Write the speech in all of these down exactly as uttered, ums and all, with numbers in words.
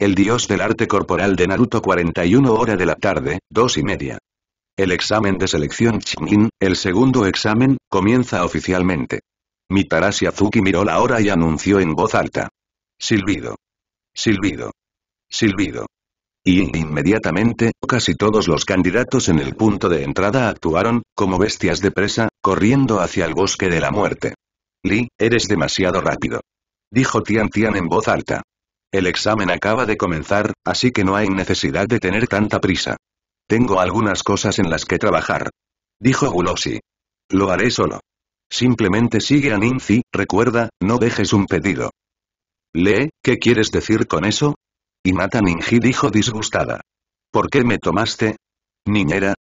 El dios del arte corporal de Naruto. Cuarenta y una hora de la tarde, dos y media. El examen de selección Chunin, el segundo examen, comienza oficialmente. Mitarashi Azuki miró la hora y anunció en voz alta. Silbido. Silbido. Silbido. Y inmediatamente, casi todos los candidatos en el punto de entrada actuaron, como bestias de presa, corriendo hacia el bosque de la muerte. Li, eres demasiado rápido. Dijo Tian Tian en voz alta. El examen acaba de comenzar, así que no hay necesidad de tener tanta prisa. Tengo algunas cosas en las que trabajar. Dijo Gulosi. Lo haré solo. Simplemente sigue a Ninzi, recuerda, no dejes un pedido. Lee, ¿qué quieres decir con eso? Hinata Ninji dijo disgustada. ¿Por qué me tomaste? Niñera.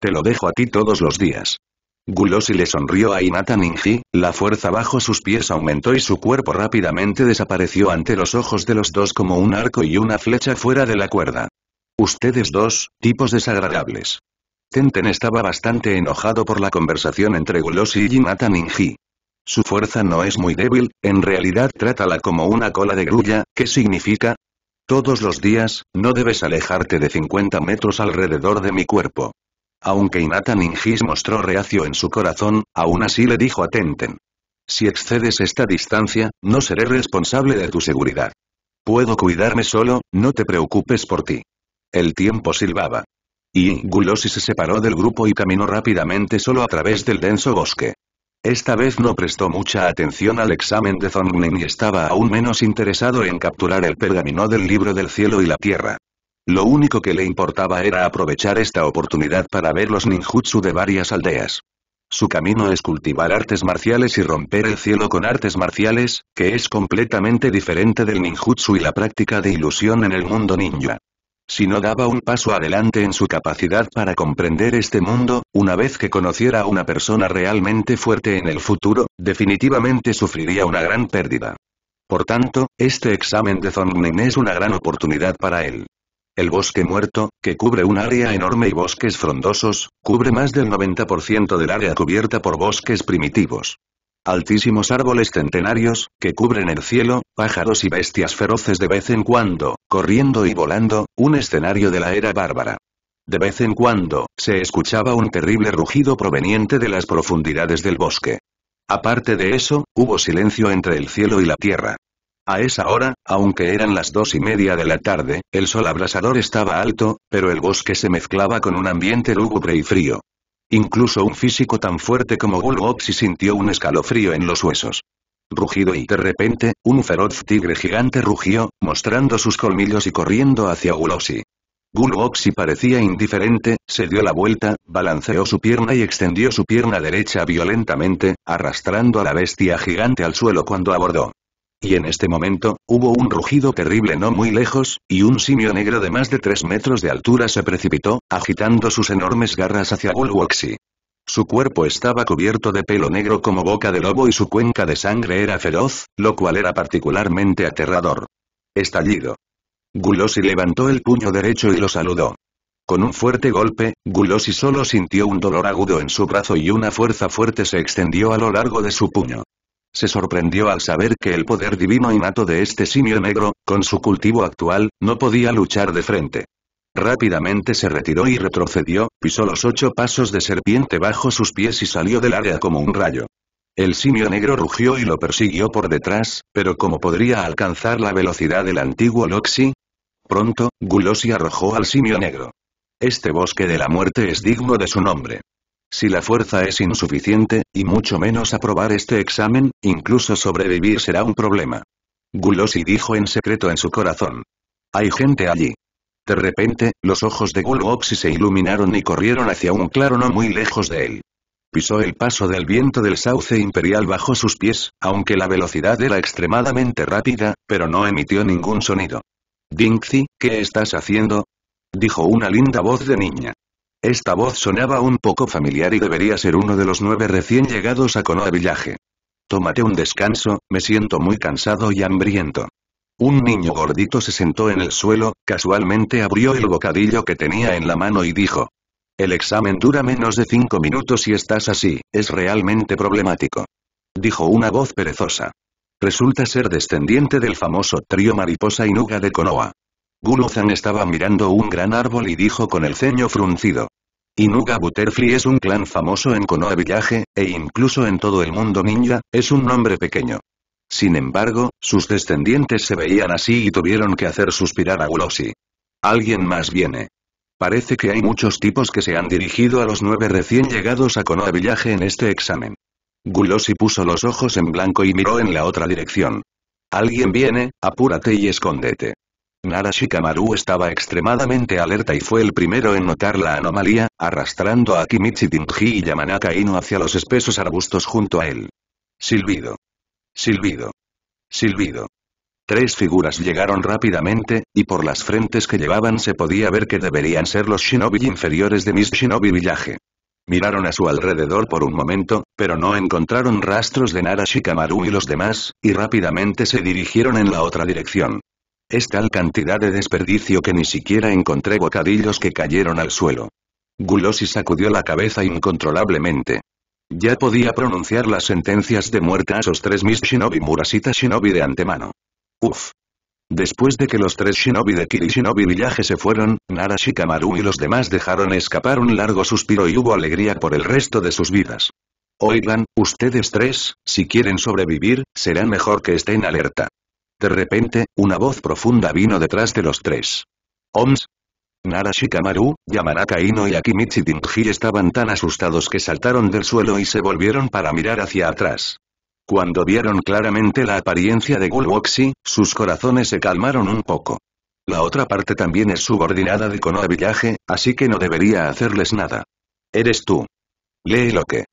Te lo dejo a ti todos los días. Gulosi le sonrió a Hinata Ninji, la fuerza bajo sus pies aumentó y su cuerpo rápidamente desapareció ante los ojos de los dos como un arco y una flecha fuera de la cuerda. Ustedes dos, tipos desagradables. Tenten estaba bastante enojado por la conversación entre Gulosi y Hinata Ninji. Su fuerza no es muy débil, en realidad trátala como una cola de grulla, ¿qué significa? Todos los días, no debes alejarte de cincuenta metros alrededor de mi cuerpo. Aunque Hinata Ninji mostró reacio en su corazón, aún así le dijo a Tenten. Si excedes esta distancia, no seré responsable de tu seguridad. Puedo cuidarme solo, no te preocupes por ti. El tiempo silbaba. Y Gulosi se separó del grupo y caminó rápidamente solo a través del denso bosque. Esta vez no prestó mucha atención al examen de Zongnen y estaba aún menos interesado en capturar el pergamino del libro del cielo y la tierra. Lo único que le importaba era aprovechar esta oportunidad para ver los ninjutsu de varias aldeas. Su camino es cultivar artes marciales y romper el cielo con artes marciales, que es completamente diferente del ninjutsu y la práctica de ilusión en el mundo ninja. Si no daba un paso adelante en su capacidad para comprender este mundo, una vez que conociera a una persona realmente fuerte en el futuro, definitivamente sufriría una gran pérdida. Por tanto, este examen de Zongnen es una gran oportunidad para él. El bosque muerto, que cubre un área enorme y bosques frondosos, cubre más del noventa por ciento del área cubierta por bosques primitivos. Altísimos árboles centenarios, que cubren el cielo, pájaros y bestias feroces de vez en cuando, corriendo y volando, un escenario de la era bárbara. De vez en cuando, se escuchaba un terrible rugido proveniente de las profundidades del bosque. Aparte de eso, hubo silencio entre el cielo y la tierra. A esa hora, aunque eran las dos y media de la tarde, el sol abrasador estaba alto, pero el bosque se mezclaba con un ambiente lúgubre y frío. Incluso un físico tan fuerte como Gulgopsi sintió un escalofrío en los huesos. Rugido y de repente, un feroz tigre gigante rugió, mostrando sus colmillos y corriendo hacia Gulgopsi. Gulgopsi parecía indiferente, se dio la vuelta, balanceó su pierna y extendió su pierna derecha violentamente, arrastrando a la bestia gigante al suelo cuando abordó. Y en este momento, hubo un rugido terrible no muy lejos, y un simio negro de más de tres metros de altura se precipitó, agitando sus enormes garras hacia Gulgopsi. Su cuerpo estaba cubierto de pelo negro como boca de lobo y su cuenca de sangre era feroz, lo cual era particularmente aterrador. Estallido. Gulgopsi levantó el puño derecho y lo saludó. Con un fuerte golpe, Gulgopsi solo sintió un dolor agudo en su brazo y una fuerza fuerte se extendió a lo largo de su puño. Se sorprendió al saber que el poder divino innato de este simio negro, con su cultivo actual, no podía luchar de frente. Rápidamente se retiró y retrocedió, pisó los ocho pasos de serpiente bajo sus pies y salió del área como un rayo. El simio negro rugió y lo persiguió por detrás, pero ¿cómo podría alcanzar la velocidad del antiguo Loxi? Pronto, Gulgopsi arrojó al simio negro. Este bosque de la muerte es digno de su nombre. Si la fuerza es insuficiente, y mucho menos aprobar este examen, incluso sobrevivir será un problema. Gulgopsi dijo en secreto en su corazón. Hay gente allí. De repente, los ojos de Gulgopsi se iluminaron y corrieron hacia un claro no muy lejos de él. Pisó el paso del viento del sauce imperial bajo sus pies, aunque la velocidad era extremadamente rápida, pero no emitió ningún sonido. «Dingzi, ¿qué estás haciendo?», dijo una linda voz de niña. Esta voz sonaba un poco familiar y debería ser uno de los nueve recién llegados a Konoha Village. Tómate un descanso, me siento muy cansado y hambriento. Un niño gordito se sentó en el suelo, casualmente abrió el bocadillo que tenía en la mano y dijo. El examen dura menos de cinco minutos y estás así, es realmente problemático. Dijo una voz perezosa. Resulta ser descendiente del famoso trío Mariposa y Nuga de Konoha. Guruzan estaba mirando un gran árbol y dijo con el ceño fruncido. Inuga Butterfly es un clan famoso en Konoha Village, e incluso en todo el mundo ninja, es un nombre pequeño. Sin embargo, sus descendientes se veían así y tuvieron que hacer suspirar a Uroshi. Alguien más viene. Parece que hay muchos tipos que se han dirigido a los nueve recién llegados a Konoha Village en este examen. Gulosi puso los ojos en blanco y miró en la otra dirección. Alguien viene, apúrate y escóndete. Nara Shikamaru estaba extremadamente alerta y fue el primero en notar la anomalía, arrastrando a Kimichi Jinji y Yamanaka Inu hacia los espesos arbustos junto a él. Silbido. Silbido. Silbido. Tres figuras llegaron rápidamente, y por las frentes que llevaban se podía ver que deberían ser los shinobi inferiores de Miss Shinobi Village. Miraron a su alrededor por un momento, pero no encontraron rastros de Nara Shikamaru y los demás, y rápidamente se dirigieron en la otra dirección. Es tal cantidad de desperdicio que ni siquiera encontré bocadillos que cayeron al suelo. Gulosi sacudió la cabeza incontrolablemente. Ya podía pronunciar las sentencias de muerte a esos tres Miss Shinobi Murasita Shinobi de antemano. Uf. Después de que los tres Shinobi de Kiri Shinobi Village se fueron, Nara Shikamaru y los demás dejaron escapar un largo suspiro y hubo alegría por el resto de sus vidas. Oigan, ustedes tres, si quieren sobrevivir, será mejor que estén alerta. De repente, una voz profunda vino detrás de los tres. Oms. Nara Shikamaru, Yamanaka Inu y Akimichi Jinji estaban tan asustados que saltaron del suelo y se volvieron para mirar hacia atrás. Cuando vieron claramente la apariencia de Gulwoxi, sus corazones se calmaron un poco. La otra parte también es subordinada de Konoha Village, así que no debería hacerles nada. Eres tú. Lee lo que.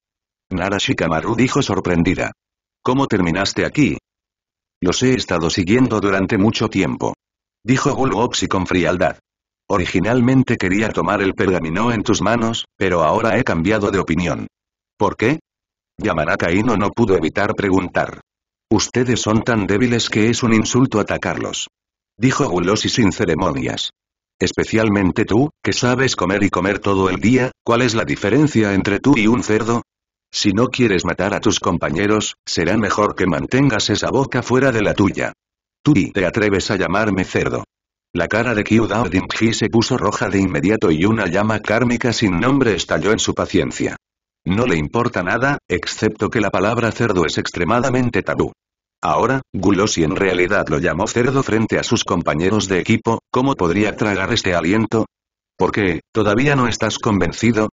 Nara Shikamaru dijo sorprendida. ¿Cómo terminaste aquí? Los he estado siguiendo durante mucho tiempo. Dijo Gulwoxi con frialdad. Originalmente quería tomar el pergamino en tus manos, pero ahora he cambiado de opinión. ¿Por qué? Yamanaka Inu no pudo evitar preguntar. Ustedes son tan débiles que es un insulto atacarlos. Dijo Gulosi sin ceremonias. Especialmente tú, que sabes comer y comer todo el día, ¿cuál es la diferencia entre tú y un cerdo? Si no quieres matar a tus compañeros, será mejor que mantengas esa boca fuera de la tuya. Tú y te atreves a llamarme cerdo. La cara de Kyudao Jinji se puso roja de inmediato y una llama kármica sin nombre estalló en su paciencia. No le importa nada, excepto que la palabra cerdo es extremadamente tabú. Ahora, Gulosi en realidad lo llamó cerdo frente a sus compañeros de equipo, ¿cómo podría tragar este aliento? ¿Por qué, todavía no estás convencido?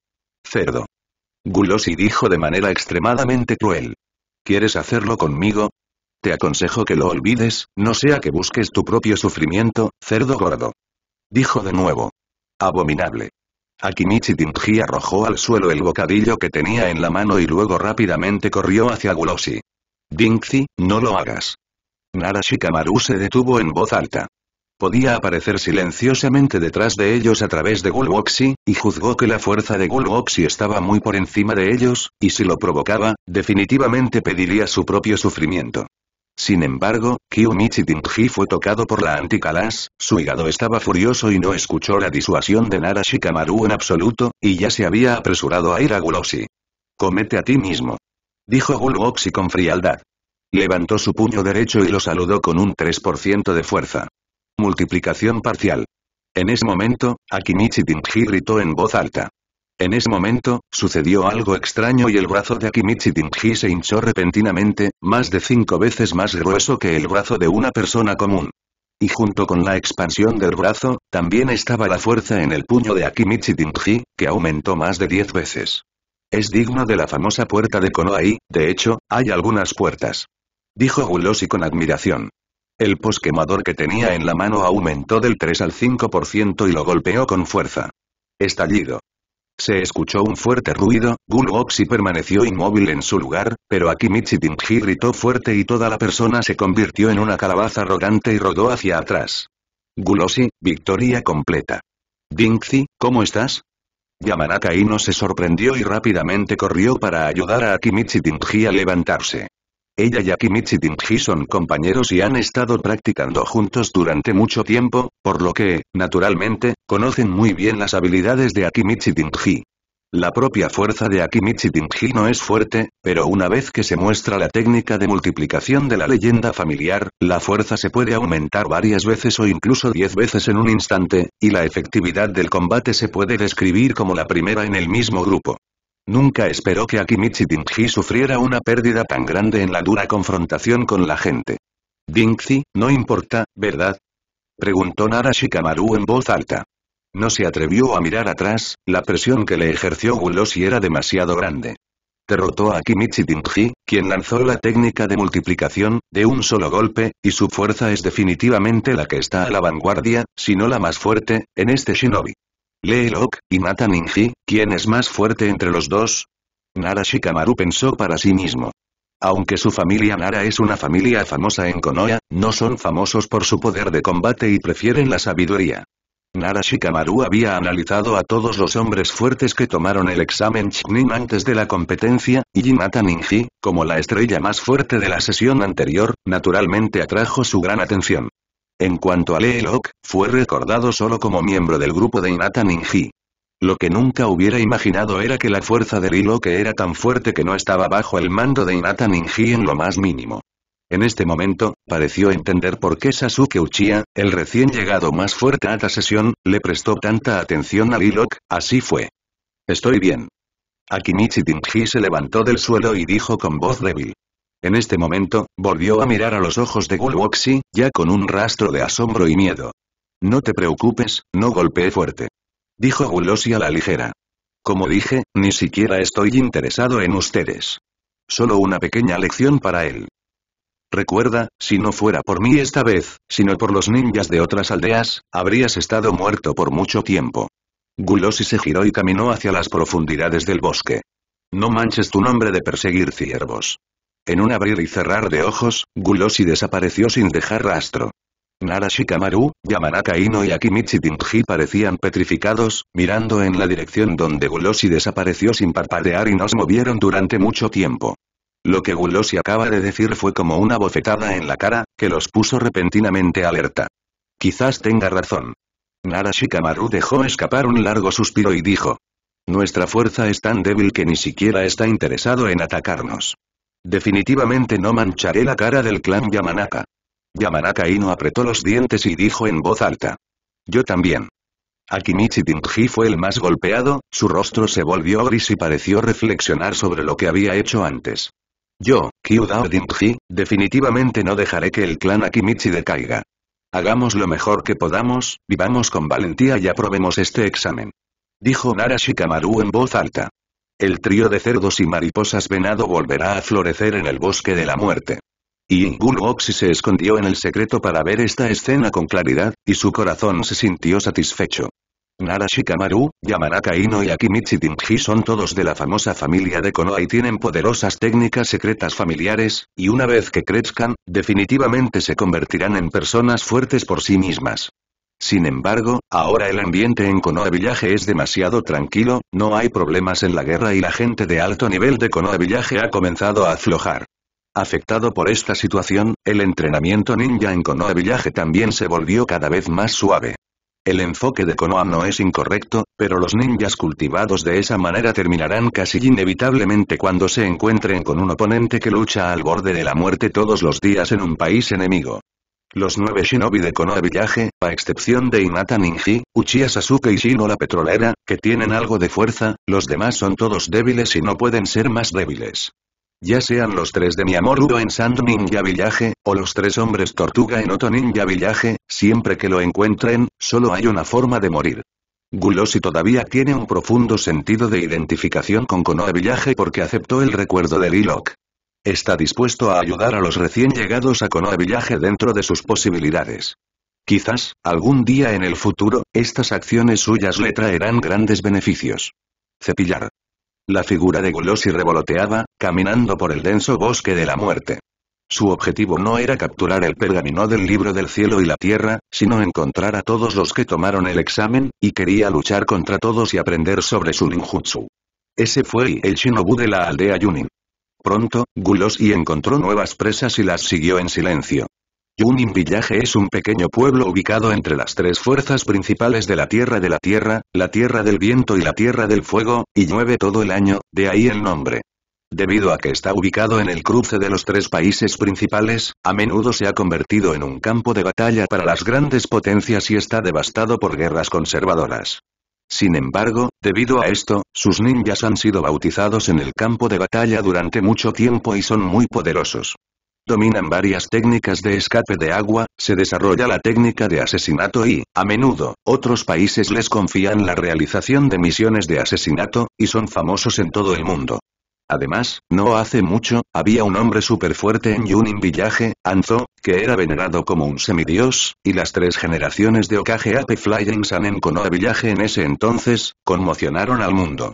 Cerdo. Gulosi dijo de manera extremadamente cruel. ¿Quieres hacerlo conmigo? Te aconsejo que lo olvides, no sea que busques tu propio sufrimiento, cerdo gordo. Dijo de nuevo. Abominable. Akimichi Jinji arrojó al suelo el bocadillo que tenía en la mano y luego rápidamente corrió hacia Gulosi. Jinji, no lo hagas. Nara Shikamaru se detuvo en voz alta. Podía aparecer silenciosamente detrás de ellos a través de Gulwoxi, y juzgó que la fuerza de Gulwoxi estaba muy por encima de ellos, y si lo provocaba, definitivamente pediría su propio sufrimiento. Sin embargo, Kiyomichi Jinji fue tocado por la anticalas, su hígado estaba furioso y no escuchó la disuasión de Nara Shikamaru en absoluto, y ya se había apresurado a ir a Gulosi. «Comete a ti mismo», dijo Gulosi con frialdad. Levantó su puño derecho y lo saludó con un tres por ciento de fuerza. Multiplicación parcial. En ese momento, Akimichi Jinji gritó en voz alta. En ese momento, sucedió algo extraño y el brazo de Akimichi Jinji se hinchó repentinamente, más de cinco veces más grueso que el brazo de una persona común. Y junto con la expansión del brazo, también estaba la fuerza en el puño de Akimichi Jinji, que aumentó más de diez veces. Es digno de la famosa puerta de Konoha y, de hecho, hay algunas puertas. Dijo Gulosi con admiración. El pos quemador que tenía en la mano aumentó del tres al cinco por ciento y lo golpeó con fuerza. Estallido. Se escuchó un fuerte ruido, Gulwoxi permaneció inmóvil en su lugar, pero Akimichi Jinji gritó fuerte y toda la persona se convirtió en una calabaza rodante y rodó hacia atrás. Gulosi, victoria completa. Jinji, ¿cómo estás? Yamanaka Inu se sorprendió y rápidamente corrió para ayudar a Akimichi Jinji a levantarse. Ella y Akimichi Jinji son compañeros y han estado practicando juntos durante mucho tiempo, por lo que, naturalmente, conocen muy bien las habilidades de Akimichi Jinji. La propia fuerza de Akimichi Tenjin no es fuerte, pero una vez que se muestra la técnica de multiplicación de la leyenda familiar, la fuerza se puede aumentar varias veces o incluso diez veces en un instante, y la efectividad del combate se puede describir como la primera en el mismo grupo. Nunca esperó que Akimichi Tenjin sufriera una pérdida tan grande en la dura confrontación con la gente. «Dingzi, no importa, ¿verdad?», preguntó Nara Shikamaru en voz alta. No se atrevió a mirar atrás, la presión que le ejerció Guloshi era demasiado grande. Derrotó a Akimichi Tenjin, quien lanzó la técnica de multiplicación, de un solo golpe, y su fuerza es definitivamente la que está a la vanguardia, si no la más fuerte, en este shinobi. Lee Lok, y Hinata Ninji, ¿quién es más fuerte entre los dos? Nara Shikamaru pensó para sí mismo. Aunque su familia Nara es una familia famosa en Konoha, no son famosos por su poder de combate y prefieren la sabiduría. Nara Shikamaru había analizado a todos los hombres fuertes que tomaron el examen Chunin antes de la competencia, y Hinata Ninji, como la estrella más fuerte de la sesión anterior, naturalmente atrajo su gran atención. En cuanto a Lee Lok, fue recordado solo como miembro del grupo de Hinata Ninji. Lo que nunca hubiera imaginado era que la fuerza de Lee Lok era tan fuerte que no estaba bajo el mando de Hinata Ninji en lo más mínimo. En este momento, pareció entender por qué Sasuke Uchiha, el recién llegado más fuerte a la sesión, le prestó tanta atención a Lee Lok, así fue. «Estoy bien». Akimichi Tenjin se levantó del suelo y dijo con voz débil. En este momento, volvió a mirar a los ojos de Gulwoxi, ya con un rastro de asombro y miedo. «No te preocupes, no golpeé fuerte», dijo Guloshi a la ligera. «Como dije, ni siquiera estoy interesado en ustedes. Solo una pequeña lección para él. Recuerda, si no fuera por mí esta vez, sino por los ninjas de otras aldeas, habrías estado muerto por mucho tiempo». Guloshi se giró y caminó hacia las profundidades del bosque. «No manches tu nombre de perseguir ciervos». En un abrir y cerrar de ojos, Guloshi desapareció sin dejar rastro. Nara Shikamaru, Yamanaka Ino y Akimichi Tenjin parecían petrificados, mirando en la dirección donde Guloshi desapareció sin parpadear y no se movieron durante mucho tiempo. Lo que Guloshi acaba de decir fue como una bofetada en la cara, que los puso repentinamente alerta. «Quizás tenga razón». Nara Shikamaru dejó escapar un largo suspiro y dijo: «Nuestra fuerza es tan débil que ni siquiera está interesado en atacarnos. Definitivamente no mancharé la cara del clan Yamanaka». Yamanaka Ino apretó los dientes y dijo en voz alta: «Yo también». Akimichi Tenjin fue el más golpeado, su rostro se volvió gris y pareció reflexionar sobre lo que había hecho antes. «Yo, Kyudao Tenjin, definitivamente no dejaré que el clan Akimichi decaiga. Hagamos lo mejor que podamos, vivamos con valentía y aprobemos este examen», dijo Nara Shikamaru en voz alta. «El trío de cerdos y mariposas venado volverá a florecer en el bosque de la muerte». Y Gulwoxi se escondió en el secreto para ver esta escena con claridad, y su corazón se sintió satisfecho. Nara Shikamaru, Yamanaka Ino y Akimichi Tenjin son todos de la famosa familia de Konoha y tienen poderosas técnicas secretas familiares, y una vez que crezcan, definitivamente se convertirán en personas fuertes por sí mismas. Sin embargo, ahora el ambiente en Konoha Village es demasiado tranquilo, no hay problemas en la guerra y la gente de alto nivel de Konoha Village ha comenzado a aflojar. Afectado por esta situación, el entrenamiento ninja en Konoha Village también se volvió cada vez más suave. El enfoque de Konoha no es incorrecto, pero los ninjas cultivados de esa manera terminarán casi inevitablemente cuando se encuentren con un oponente que lucha al borde de la muerte todos los días en un país enemigo. Los nueve shinobi de Konoha Village, a excepción de Hinata Ninji, Uchiha Sasuke y Shino la petrolera, que tienen algo de fuerza, los demás son todos débiles y no pueden ser más débiles. Ya sean los tres de Miyamoru en Sand Ninja Village, o los tres hombres tortuga en Oto Ninja Village, siempre que lo encuentren, solo hay una forma de morir. Guloshi todavía tiene un profundo sentido de identificación con Konoha Village porque aceptó el recuerdo de Lee Lok. Está dispuesto a ayudar a los recién llegados a Konoha Village dentro de sus posibilidades. Quizás, algún día en el futuro, estas acciones suyas le traerán grandes beneficios. Cepillar. La figura de Guloshi revoloteaba, caminando por el denso bosque de la muerte. Su objetivo no era capturar el pergamino del libro del cielo y la tierra, sino encontrar a todos los que tomaron el examen, y quería luchar contra todos y aprender sobre su ninjutsu. Ese fue el shinobu de la aldea Yunin. Pronto, Guloshi encontró nuevas presas y las siguió en silencio. Yunin Village es un pequeño pueblo ubicado entre las tres fuerzas principales de la Tierra de la Tierra, la Tierra del Viento y la Tierra del Fuego, y llueve todo el año, de ahí el nombre. Debido a que está ubicado en el cruce de los tres países principales, a menudo se ha convertido en un campo de batalla para las grandes potencias y está devastado por guerras conservadoras. Sin embargo, debido a esto, sus ninjas han sido bautizados en el campo de batalla durante mucho tiempo y son muy poderosos. Dominan varias técnicas de escape de agua, se desarrolla la técnica de asesinato y, a menudo, otros países les confían la realización de misiones de asesinato, y son famosos en todo el mundo. Además, no hace mucho, había un hombre súper fuerte en Yunin Village, Hanzo, que era venerado como un semidios, y las tres generaciones de Hokage Ape Flying Sun en Konoha Village en ese entonces, conmocionaron al mundo.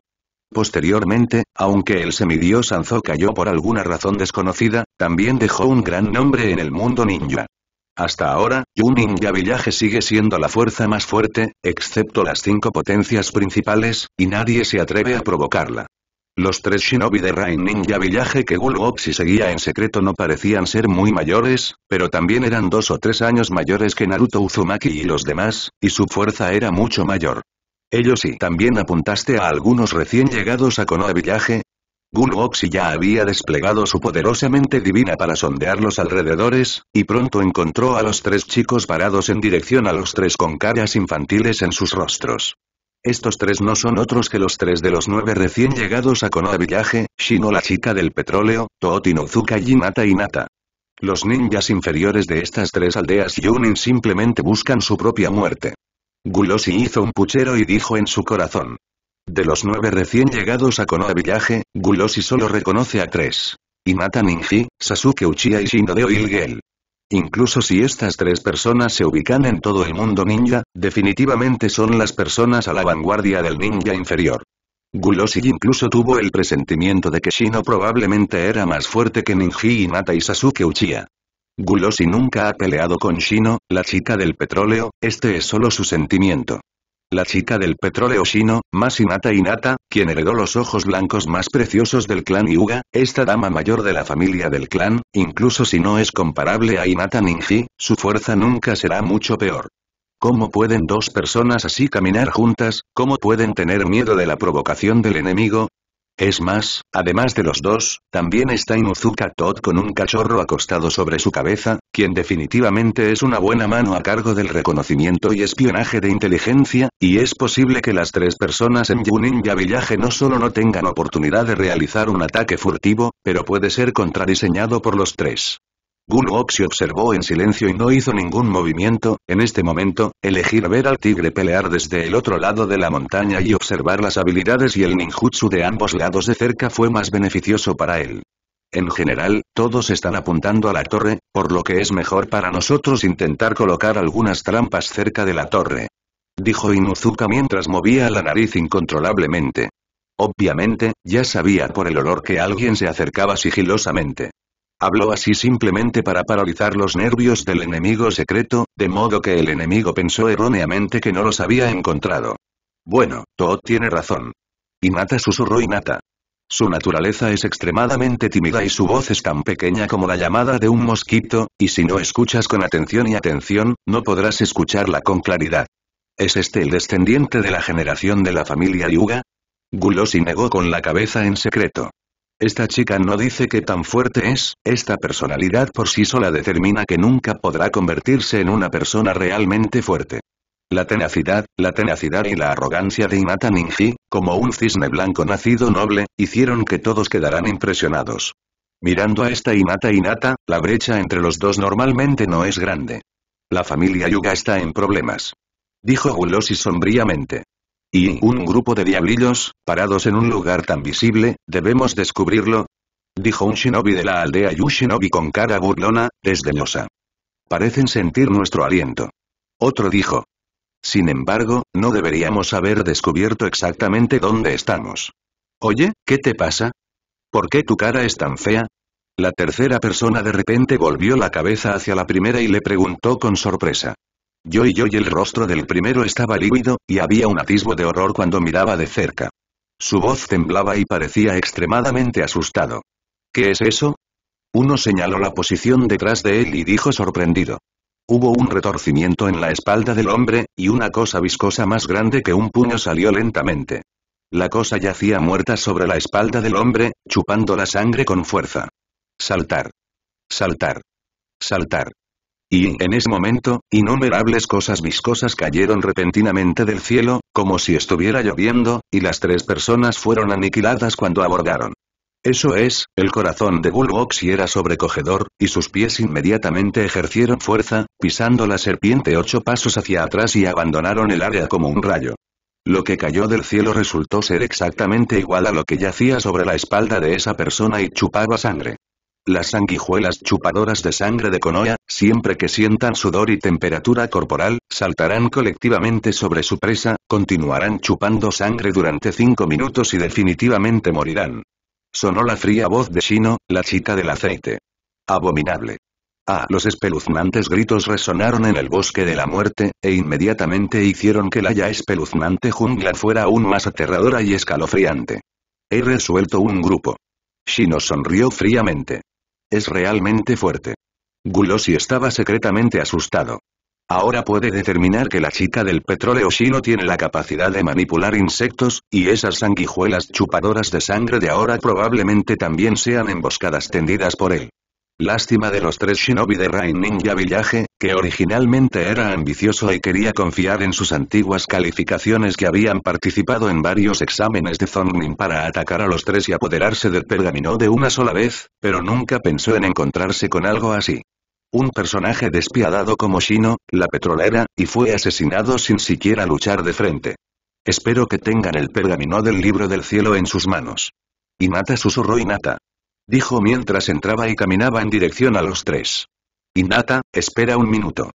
Posteriormente, aunque el semidios Hanzo cayó por alguna razón desconocida, también dejó un gran nombre en el mundo ninja. Hasta ahora, Yunin Village sigue siendo la fuerza más fuerte, excepto las cinco potencias principales, y nadie se atreve a provocarla. Los tres shinobi de Rain Ninja Village que Gulopsi seguía en secreto no parecían ser muy mayores, pero también eran dos o tres años mayores que Naruto Uzumaki y los demás, y su fuerza era mucho mayor. ¿Ellos y también apuntaste a algunos recién llegados a Konoha Village? Gulopsi ya había desplegado su poderosa mente divina para sondear los alrededores, y pronto encontró a los tres chicos parados en dirección a los tres con caras infantiles en sus rostros. Estos tres no son otros que los tres de los nueve recién llegados a Konoha Village, Shino la chica del petróleo, Tooti Nozuka y Hinata Hinata. Los ninjas inferiores de estas tres aldeas Yunin simplemente buscan su propia muerte. Gulopsi hizo un puchero y dijo en su corazón. De los nueve recién llegados a Konoha Village, Gulopsi solo reconoce a tres. Hinata Ninji, Sasuke Uchiha y Shino de Oil Girl. Incluso si estas tres personas se ubican en todo el mundo ninja, definitivamente son las personas a la vanguardia del ninja inferior. Gulopsi incluso tuvo el presentimiento de que Shino probablemente era más fuerte que Ninji Hinata y Sasuke Uchiha. Gulopsi nunca ha peleado con Shino, la chica del petróleo, este es solo su sentimiento. La chica del petróleo Shino, más Hinata Hinata, quien heredó los ojos blancos más preciosos del clan Hyuga, esta dama mayor de la familia del clan, incluso si no es comparable a Hinata Ninji, su fuerza nunca será mucho peor. ¿Cómo pueden dos personas así caminar juntas? ¿Cómo pueden tener miedo de la provocación del enemigo? Es más, además de los dos, también está Inuzuka Toad con un cachorro acostado sobre su cabeza, quien definitivamente es una buena mano a cargo del reconocimiento y espionaje de inteligencia, y es posible que las tres personas en Yunin Village no solo no tengan oportunidad de realizar un ataque furtivo, pero puede ser contradiseñado por los tres. Gulopsi observó en silencio y no hizo ningún movimiento, en este momento, elegir ver al tigre pelear desde el otro lado de la montaña y observar las habilidades y el ninjutsu de ambos lados de cerca fue más beneficioso para él. En general, todos están apuntando a la torre, por lo que es mejor para nosotros intentar colocar algunas trampas cerca de la torre. Dijo Inuzuka mientras movía la nariz incontrolablemente. Obviamente, ya sabía por el olor que alguien se acercaba sigilosamente. Habló así simplemente para paralizar los nervios del enemigo secreto, de modo que el enemigo pensó erróneamente que no los había encontrado. Bueno, Toad tiene razón. Hinata susurró Hinata. Su naturaleza es extremadamente tímida y su voz es tan pequeña como la llamada de un mosquito, y si no escuchas con atención y atención, no podrás escucharla con claridad. ¿Es este el descendiente de la generación de la familia Hyuga? Gulopsi negó con la cabeza en secreto. Esta chica no dice qué tan fuerte es, esta personalidad por sí sola determina que nunca podrá convertirse en una persona realmente fuerte. La tenacidad, la tenacidad y la arrogancia de Hinata Ninji, como un cisne blanco nacido noble, hicieron que todos quedaran impresionados. Mirando a esta Hinata Hinata, la brecha entre los dos normalmente no es grande. La familia Hyuga está en problemas. Dijo Gulopsi sombríamente. ¿Y un grupo de diablillos, parados en un lugar tan visible, debemos descubrirlo? Dijo un shinobi de la aldea y un shinobi con cara burlona, desdeñosa. Parecen sentir nuestro aliento. Otro dijo. Sin embargo, no deberíamos haber descubierto exactamente dónde estamos. Oye, ¿qué te pasa? ¿Por qué tu cara es tan fea? La tercera persona de repente volvió la cabeza hacia la primera y le preguntó con sorpresa. Yo y yo y el rostro del primero estaba lívido, y había un atisbo de horror cuando miraba de cerca. Su voz temblaba y parecía extremadamente asustado. ¿Qué es eso? Uno señaló la posición detrás de él y dijo sorprendido. Hubo un retorcimiento en la espalda del hombre, y una cosa viscosa más grande que un puño salió lentamente. La cosa yacía muerta sobre la espalda del hombre, chupando la sangre con fuerza. Saltar. Saltar. Saltar. Y en ese momento, innumerables cosas viscosas cayeron repentinamente del cielo, como si estuviera lloviendo, y las tres personas fueron aniquiladas cuando abordaron. Eso es, el corazón de Bullboxy era sobrecogedor, y sus pies inmediatamente ejercieron fuerza, pisando la serpiente ocho pasos hacia atrás y abandonaron el área como un rayo. Lo que cayó del cielo resultó ser exactamente igual a lo que yacía sobre la espalda de esa persona y chupaba sangre. Las sanguijuelas chupadoras de sangre de Konoha, siempre que sientan sudor y temperatura corporal, saltarán colectivamente sobre su presa, continuarán chupando sangre durante cinco minutos y definitivamente morirán. Sonó la fría voz de Shino, la chica del aceite. Abominable. Ah, los espeluznantes gritos resonaron en el bosque de la muerte, e inmediatamente hicieron que la ya espeluznante jungla fuera aún más aterradora y escalofriante. He resuelto un grupo. Shino sonrió fríamente. Es realmente fuerte. Gulosi estaba secretamente asustado. Ahora puede determinar que la chica del petróleo Shino tiene la capacidad de manipular insectos, y esas sanguijuelas chupadoras de sangre de ahora probablemente también sean emboscadas tendidas por él. Lástima de los tres shinobi de Rain Ninja Village, que originalmente era ambicioso y quería confiar en sus antiguas calificaciones que habían participado en varios exámenes de Zonin para atacar a los tres y apoderarse del pergamino de una sola vez, pero nunca pensó en encontrarse con algo así. Un personaje despiadado como Shino, la petrolera, y fue asesinado sin siquiera luchar de frente. Espero que tengan el pergamino del libro del cielo en sus manos. Hinata susurró Hinata. Dijo mientras entraba y caminaba en dirección a los tres. Hinata, espera un minuto.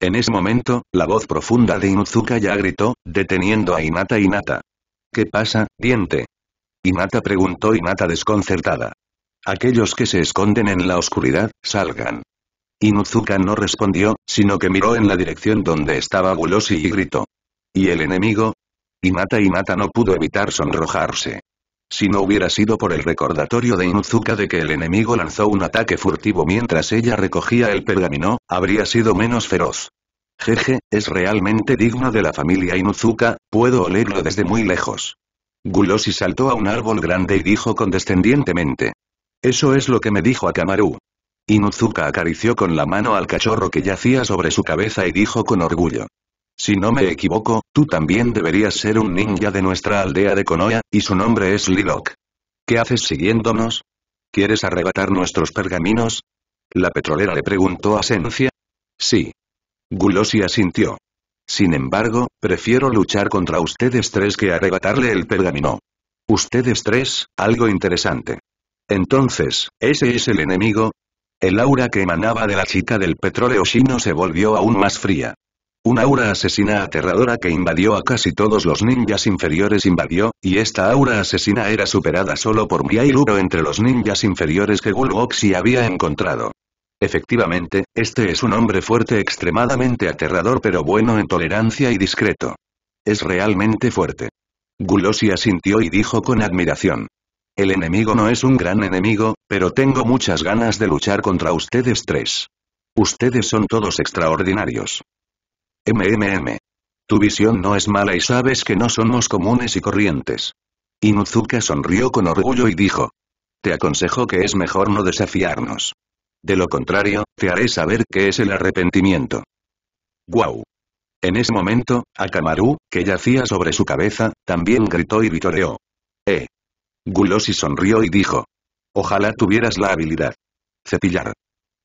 En ese momento, la voz profunda de Inuzuka ya gritó, deteniendo a Hinata. Hinata. ¿Qué pasa, diente? Hinata preguntó. Hinata desconcertada. Aquellos que se esconden en la oscuridad, salgan. Inuzuka no respondió, sino que miró en la dirección donde estaba Gulosi y gritó. ¿Y el enemigo? Hinata Hinata no pudo evitar sonrojarse. Si no hubiera sido por el recordatorio de Inuzuka de que el enemigo lanzó un ataque furtivo mientras ella recogía el pergamino, habría sido menos feroz. Jeje, es realmente digno de la familia Inuzuka, puedo olerlo desde muy lejos. Gulosi saltó a un árbol grande y dijo condescendientemente. Eso es lo que me dijo Akamaru. Inuzuka acarició con la mano al cachorro que yacía sobre su cabeza y dijo con orgullo. Si no me equivoco, tú también deberías ser un ninja de nuestra aldea de Konoha, y su nombre es Liloc. ¿Qué haces siguiéndonos? ¿Quieres arrebatar nuestros pergaminos? La petrolera le preguntó a Sencia. Sí. Gulosi asintió. Sin embargo, prefiero luchar contra ustedes tres que arrebatarle el pergamino. Ustedes tres, algo interesante. Entonces, ¿ese es el enemigo? El aura que emanaba de la chica del petróleo Shino se volvió aún más fría. Una aura asesina aterradora que invadió a casi todos los ninjas inferiores invadió, y esta aura asesina era superada solo por Miaiuro entre los ninjas inferiores que Bullboxy había encontrado. Efectivamente, este es un hombre fuerte, extremadamente aterrador pero bueno en tolerancia y discreto. Es realmente fuerte. Gulosi asintió y dijo con admiración. El enemigo no es un gran enemigo, pero tengo muchas ganas de luchar contra ustedes tres. Ustedes son todos extraordinarios. MMM. Tu visión no es mala y sabes que no somos comunes y corrientes. Inuzuka sonrió con orgullo y dijo. Te aconsejo que es mejor no desafiarnos. De lo contrario, te haré saber qué es el arrepentimiento. Guau. En ese momento, Akamaru, que yacía sobre su cabeza, también gritó y vitoreó. Eh. Gulosi sonrió y dijo. Ojalá tuvieras la habilidad. Cepillar.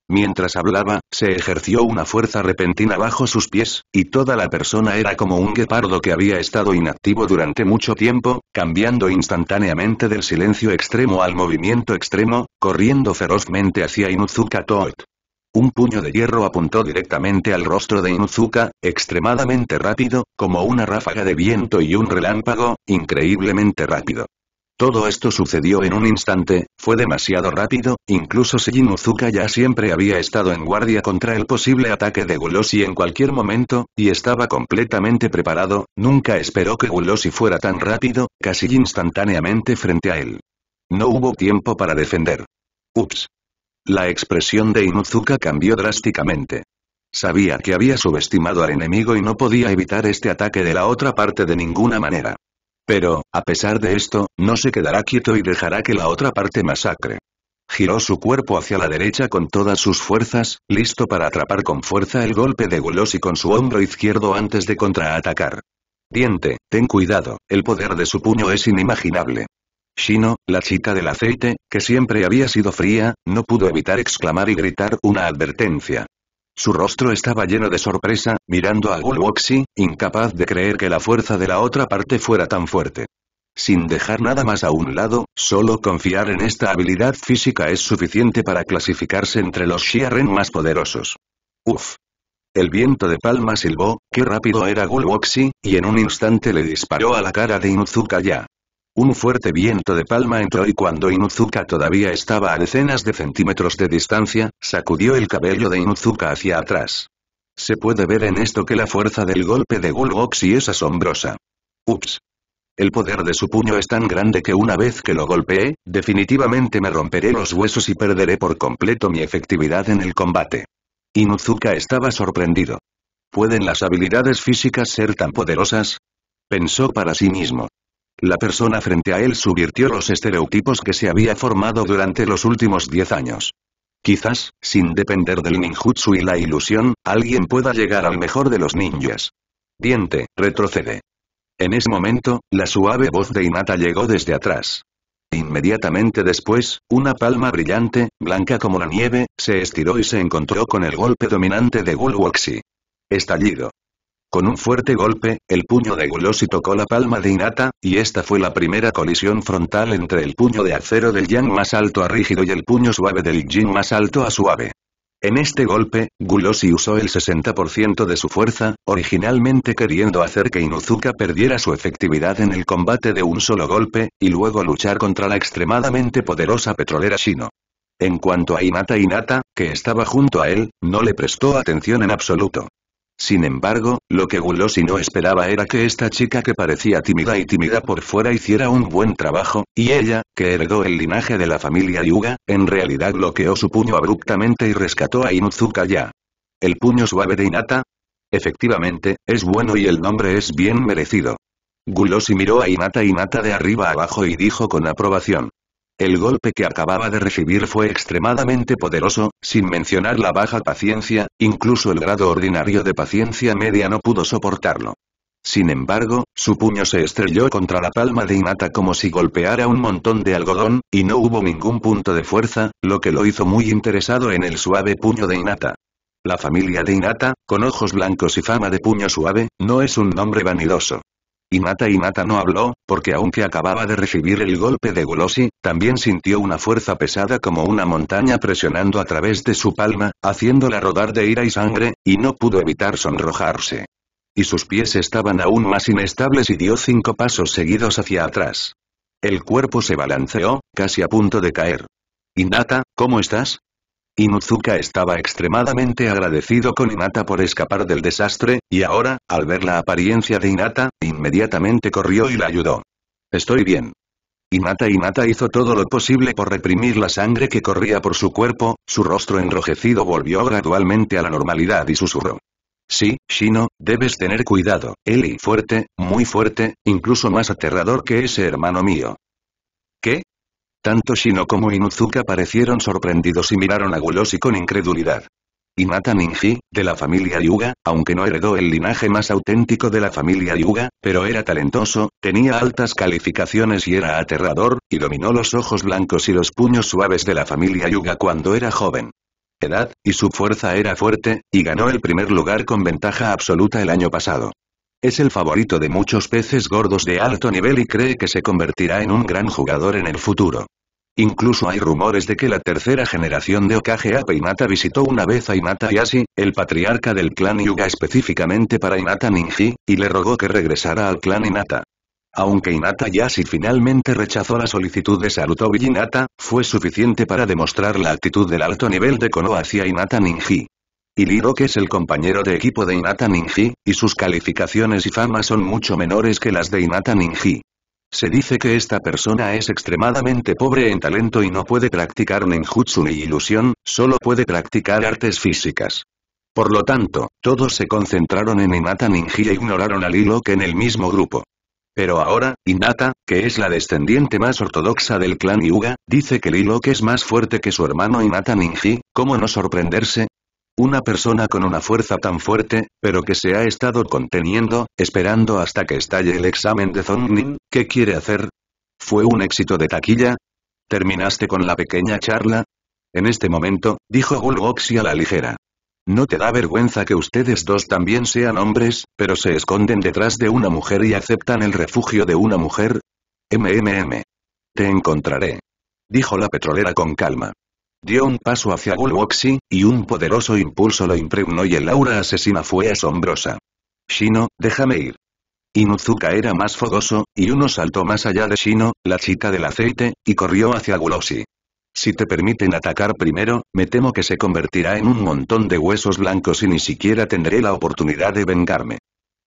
Mientras hablaba, se ejerció una fuerza repentina bajo sus pies, y toda la persona era como un guepardo que había estado inactivo durante mucho tiempo, cambiando instantáneamente del silencio extremo al movimiento extremo, corriendo ferozmente hacia Inuzuka Toad. Un puño de hierro apuntó directamente al rostro de Inuzuka, extremadamente rápido, como una ráfaga de viento y un relámpago, increíblemente rápido. Todo esto sucedió en un instante, fue demasiado rápido, incluso si Inuzuka ya siempre había estado en guardia contra el posible ataque de Gulosi en cualquier momento, y estaba completamente preparado, nunca esperó que Gulosi fuera tan rápido, casi instantáneamente frente a él. No hubo tiempo para defender. Ups. La expresión de Inuzuka cambió drásticamente. Sabía que había subestimado al enemigo y no podía evitar este ataque de la otra parte de ninguna manera. Pero, a pesar de esto, no se quedará quieto y dejará que la otra parte masacre. Giró su cuerpo hacia la derecha con todas sus fuerzas, listo para atrapar con fuerza el golpe de Goloshi con su hombro izquierdo antes de contraatacar. Diente, ten cuidado, el poder de su puño es inimaginable. Shino, la chica del aceite, que siempre había sido fría, no pudo evitar exclamar y gritar una advertencia. Su rostro estaba lleno de sorpresa, mirando a Goloshi, incapaz de creer que la fuerza de la otra parte fuera tan fuerte. Sin dejar nada más a un lado, solo confiar en esta habilidad física es suficiente para clasificarse entre los Shiaren más poderosos. Uf. El viento de palma silbó, qué rápido era Goloshi, y en un instante le disparó a la cara de Inuzuka ya. Un fuerte viento de palma entró y cuando Inuzuka todavía estaba a decenas de centímetros de distancia, sacudió el cabello de Inuzuka hacia atrás. Se puede ver en esto que la fuerza del golpe de Goloshi es asombrosa. Ups. El poder de su puño es tan grande que una vez que lo golpeé, definitivamente me romperé los huesos y perderé por completo mi efectividad en el combate. Inuzuka estaba sorprendido. ¿Pueden las habilidades físicas ser tan poderosas? Pensó para sí mismo. La persona frente a él subvirtió los estereotipos que se había formado durante los últimos diez años. Quizás, sin depender del ninjutsu y la ilusión, alguien pueda llegar al mejor de los ninjas. Diente, retrocede. En ese momento, la suave voz de Hinata llegó desde atrás. Inmediatamente después, una palma brillante, blanca como la nieve, se estiró y se encontró con el golpe dominante de Goloshi. Estallido. Con un fuerte golpe, el puño de Goloshi tocó la palma de Hinata, y esta fue la primera colisión frontal entre el puño de acero del Yang más alto a rígido y el puño suave del Yin más alto a suave. En este golpe, Goloshi usó el sesenta por ciento de su fuerza, originalmente queriendo hacer que Inuzuka perdiera su efectividad en el combate de un solo golpe, y luego luchar contra la extremadamente poderosa petrolera Shino. En cuanto a Hinata Hinata, que estaba junto a él, no le prestó atención en absoluto. Sin embargo, lo que Goloshi no esperaba era que esta chica que parecía tímida y tímida por fuera hiciera un buen trabajo, y ella, que heredó el linaje de la familia Hyuga, en realidad bloqueó su puño abruptamente y rescató a Inuzuka ya. ¿El puño suave de Hinata? Efectivamente, es bueno y el nombre es bien merecido. Goloshi miró a Hinata Hinata de arriba abajo y dijo con aprobación. El golpe que acababa de recibir fue extremadamente poderoso, sin mencionar la baja paciencia, incluso el grado ordinario de paciencia media no pudo soportarlo. Sin embargo, su puño se estrelló contra la palma de Hinata como si golpeara un montón de algodón, y no hubo ningún punto de fuerza, lo que lo hizo muy interesado en el suave puño de Hinata. La familia de Hinata, con ojos blancos y fama de puño suave, no es un nombre vanidoso. Hinata Hinata no habló, porque aunque acababa de recibir el golpe de Goloshi, también sintió una fuerza pesada como una montaña presionando a través de su palma, haciéndola rodar de ira y sangre, y no pudo evitar sonrojarse. Y sus pies estaban aún más inestables y dio cinco pasos seguidos hacia atrás. El cuerpo se balanceó, casi a punto de caer. Hinata, ¿cómo estás? Inuzuka estaba extremadamente agradecido con Hinata por escapar del desastre, y ahora, al ver la apariencia de Hinata, inmediatamente corrió y la ayudó. Estoy bien. Hinata Hinata hizo todo lo posible por reprimir la sangre que corría por su cuerpo, su rostro enrojecido volvió gradualmente a la normalidad y susurró. Sí, Shino, debes tener cuidado, él es fuerte, muy fuerte, incluso más aterrador que ese hermano mío. ¿Qué? Tanto Shino como Inuzuka parecieron sorprendidos y miraron a Goloshi con incredulidad. Hinata Ninji, de la familia Hyuga, aunque no heredó el linaje más auténtico de la familia Hyuga, pero era talentoso, tenía altas calificaciones y era aterrador, y dominó los ojos blancos y los puños suaves de la familia Hyuga cuando era joven. Edad, y su fuerza era fuerte, y ganó el primer lugar con ventaja absoluta el año pasado. Es el favorito de muchos peces gordos de alto nivel y cree que se convertirá en un gran jugador en el futuro. Incluso hay rumores de que la tercera generación de Hokage Ape Hinata visitó una vez a Hinata Hayashi, el patriarca del clan Hyuga específicamente para Hinata Ninji, y le rogó que regresara al clan Hinata. Aunque Hinata Hayashi finalmente rechazó la solicitud de Sarutobi Hinata, fue suficiente para demostrar la actitud del alto nivel de Konoha hacia Hinata Ninji. Hiriro que es el compañero de equipo de Hinata Ninji, y sus calificaciones y fama son mucho menores que las de Hinata Ninji. Se dice que esta persona es extremadamente pobre en talento y no puede practicar ninjutsu ni ilusión, solo puede practicar artes físicas. Por lo tanto, todos se concentraron en Hinata Ninji e ignoraron a Lilock en el mismo grupo. Pero ahora, Hinata, que es la descendiente más ortodoxa del clan Hyuga, dice que Lilock es más fuerte que su hermano Hinata Ninji, ¿cómo no sorprenderse? Una persona con una fuerza tan fuerte, pero que se ha estado conteniendo, esperando hasta que estalle el examen de Zongnin, ¿qué quiere hacer? ¿Fue un éxito de taquilla? ¿Terminaste con la pequeña charla? En este momento, dijo Gulgoxi a la ligera. ¿No te da vergüenza que ustedes dos también sean hombres, pero se esconden detrás de una mujer y aceptan el refugio de una mujer? MMM. Te encontraré. Dijo la petrolera con calma. Dio un paso hacia Gulgoxi, y un poderoso impulso lo impregnó y el aura asesina fue asombrosa. Shino, déjame ir. Inuzuka era más fogoso, y uno saltó más allá de Shino, la chica del aceite, y corrió hacia Gulgoxi. Si te permiten atacar primero, me temo que se convertirá en un montón de huesos blancos y ni siquiera tendré la oportunidad de vengarme.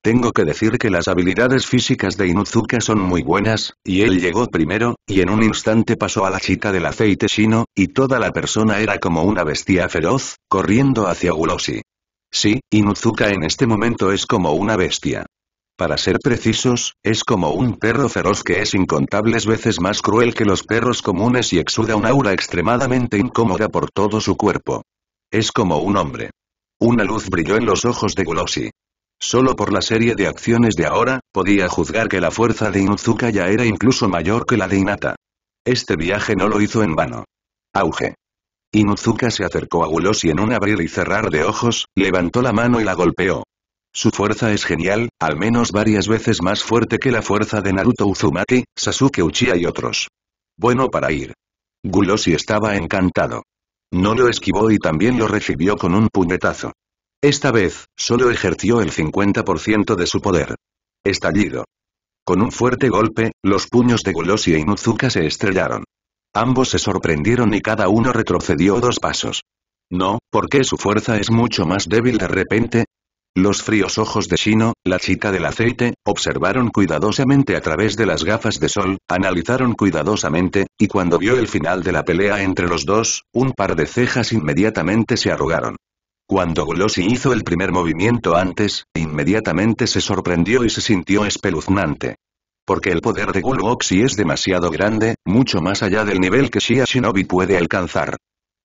Tengo que decir que las habilidades físicas de Inuzuka son muy buenas, y él llegó primero, y en un instante pasó a la chica del aceite Shino, y toda la persona era como una bestia feroz, corriendo hacia Gulgoxi. Sí, Inuzuka en este momento es como una bestia. Para ser precisos, es como un perro feroz que es incontables veces más cruel que los perros comunes y exuda un aura extremadamente incómoda por todo su cuerpo. Es como un hombre. Una luz brilló en los ojos de Gulgoxi. Solo por la serie de acciones de ahora, podía juzgar que la fuerza de Inuzuka ya era incluso mayor que la de Hinata. Este viaje no lo hizo en vano. Auge. Inuzuka se acercó a Gulgoxi en un abrir y cerrar de ojos, levantó la mano y la golpeó. Su fuerza es genial, al menos varias veces más fuerte que la fuerza de Naruto Uzumaki, Sasuke Uchiha y otros. Bueno para ir. Gulgoxi estaba encantado. No lo esquivó y también lo recibió con un puñetazo. Esta vez, solo ejerció el cincuenta por ciento de su poder. Estallido. Con un fuerte golpe, los puños de Gulgoxi e Inuzuka se estrellaron. Ambos se sorprendieron y cada uno retrocedió dos pasos. No, ¿por qué su fuerza es mucho más débil de repente? Los fríos ojos de Shino, la chica del aceite, observaron cuidadosamente a través de las gafas de sol, analizaron cuidadosamente, y cuando vio el final de la pelea entre los dos, un par de cejas inmediatamente se arrugaron. Cuando Gulgoxi hizo el primer movimiento antes, inmediatamente se sorprendió y se sintió espeluznante. Porque el poder de Gulgoxi es demasiado grande, mucho más allá del nivel que Shia Shinobi puede alcanzar.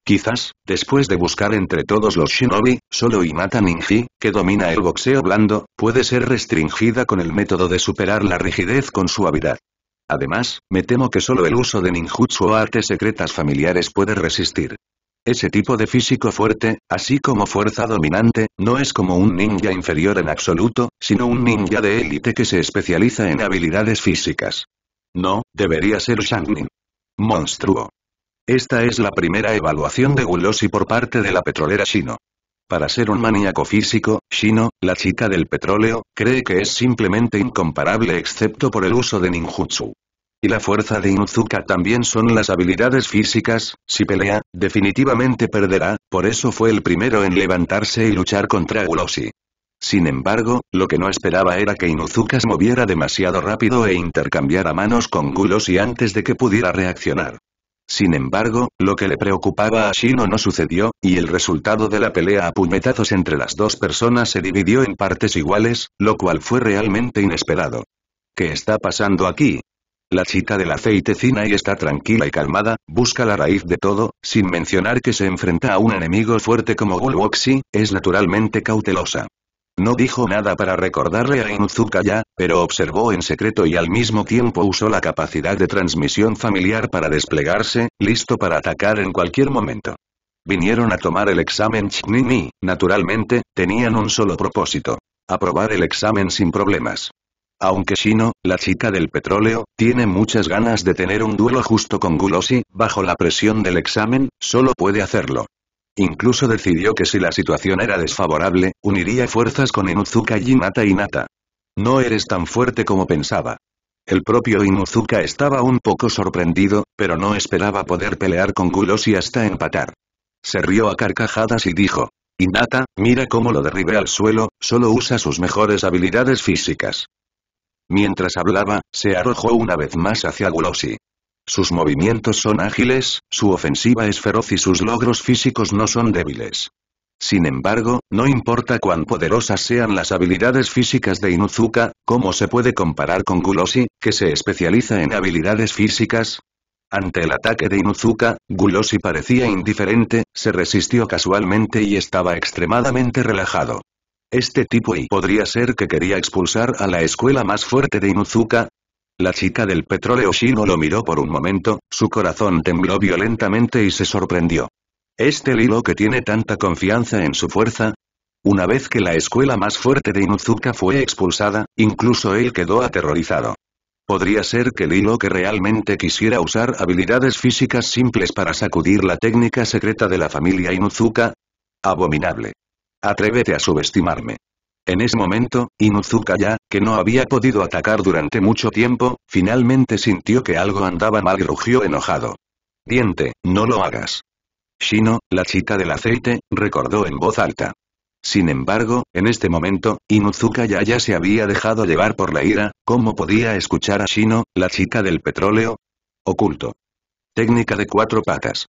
Quizás, después de buscar entre todos los Shinobi, solo Hinata Ninji, que domina el boxeo blando, puede ser restringida con el método de superar la rigidez con suavidad. Además, me temo que solo el uso de ninjutsu o artes secretas familiares puede resistir. Ese tipo de físico fuerte, así como fuerza dominante, no es como un ninja inferior en absoluto, sino un ninja de élite que se especializa en habilidades físicas. No, debería ser Shangnin. Monstruo. Esta es la primera evaluación de Gulgoxi por parte de la petrolera Shino. Para ser un maníaco físico, Shino, la chica del petróleo, cree que es simplemente incomparable excepto por el uso de ninjutsu. Y la fuerza de Inuzuka también son las habilidades físicas, si pelea, definitivamente perderá, por eso fue el primero en levantarse y luchar contra Gulgoxi. Sin embargo, lo que no esperaba era que Inuzuka se moviera demasiado rápido e intercambiara manos con Gulgoxi antes de que pudiera reaccionar. Sin embargo, lo que le preocupaba a Shino no sucedió, y el resultado de la pelea a puñetazos entre las dos personas se dividió en partes iguales, lo cual fue realmente inesperado. ¿Qué está pasando aquí? La chica del aceite Zinai está tranquila y calmada, busca la raíz de todo, sin mencionar que se enfrenta a un enemigo fuerte como Gulgoxi, es naturalmente cautelosa. No dijo nada para recordarle a Inuzuka ya, pero observó en secreto y al mismo tiempo usó la capacidad de transmisión familiar para desplegarse, listo para atacar en cualquier momento. Vinieron a tomar el examen Chunin, naturalmente, tenían un solo propósito: aprobar el examen sin problemas. Aunque Shino, la chica del petróleo, tiene muchas ganas de tener un duelo justo con Gulgoxi, bajo la presión del examen, solo puede hacerlo. Incluso decidió que si la situación era desfavorable, uniría fuerzas con Inuzuka y Hinata Hinata. No eres tan fuerte como pensaba. El propio Inuzuka estaba un poco sorprendido, pero no esperaba poder pelear con Gulgoxi hasta empatar. Se rió a carcajadas y dijo: Hinata, mira cómo lo derribé al suelo, solo usa sus mejores habilidades físicas. Mientras hablaba, se arrojó una vez más hacia Gulosi. Sus movimientos son ágiles, su ofensiva es feroz y sus logros físicos no son débiles. Sin embargo, no importa cuán poderosas sean las habilidades físicas de Inuzuka, ¿cómo se puede comparar con Gulosi, que se especializa en habilidades físicas? Ante el ataque de Inuzuka, Gulosi parecía indiferente, se resistió casualmente y estaba extremadamente relajado. Este tipo y podría ser que quería expulsar a la escuela más fuerte de Inuzuka. La chica del petróleo Shino lo miró por un momento, su corazón tembló violentamente y se sorprendió. ¿Este Lilo que tiene tanta confianza en su fuerza? Una vez que la escuela más fuerte de Inuzuka fue expulsada, incluso él quedó aterrorizado. Podría ser que Lilo que realmente quisiera usar habilidades físicas simples para sacudir la técnica secreta de la familia Inuzuka. Abominable. Atrévete a subestimarme. En ese momento, Inuzuka ya, que no había podido atacar durante mucho tiempo, finalmente sintió que algo andaba mal y rugió enojado. Diente, no lo hagas. Shino, la chica del aceite, recordó en voz alta. Sin embargo, en este momento, Inuzuka ya ya se había dejado llevar por la ira, ¿cómo podía escuchar a Shino, la chica del petróleo? Oculto. Técnica de cuatro patas.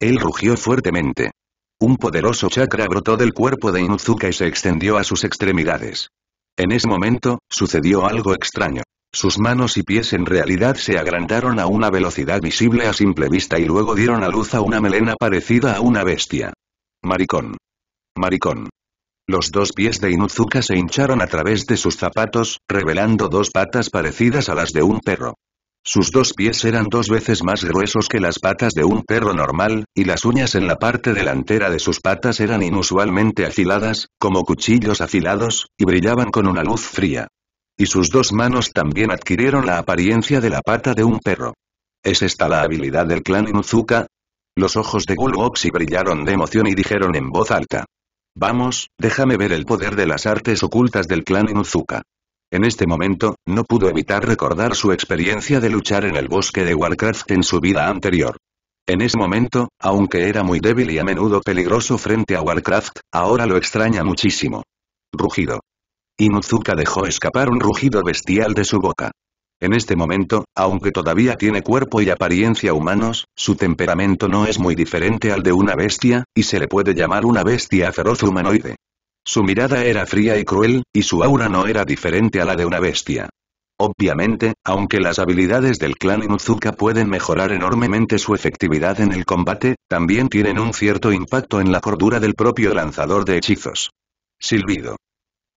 Él rugió fuertemente. Un poderoso chakra brotó del cuerpo de Inuzuka y se extendió a sus extremidades. En ese momento, sucedió algo extraño. Sus manos y pies en realidad se agrandaron a una velocidad visible a simple vista y luego dieron a luz a una melena parecida a una bestia. Maricón. Maricón. Los dos pies de Inuzuka se hincharon a través de sus zapatos, revelando dos patas parecidas a las de un perro. Sus dos pies eran dos veces más gruesos que las patas de un perro normal, y las uñas en la parte delantera de sus patas eran inusualmente afiladas, como cuchillos afilados, y brillaban con una luz fría. Y sus dos manos también adquirieron la apariencia de la pata de un perro. ¿Es esta la habilidad del clan Inuzuka? Los ojos de Gulosi brillaron de emoción y dijeron en voz alta. Vamos, déjame ver el poder de las artes ocultas del clan Inuzuka. En este momento, no pudo evitar recordar su experiencia de luchar en el bosque de Warcraft en su vida anterior. En ese momento, aunque era muy débil y a menudo peligroso frente a Warcraft, ahora lo extraña muchísimo. Rugido. Inuzuka dejó escapar un rugido bestial de su boca. En este momento, aunque todavía tiene cuerpo y apariencia humanos, su temperamento no es muy diferente al de una bestia, y se le puede llamar una bestia feroz humanoide. Su mirada era fría y cruel, y su aura no era diferente a la de una bestia. Obviamente, aunque las habilidades del clan Inuzuka pueden mejorar enormemente su efectividad en el combate, también tienen un cierto impacto en la cordura del propio lanzador de hechizos. Silbido.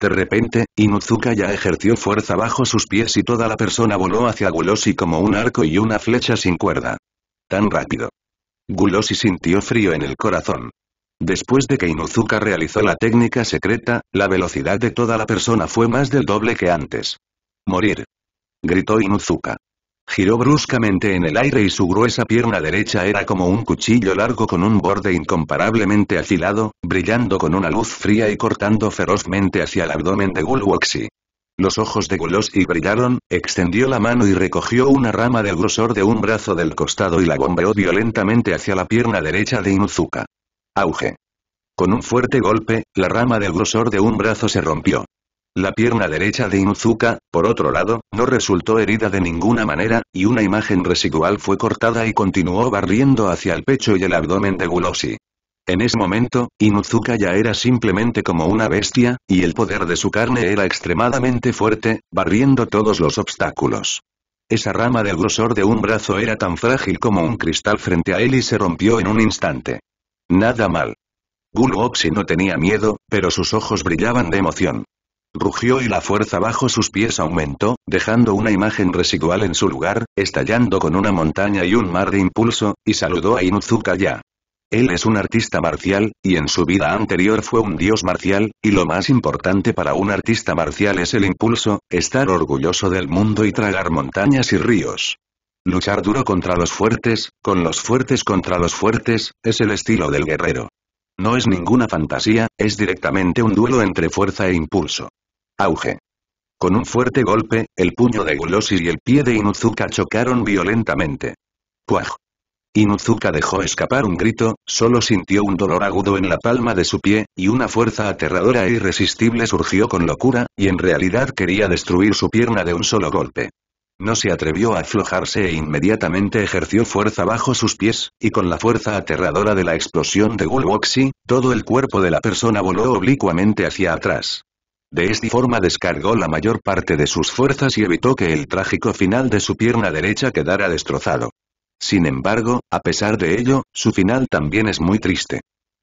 De repente, Inuzuka ya ejerció fuerza bajo sus pies y toda la persona voló hacia Gulosi como un arco y una flecha sin cuerda. Tan rápido. Gulosi sintió frío en el corazón. Después de que Inuzuka realizó la técnica secreta, la velocidad de toda la persona fue más del doble que antes. Morir. Gritó Inuzuka. Giró bruscamente en el aire y su gruesa pierna derecha era como un cuchillo largo con un borde incomparablemente afilado, brillando con una luz fría y cortando ferozmente hacia el abdomen de Gulosi. Los ojos de Gulosi brillaron, extendió la mano y recogió una rama del grosor de un brazo del costado y la bombeó violentamente hacia la pierna derecha de Inuzuka. Auge. Con un fuerte golpe, la rama del grosor de un brazo se rompió. La pierna derecha de Inuzuka, por otro lado, no resultó herida de ninguna manera, y una imagen residual fue cortada y continuó barriendo hacia el pecho y el abdomen de Gulosi. En ese momento, Inuzuka ya era simplemente como una bestia, y el poder de su carne era extremadamente fuerte, barriendo todos los obstáculos. Esa rama del grosor de un brazo era tan frágil como un cristal frente a él y se rompió en un instante. Nada mal. Gulosi no tenía miedo, pero sus ojos brillaban de emoción. Rugió y la fuerza bajo sus pies aumentó, dejando una imagen residual en su lugar, estallando con una montaña y un mar de impulso, y saludó a Inuzuka ya. Él es un artista marcial, y en su vida anterior fue un dios marcial, y lo más importante para un artista marcial es el impulso, estar orgulloso del mundo y tragar montañas y ríos. Luchar duro contra los fuertes, con los fuertes contra los fuertes, es el estilo del guerrero. No es ninguna fantasía, es directamente un duelo entre fuerza e impulso. Auge. Con un fuerte golpe, el puño de Gulosi y el pie de Inuzuka chocaron violentamente. ¡Puaj! Inuzuka dejó escapar un grito, solo sintió un dolor agudo en la palma de su pie, y una fuerza aterradora e irresistible surgió con locura, y en realidad quería destruir su pierna de un solo golpe. No se atrevió a aflojarse e inmediatamente ejerció fuerza bajo sus pies, y con la fuerza aterradora de la explosión de Gulwoxi, todo el cuerpo de la persona voló oblicuamente hacia atrás. De esta forma descargó la mayor parte de sus fuerzas y evitó que el trágico final de su pierna derecha quedara destrozado. Sin embargo, a pesar de ello, su final también es muy triste.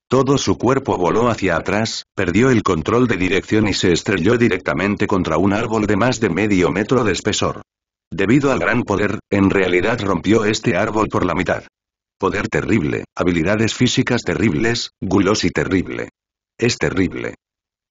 Todo su cuerpo voló hacia atrás, perdió el control de dirección y se estrelló directamente contra un árbol de más de medio metro de espesor. Debido al gran poder, en realidad rompió este árbol por la mitad. Poder terrible, habilidades físicas terribles, Gulwoxi terrible. Es terrible.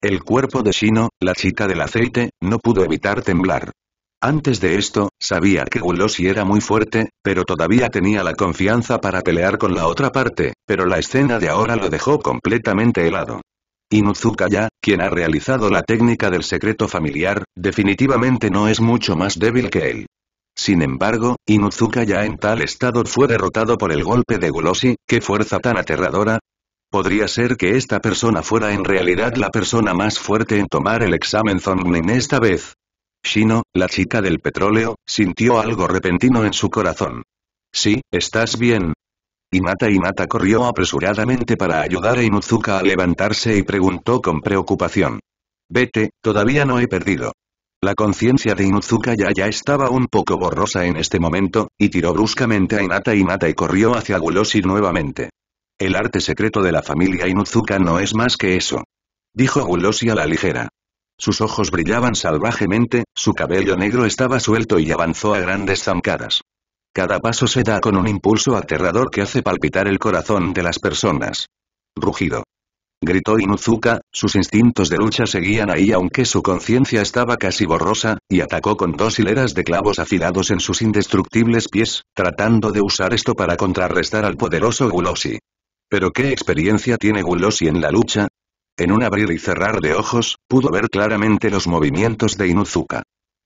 El cuerpo de Shino, la chica del aceite, no pudo evitar temblar. Antes de esto, sabía que Gulwoxi era muy fuerte, pero todavía tenía la confianza para pelear con la otra parte, pero la escena de ahora lo dejó completamente helado. Inuzuka ya, quien ha realizado la técnica del secreto familiar, definitivamente no es mucho más débil que él. Sin embargo, Inuzuka ya en tal estado fue derrotado por el golpe de Gulwoxi, ¡qué fuerza tan aterradora! Podría ser que esta persona fuera en realidad la persona más fuerte en tomar el examen Zongmin esta vez. Shino, la chica del petróleo, sintió algo repentino en su corazón. Sí, ¿estás bien? Hinata Hinata corrió apresuradamente para ayudar a Inuzuka a levantarse y preguntó con preocupación. Vete, todavía no he perdido. La conciencia de Inuzuka ya ya estaba un poco borrosa en este momento, y tiró bruscamente a Hinata Hinata y corrió hacia Gulwoxi nuevamente. El arte secreto de la familia Inuzuka no es más que eso. Dijo Gulwoxi a la ligera. Sus ojos brillaban salvajemente, su cabello negro estaba suelto y avanzó a grandes zancadas. Cada paso se da con un impulso aterrador que hace palpitar el corazón de las personas. Rugido. Gritó Inuzuka, sus instintos de lucha seguían ahí aunque su conciencia estaba casi borrosa, y atacó con dos hileras de clavos afilados en sus indestructibles pies, tratando de usar esto para contrarrestar al poderoso Gulwoxi. ¿Pero qué experiencia tiene Gulwoxi en la lucha? En un abrir y cerrar de ojos, pudo ver claramente los movimientos de Inuzuka.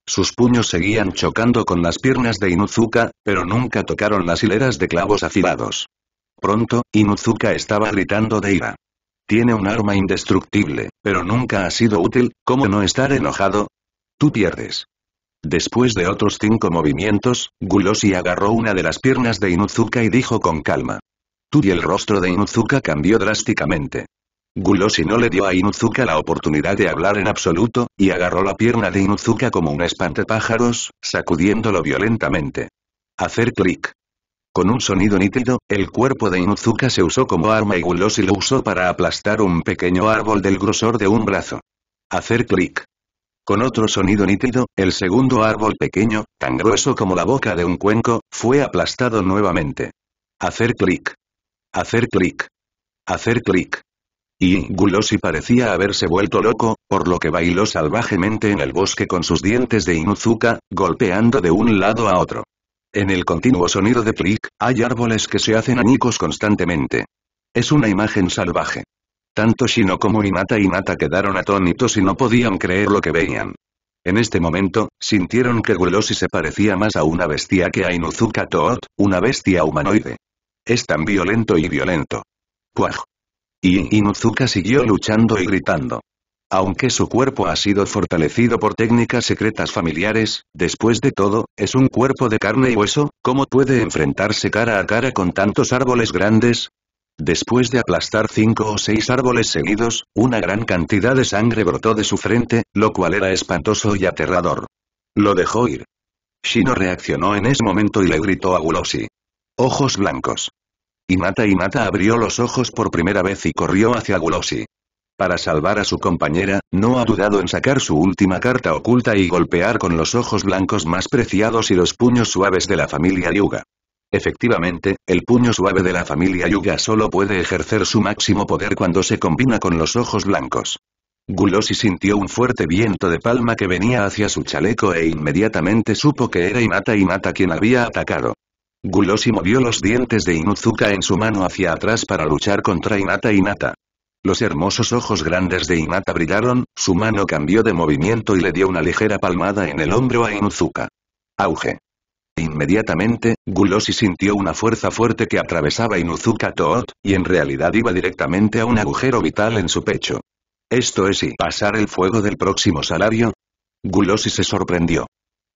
Sus puños seguían chocando con las piernas de Inuzuka, pero nunca tocaron las hileras de clavos afilados. Pronto, Inuzuka estaba gritando de ira. Tiene un arma indestructible, pero nunca ha sido útil, ¿cómo no estar enojado? Tú pierdes. Después de otros cinco movimientos, Gulwoxi agarró una de las piernas de Inuzuka y dijo con calma. Y el rostro de Inuzuka cambió drásticamente. Gulwoxi no le dio a Inuzuka la oportunidad de hablar en absoluto, y agarró la pierna de Inuzuka como un espantapájaros, sacudiéndolo violentamente. Hacer clic. Con un sonido nítido, el cuerpo de Inuzuka se usó como arma y Gulwoxi lo usó para aplastar un pequeño árbol del grosor de un brazo. Hacer clic. Con otro sonido nítido, el segundo árbol pequeño, tan grueso como la boca de un cuenco, fue aplastado nuevamente. Hacer clic. Hacer clic. Hacer clic. Y Gulwoxi parecía haberse vuelto loco, por lo que bailó salvajemente en el bosque con sus dientes de Inuzuka, golpeando de un lado a otro. En el continuo sonido de clic, hay árboles que se hacen añicos constantemente. Es una imagen salvaje. Tanto Shino como Hinata Hinata quedaron atónitos y no podían creer lo que veían. En este momento, sintieron que Gulwoxi se parecía más a una bestia que a Inuzuka Toot, una bestia humanoide. Es tan violento y violento. Puaj. Y Inuzuka siguió luchando y gritando. Aunque su cuerpo ha sido fortalecido por técnicas secretas familiares, después de todo, es un cuerpo de carne y hueso, ¿cómo puede enfrentarse cara a cara con tantos árboles grandes? Después de aplastar cinco o seis árboles seguidos, una gran cantidad de sangre brotó de su frente, lo cual era espantoso y aterrador. Lo dejó ir. Shino reaccionó en ese momento y le gritó a Gulwoxi. Ojos blancos. Hinata Hinata abrió los ojos por primera vez y corrió hacia Gulwoxi. Para salvar a su compañera, no ha dudado en sacar su última carta oculta y golpear con los ojos blancos más preciados y los puños suaves de la familia Hyuga. Efectivamente, el puño suave de la familia Hyuga solo puede ejercer su máximo poder cuando se combina con los ojos blancos. Gulwoxi sintió un fuerte viento de palma que venía hacia su chaleco e inmediatamente supo que era Hinata Hinata quien había atacado. Gulwoxi movió los dientes de Inuzuka en su mano hacia atrás para luchar contra Hinata Hinata. Los hermosos ojos grandes de Hinata brillaron, su mano cambió de movimiento y le dio una ligera palmada en el hombro a Inuzuka. Auge. Inmediatamente, Guloshi sintió una fuerza fuerte que atravesaba Inuzuka Toot, y en realidad iba directamente a un agujero vital en su pecho. Esto es y pasar el fuego del próximo salario. Guloshi se sorprendió.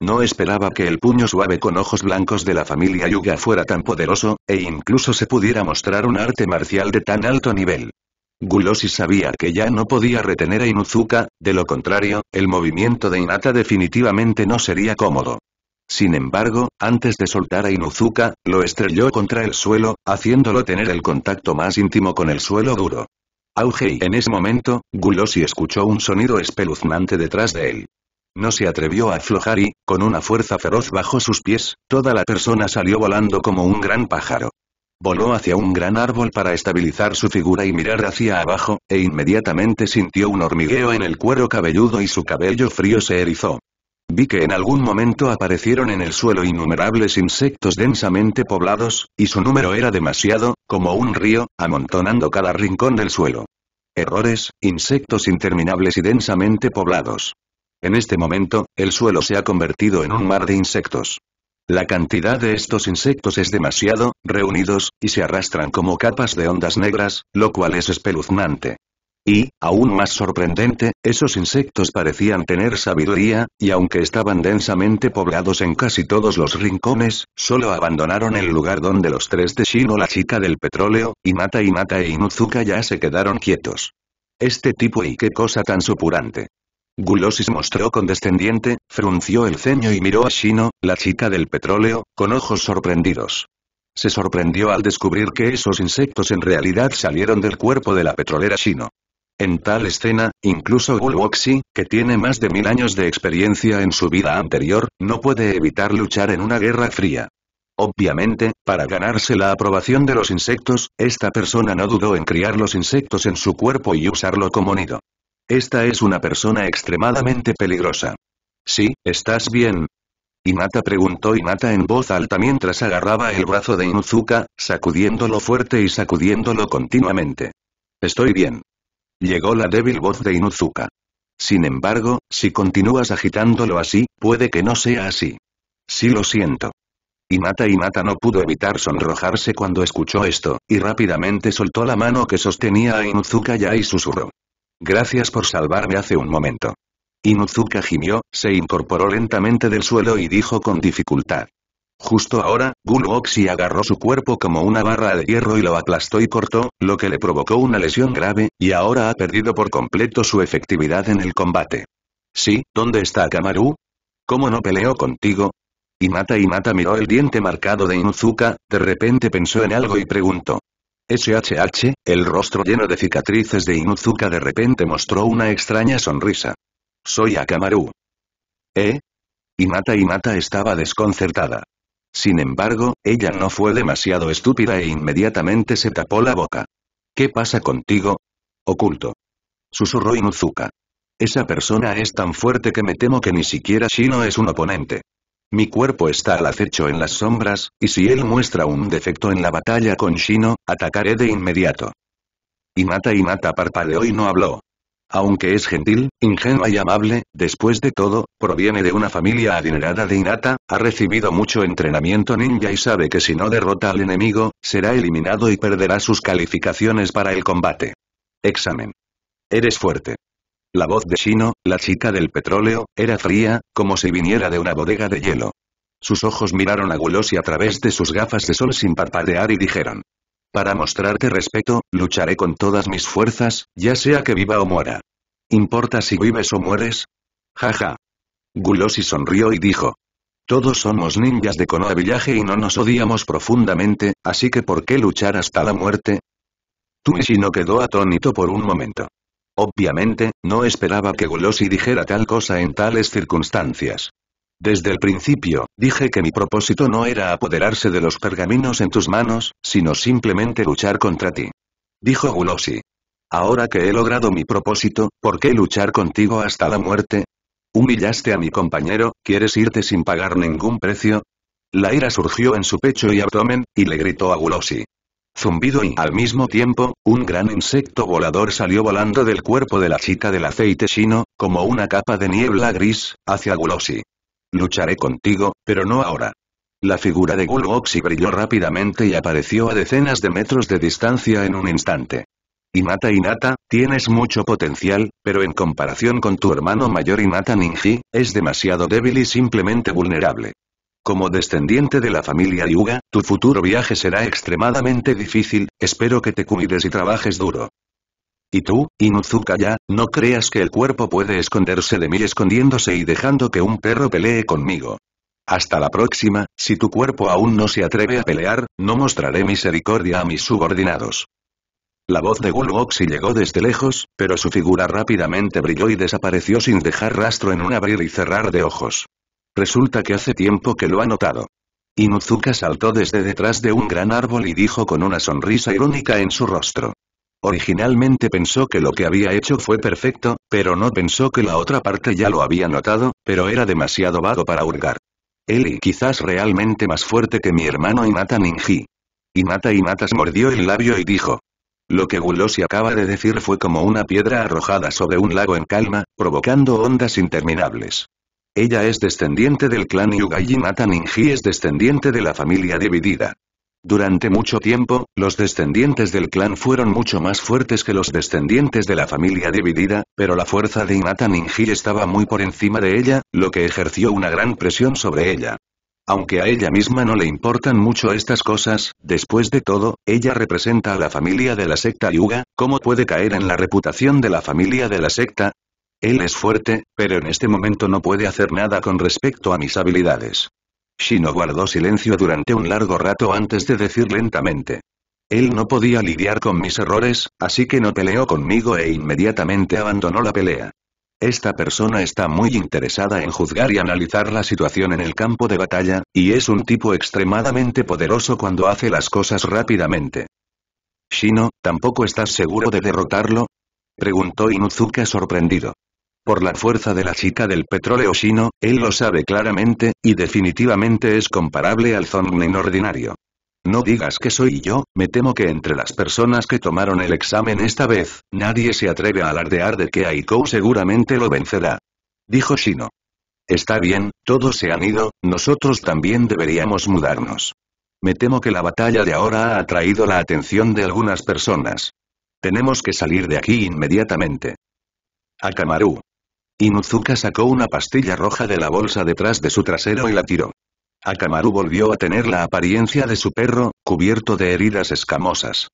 No esperaba que el puño suave con ojos blancos de la familia Yuga fuera tan poderoso, e incluso se pudiera mostrar un arte marcial de tan alto nivel. Guloshi sabía que ya no podía retener a Inuzuka, de lo contrario, el movimiento de Hinata definitivamente no sería cómodo. Sin embargo, antes de soltar a Inuzuka, lo estrelló contra el suelo, haciéndolo tener el contacto más íntimo con el suelo duro. Auge. En ese momento, Guloshi escuchó un sonido espeluznante detrás de él. No se atrevió a aflojar y, con una fuerza feroz bajo sus pies, toda la persona salió volando como un gran pájaro. Voló hacia un gran árbol para estabilizar su figura y mirar hacia abajo, e inmediatamente sintió un hormigueo en el cuero cabelludo y su cabello frío se erizó. Vi que en algún momento aparecieron en el suelo innumerables insectos densamente poblados, y su número era demasiado, como un río, amontonando cada rincón del suelo. Errores, insectos interminables y densamente poblados. En este momento, el suelo se ha convertido en un mar de insectos. La cantidad de estos insectos es demasiado, reunidos, y se arrastran como capas de ondas negras, lo cual es espeluznante. Y, aún más sorprendente, esos insectos parecían tener sabiduría, y aunque estaban densamente poblados en casi todos los rincones, solo abandonaron el lugar donde los tres de Shino, la chica del petróleo, Hinata Hinata e Inuzuka ya se quedaron quietos. Este tipo y qué cosa tan supurante. Guloshi se mostró condescendiente, frunció el ceño y miró a Shino, la chica del petróleo, con ojos sorprendidos. Se sorprendió al descubrir que esos insectos en realidad salieron del cuerpo de la petrolera Shino. En tal escena, incluso Guloshi, que tiene más de mil años de experiencia en su vida anterior, no puede evitar luchar en una guerra fría. Obviamente, para ganarse la aprobación de los insectos, esta persona no dudó en criar los insectos en su cuerpo y usarlo como nido. Esta es una persona extremadamente peligrosa. Sí, ¿estás bien? Hinata preguntó Hinata en voz alta mientras agarraba el brazo de Inuzuka, sacudiéndolo fuerte y sacudiéndolo continuamente. Estoy bien. Llegó la débil voz de Inuzuka. Sin embargo, si continúas agitándolo así, puede que no sea así. Sí, lo siento. Hinata Hinata no pudo evitar sonrojarse cuando escuchó esto, y rápidamente soltó la mano que sostenía a Inuzuka ya y susurró. Gracias por salvarme hace un momento. Inuzuka gimió, se incorporó lentamente del suelo y dijo con dificultad. Justo ahora, Guloshi agarró su cuerpo como una barra de hierro y lo aplastó y cortó, lo que le provocó una lesión grave, y ahora ha perdido por completo su efectividad en el combate. Sí, ¿dónde está Kamaru? ¿Cómo no peleó contigo? Hinata Hinata miró el diente marcado de Inuzuka, de repente pensó en algo y preguntó. S H H, el rostro lleno de cicatrices de Inuzuka de repente mostró una extraña sonrisa. Soy Akamaru. ¿Eh? Hinata Hinata estaba desconcertada. Sin embargo, ella no fue demasiado estúpida e inmediatamente se tapó la boca. ¿Qué pasa contigo? Oculto. Susurró Inuzuka. Esa persona es tan fuerte que me temo que ni siquiera Shino es un oponente. Mi cuerpo está al acecho en las sombras, y si él muestra un defecto en la batalla con Shino, atacaré de inmediato. Hinata Hinata parpadeó y no habló. Aunque es gentil, ingenua y amable, después de todo, proviene de una familia adinerada de Hinata, ha recibido mucho entrenamiento ninja y sabe que si no derrota al enemigo, será eliminado y perderá sus calificaciones para el combate. Examen. Eres fuerte. La voz de Shino, la chica del petróleo, era fría, como si viniera de una bodega de hielo. Sus ojos miraron a Guloshi a través de sus gafas de sol sin parpadear y dijeron. Para mostrarte respeto, lucharé con todas mis fuerzas, ya sea que viva o muera. ¿Importa si vives o mueres? Jaja. Guloshi sonrió y dijo. Todos somos ninjas de Konoha Village y no nos odiamos profundamente, así que ¿por qué luchar hasta la muerte? Tú y Shino quedó atónito por un momento. Obviamente, no esperaba que Guloshi dijera tal cosa en tales circunstancias. Desde el principio, dije que mi propósito no era apoderarse de los pergaminos en tus manos, sino simplemente luchar contra ti. Dijo Guloshi. Ahora que he logrado mi propósito, ¿por qué luchar contigo hasta la muerte? Humillaste a mi compañero, ¿quieres irte sin pagar ningún precio? La ira surgió en su pecho y abdomen, y le gritó a Guloshi. Zumbido y, al mismo tiempo, un gran insecto volador salió volando del cuerpo de la chica del aceite Shino, como una capa de niebla gris, hacia Guloshi. Lucharé contigo, pero no ahora. La figura de Gulgoxi brilló rápidamente y apareció a decenas de metros de distancia en un instante. Hinata Hinata, tienes mucho potencial, pero en comparación con tu hermano mayor Hinata Ninji, es demasiado débil y simplemente vulnerable. Como descendiente de la familia Hyuga, tu futuro viaje será extremadamente difícil, espero que te cuides y trabajes duro. Y tú, Inuzukaya, no creas que el cuerpo puede esconderse de mí escondiéndose y dejando que un perro pelee conmigo. Hasta la próxima, si tu cuerpo aún no se atreve a pelear, no mostraré misericordia a mis subordinados. La voz de Gulgoxi llegó desde lejos, pero su figura rápidamente brilló y desapareció sin dejar rastro en un abrir y cerrar de ojos. Resulta que hace tiempo que lo ha notado. Inuzuka saltó desde detrás de un gran árbol y dijo con una sonrisa irónica en su rostro. Originalmente pensó que lo que había hecho fue perfecto, pero no pensó que la otra parte ya lo había notado, pero era demasiado vago para hurgar. Él y quizás realmente más fuerte que mi hermano Hinata Ninji. Hinata Hinata se mordió el labio y dijo. Lo que Gulosi acaba de decir fue como una piedra arrojada sobre un lago en calma, provocando ondas interminables. Ella es descendiente del clan Hyuga y Hinata Ninji es descendiente de la familia dividida. Durante mucho tiempo, los descendientes del clan fueron mucho más fuertes que los descendientes de la familia dividida, pero la fuerza de Hinata Ninji estaba muy por encima de ella, lo que ejerció una gran presión sobre ella. Aunque a ella misma no le importan mucho estas cosas, después de todo, ella representa a la familia de la secta Hyuga, ¿cómo puede caer en la reputación de la familia de la secta? Él es fuerte, pero en este momento no puede hacer nada con respecto a mis habilidades. Shino guardó silencio durante un largo rato antes de decir lentamente. Él no podía lidiar con mis errores, así que no peleó conmigo e inmediatamente abandonó la pelea. Esta persona está muy interesada en juzgar y analizar la situación en el campo de batalla, y es un tipo extremadamente poderoso cuando hace las cosas rápidamente. Shino, ¿tampoco estás seguro de derrotarlo? Preguntó Inuzuka sorprendido. Por la fuerza de la chica del petróleo Shino, él lo sabe claramente, y definitivamente es comparable al Zonin ordinario. No digas que soy yo, me temo que entre las personas que tomaron el examen esta vez, nadie se atreve a alardear de que Aikou seguramente lo vencerá. Dijo Shino. Está bien, todos se han ido, nosotros también deberíamos mudarnos. Me temo que la batalla de ahora ha atraído la atención de algunas personas. Tenemos que salir de aquí inmediatamente. Akamaru. Inuzuka sacó una pastilla roja de la bolsa detrás de su trasero y la tiró. Akamaru volvió a tener la apariencia de su perro, cubierto de heridas escamosas.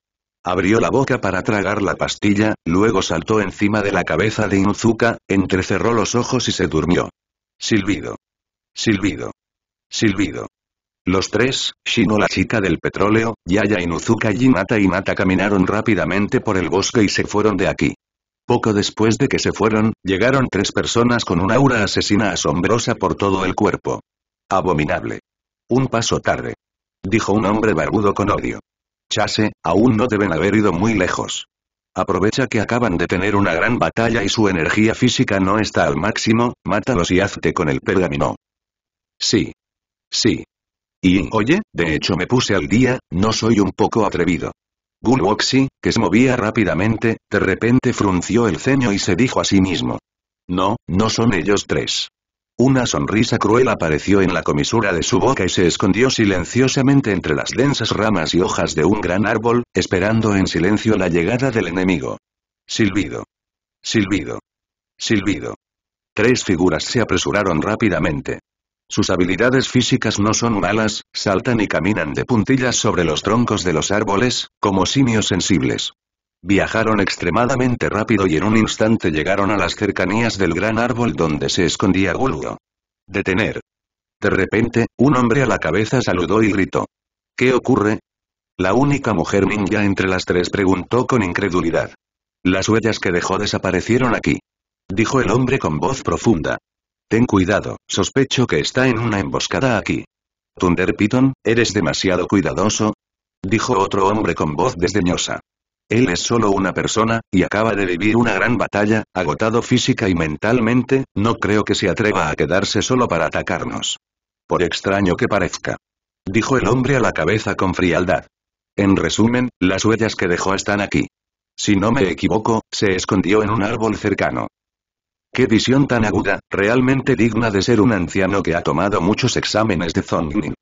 Abrió la boca para tragar la pastilla, luego saltó encima de la cabeza de Inuzuka, entrecerró los ojos y se durmió. Silbido. Silbido. Silbido. Los tres, Shino la chica del petróleo, Yaya Inuzuka y Hinata Hinata caminaron rápidamente por el bosque y se fueron de aquí. Poco después de que se fueron, llegaron tres personas con un aura asesina asombrosa por todo el cuerpo. Abominable. Un paso tarde. Dijo un hombre barbudo con odio. Chase, aún no deben haber ido muy lejos. Aprovecha que acaban de tener una gran batalla y su energía física no está al máximo, mátalos y hazte con el pergamino. Sí. Sí. Y, oye, de hecho me puse al día, no soy un poco atrevido. Gulgoxi, que se movía rápidamente, de repente frunció el ceño y se dijo a sí mismo. No, no son ellos tres. Una sonrisa cruel apareció en la comisura de su boca y se escondió silenciosamente entre las densas ramas y hojas de un gran árbol, esperando en silencio la llegada del enemigo. Silbido. Silbido. Silbido. Tres figuras se apresuraron rápidamente. Sus habilidades físicas no son malas, saltan y caminan de puntillas sobre los troncos de los árboles, como simios sensibles. Viajaron extremadamente rápido y en un instante llegaron a las cercanías del gran árbol donde se escondía Gulgo. Detener. De repente, un hombre a la cabeza saludó y gritó. ¿Qué ocurre? La única mujer ninja entre las tres preguntó con incredulidad. Las huellas que dejó desaparecieron aquí. Dijo el hombre con voz profunda. Ten cuidado, sospecho que está en una emboscada aquí. Thunder Python, ¿eres demasiado cuidadoso? Dijo otro hombre con voz desdeñosa. Él es solo una persona, y acaba de vivir una gran batalla, agotado física y mentalmente, no creo que se atreva a quedarse solo para atacarnos. Por extraño que parezca. Dijo el hombre a la cabeza con frialdad. En resumen, las huellas que dejó están aquí. Si no me equivoco, se escondió en un árbol cercano. ¡Qué visión tan aguda, realmente digna de ser un anciano que ha tomado muchos exámenes de Zonin!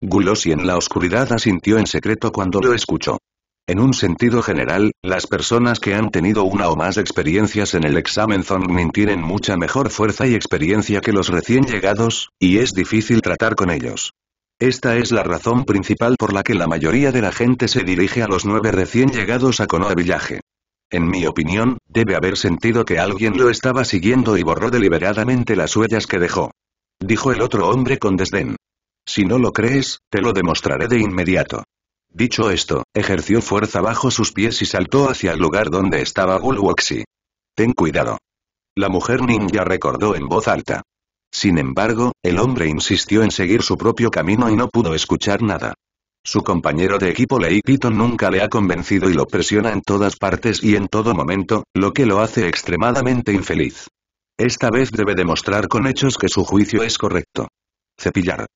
Gulosi en la oscuridad asintió en secreto cuando lo escuchó. En un sentido general, las personas que han tenido una o más experiencias en el examen Zhongmin tienen mucha mejor fuerza y experiencia que los recién llegados, y es difícil tratar con ellos. Esta es la razón principal por la que la mayoría de la gente se dirige a los nueve recién llegados a Konoha Village. En mi opinión, debe haber sentido que alguien lo estaba siguiendo y borró deliberadamente las huellas que dejó. Dijo el otro hombre con desdén. Si no lo crees, te lo demostraré de inmediato. Dicho esto, ejerció fuerza bajo sus pies y saltó hacia el lugar donde estaba Gulwoxi. Ten cuidado. La mujer ninja recordó en voz alta. Sin embargo, el hombre insistió en seguir su propio camino y no pudo escuchar nada. Su compañero de equipo Lei Piton nunca le ha convencido y lo presiona en todas partes y en todo momento, lo que lo hace extremadamente infeliz. Esta vez debe demostrar con hechos que su juicio es correcto. Cepillar.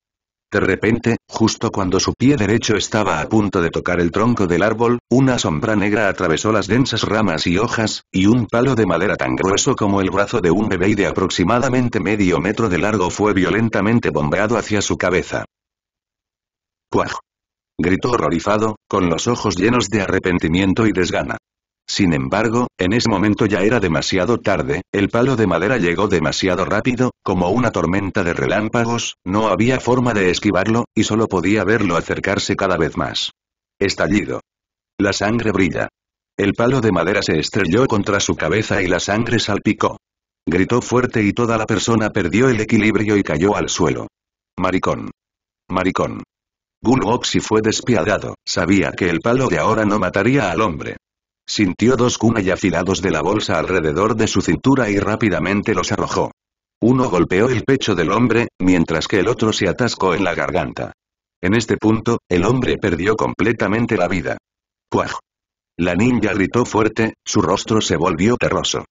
De repente, justo cuando su pie derecho estaba a punto de tocar el tronco del árbol, una sombra negra atravesó las densas ramas y hojas, y un palo de madera tan grueso como el brazo de un bebé y de aproximadamente medio metro de largo fue violentamente bombeado hacia su cabeza. ¡Cuaj! Gritó horrorizado, con los ojos llenos de arrepentimiento y desgana. Sin embargo, en ese momento ya era demasiado tarde, el palo de madera llegó demasiado rápido, como una tormenta de relámpagos, no había forma de esquivarlo, y solo podía verlo acercarse cada vez más. Estallido. La sangre brilla. El palo de madera se estrelló contra su cabeza y la sangre salpicó. Gritó fuerte y toda la persona perdió el equilibrio y cayó al suelo. Maricón. Maricón. Gulwoxi fue despiadado, sabía que el palo de ahora no mataría al hombre. Sintió dos kunai afilados de la bolsa alrededor de su cintura y rápidamente los arrojó. Uno golpeó el pecho del hombre, mientras que el otro se atascó en la garganta. En este punto, el hombre perdió completamente la vida. ¡Cuaj! La ninja gritó fuerte, su rostro se volvió terroso.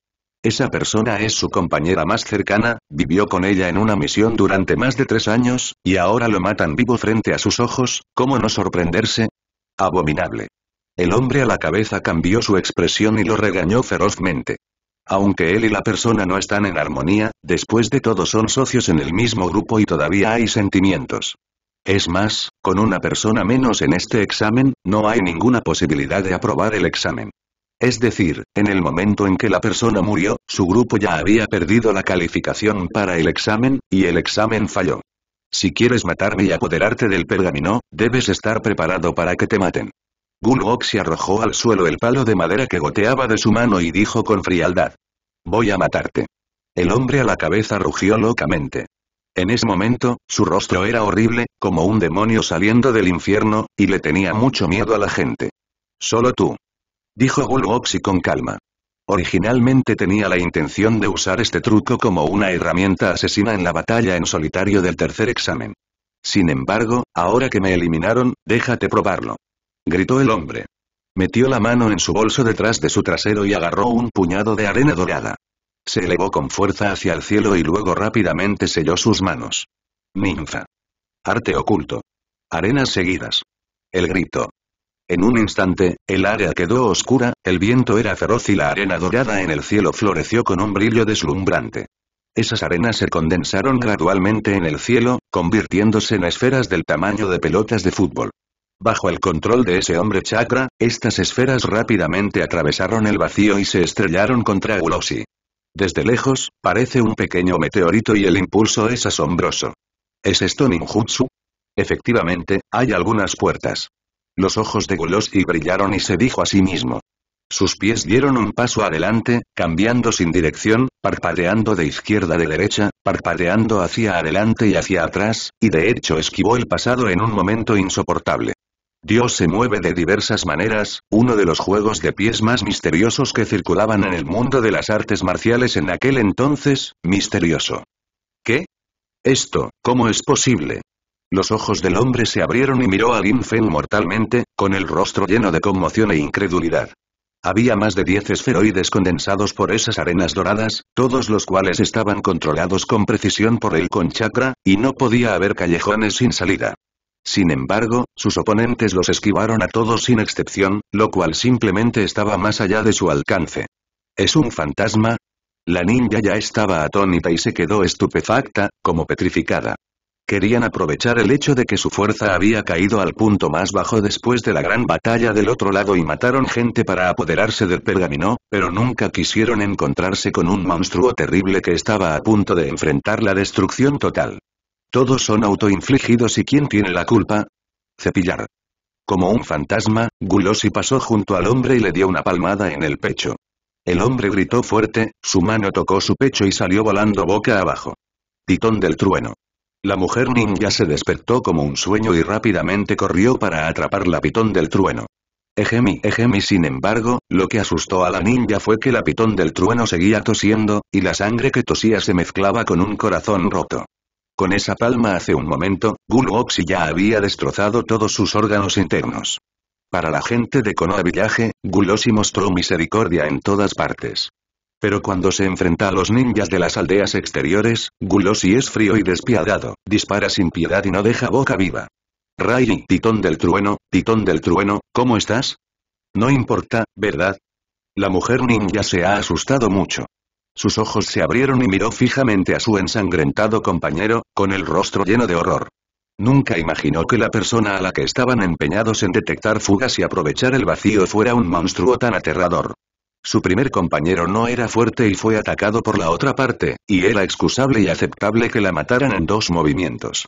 Esa persona es su compañera más cercana, vivió con ella en una misión durante más de tres años, y ahora lo matan vivo frente a sus ojos, ¿cómo no sorprenderse? Abominable. El hombre a la cabeza cambió su expresión y lo regañó ferozmente. Aunque él y la persona no están en armonía, después de todo son socios en el mismo grupo y todavía hay sentimientos. Es más, con una persona menos en este examen, no hay ninguna posibilidad de aprobar el examen. Es decir, en el momento en que la persona murió, su grupo ya había perdido la calificación para el examen, y el examen falló. Si quieres matarme y apoderarte del pergamino, debes estar preparado para que te maten. Gulwoxi arrojó al suelo el palo de madera que goteaba de su mano y dijo con frialdad. «Voy a matarte». El hombre a la cabeza rugió locamente. En ese momento, su rostro era horrible, como un demonio saliendo del infierno, y le tenía mucho miedo a la gente. «Solo tú», dijo Gulwoxi con calma. Originalmente tenía la intención de usar este truco como una herramienta asesina en la batalla en solitario del tercer examen. Sin embargo, ahora que me eliminaron, déjate probarlo. Gritó el hombre. Metió la mano en su bolso detrás de su trasero y agarró un puñado de arena dorada. Se elevó con fuerza hacia el cielo y luego rápidamente selló sus manos. Ninfa. Arte oculto. Arenas seguidas. El grito. En un instante, el área quedó oscura, el viento era feroz y la arena dorada en el cielo floreció con un brillo deslumbrante. Esas arenas se condensaron gradualmente en el cielo, convirtiéndose en esferas del tamaño de pelotas de fútbol. Bajo el control de ese hombre chakra, estas esferas rápidamente atravesaron el vacío y se estrellaron contra Gulosi. Desde lejos, parece un pequeño meteorito y el impulso es asombroso. ¿Es esto ninjutsu? Efectivamente, hay algunas puertas. Los ojos de Gulosi brillaron y se dijo a sí mismo. Sus pies dieron un paso adelante, cambiando sin dirección, parpadeando de izquierda a derecha, parpadeando hacia adelante y hacia atrás, y de hecho esquivó el pasado en un momento insoportable. Dios se mueve de diversas maneras, uno de los juegos de pies más misteriosos que circulaban en el mundo de las artes marciales en aquel entonces, misterioso. ¿Qué? ¿Esto, cómo es posible? Los ojos del hombre se abrieron y miró a Lin Fen mortalmente, con el rostro lleno de conmoción e incredulidad. Había más de diez esferoides condensados por esas arenas doradas, todos los cuales estaban controlados con precisión por el Konchakra, y no podía haber callejones sin salida. Sin embargo, sus oponentes los esquivaron a todos sin excepción, lo cual simplemente estaba más allá de su alcance. ¿Es un fantasma? La ninja ya estaba atónita y se quedó estupefacta, como petrificada. querían aprovechar el hecho de que su fuerza había caído al punto más bajo después de la gran batalla del otro lado y mataron gente para apoderarse del pergamino, pero nunca quisieron encontrarse con un monstruo terrible que estaba a punto de enfrentar la destrucción total. Todos son autoinfligidos y ¿quién tiene la culpa? Cepillar. Como un fantasma, Gulosi pasó junto al hombre y le dio una palmada en el pecho. El hombre gritó fuerte, su mano tocó su pecho y salió volando boca abajo. Pitón del trueno. La mujer ninja se despertó como un sueño y rápidamente corrió para atrapar la pitón del trueno. Ejemi, Ejemi sin embargo, lo que asustó a la ninja fue que la pitón del trueno seguía tosiendo, y la sangre que tosía se mezclaba con un corazón roto. Con esa palma hace un momento, Gulosi ya había destrozado todos sus órganos internos. Para la gente de Konoha Village, Gulosi mostró misericordia en todas partes. Pero cuando se enfrenta a los ninjas de las aldeas exteriores, Gulosi es frío y despiadado, dispara sin piedad y no deja boca viva. Rairi, Pitón del trueno, Pitón del trueno, ¿cómo estás? No importa, ¿verdad? La mujer ninja se ha asustado mucho. Sus ojos se abrieron y miró fijamente a su ensangrentado compañero, con el rostro lleno de horror. Nunca imaginó que la persona a la que estaban empeñados en detectar fugas y aprovechar el vacío fuera un monstruo tan aterrador. Su primer compañero no era fuerte y fue atacado por la otra parte, y era excusable y aceptable que la mataran en dos movimientos.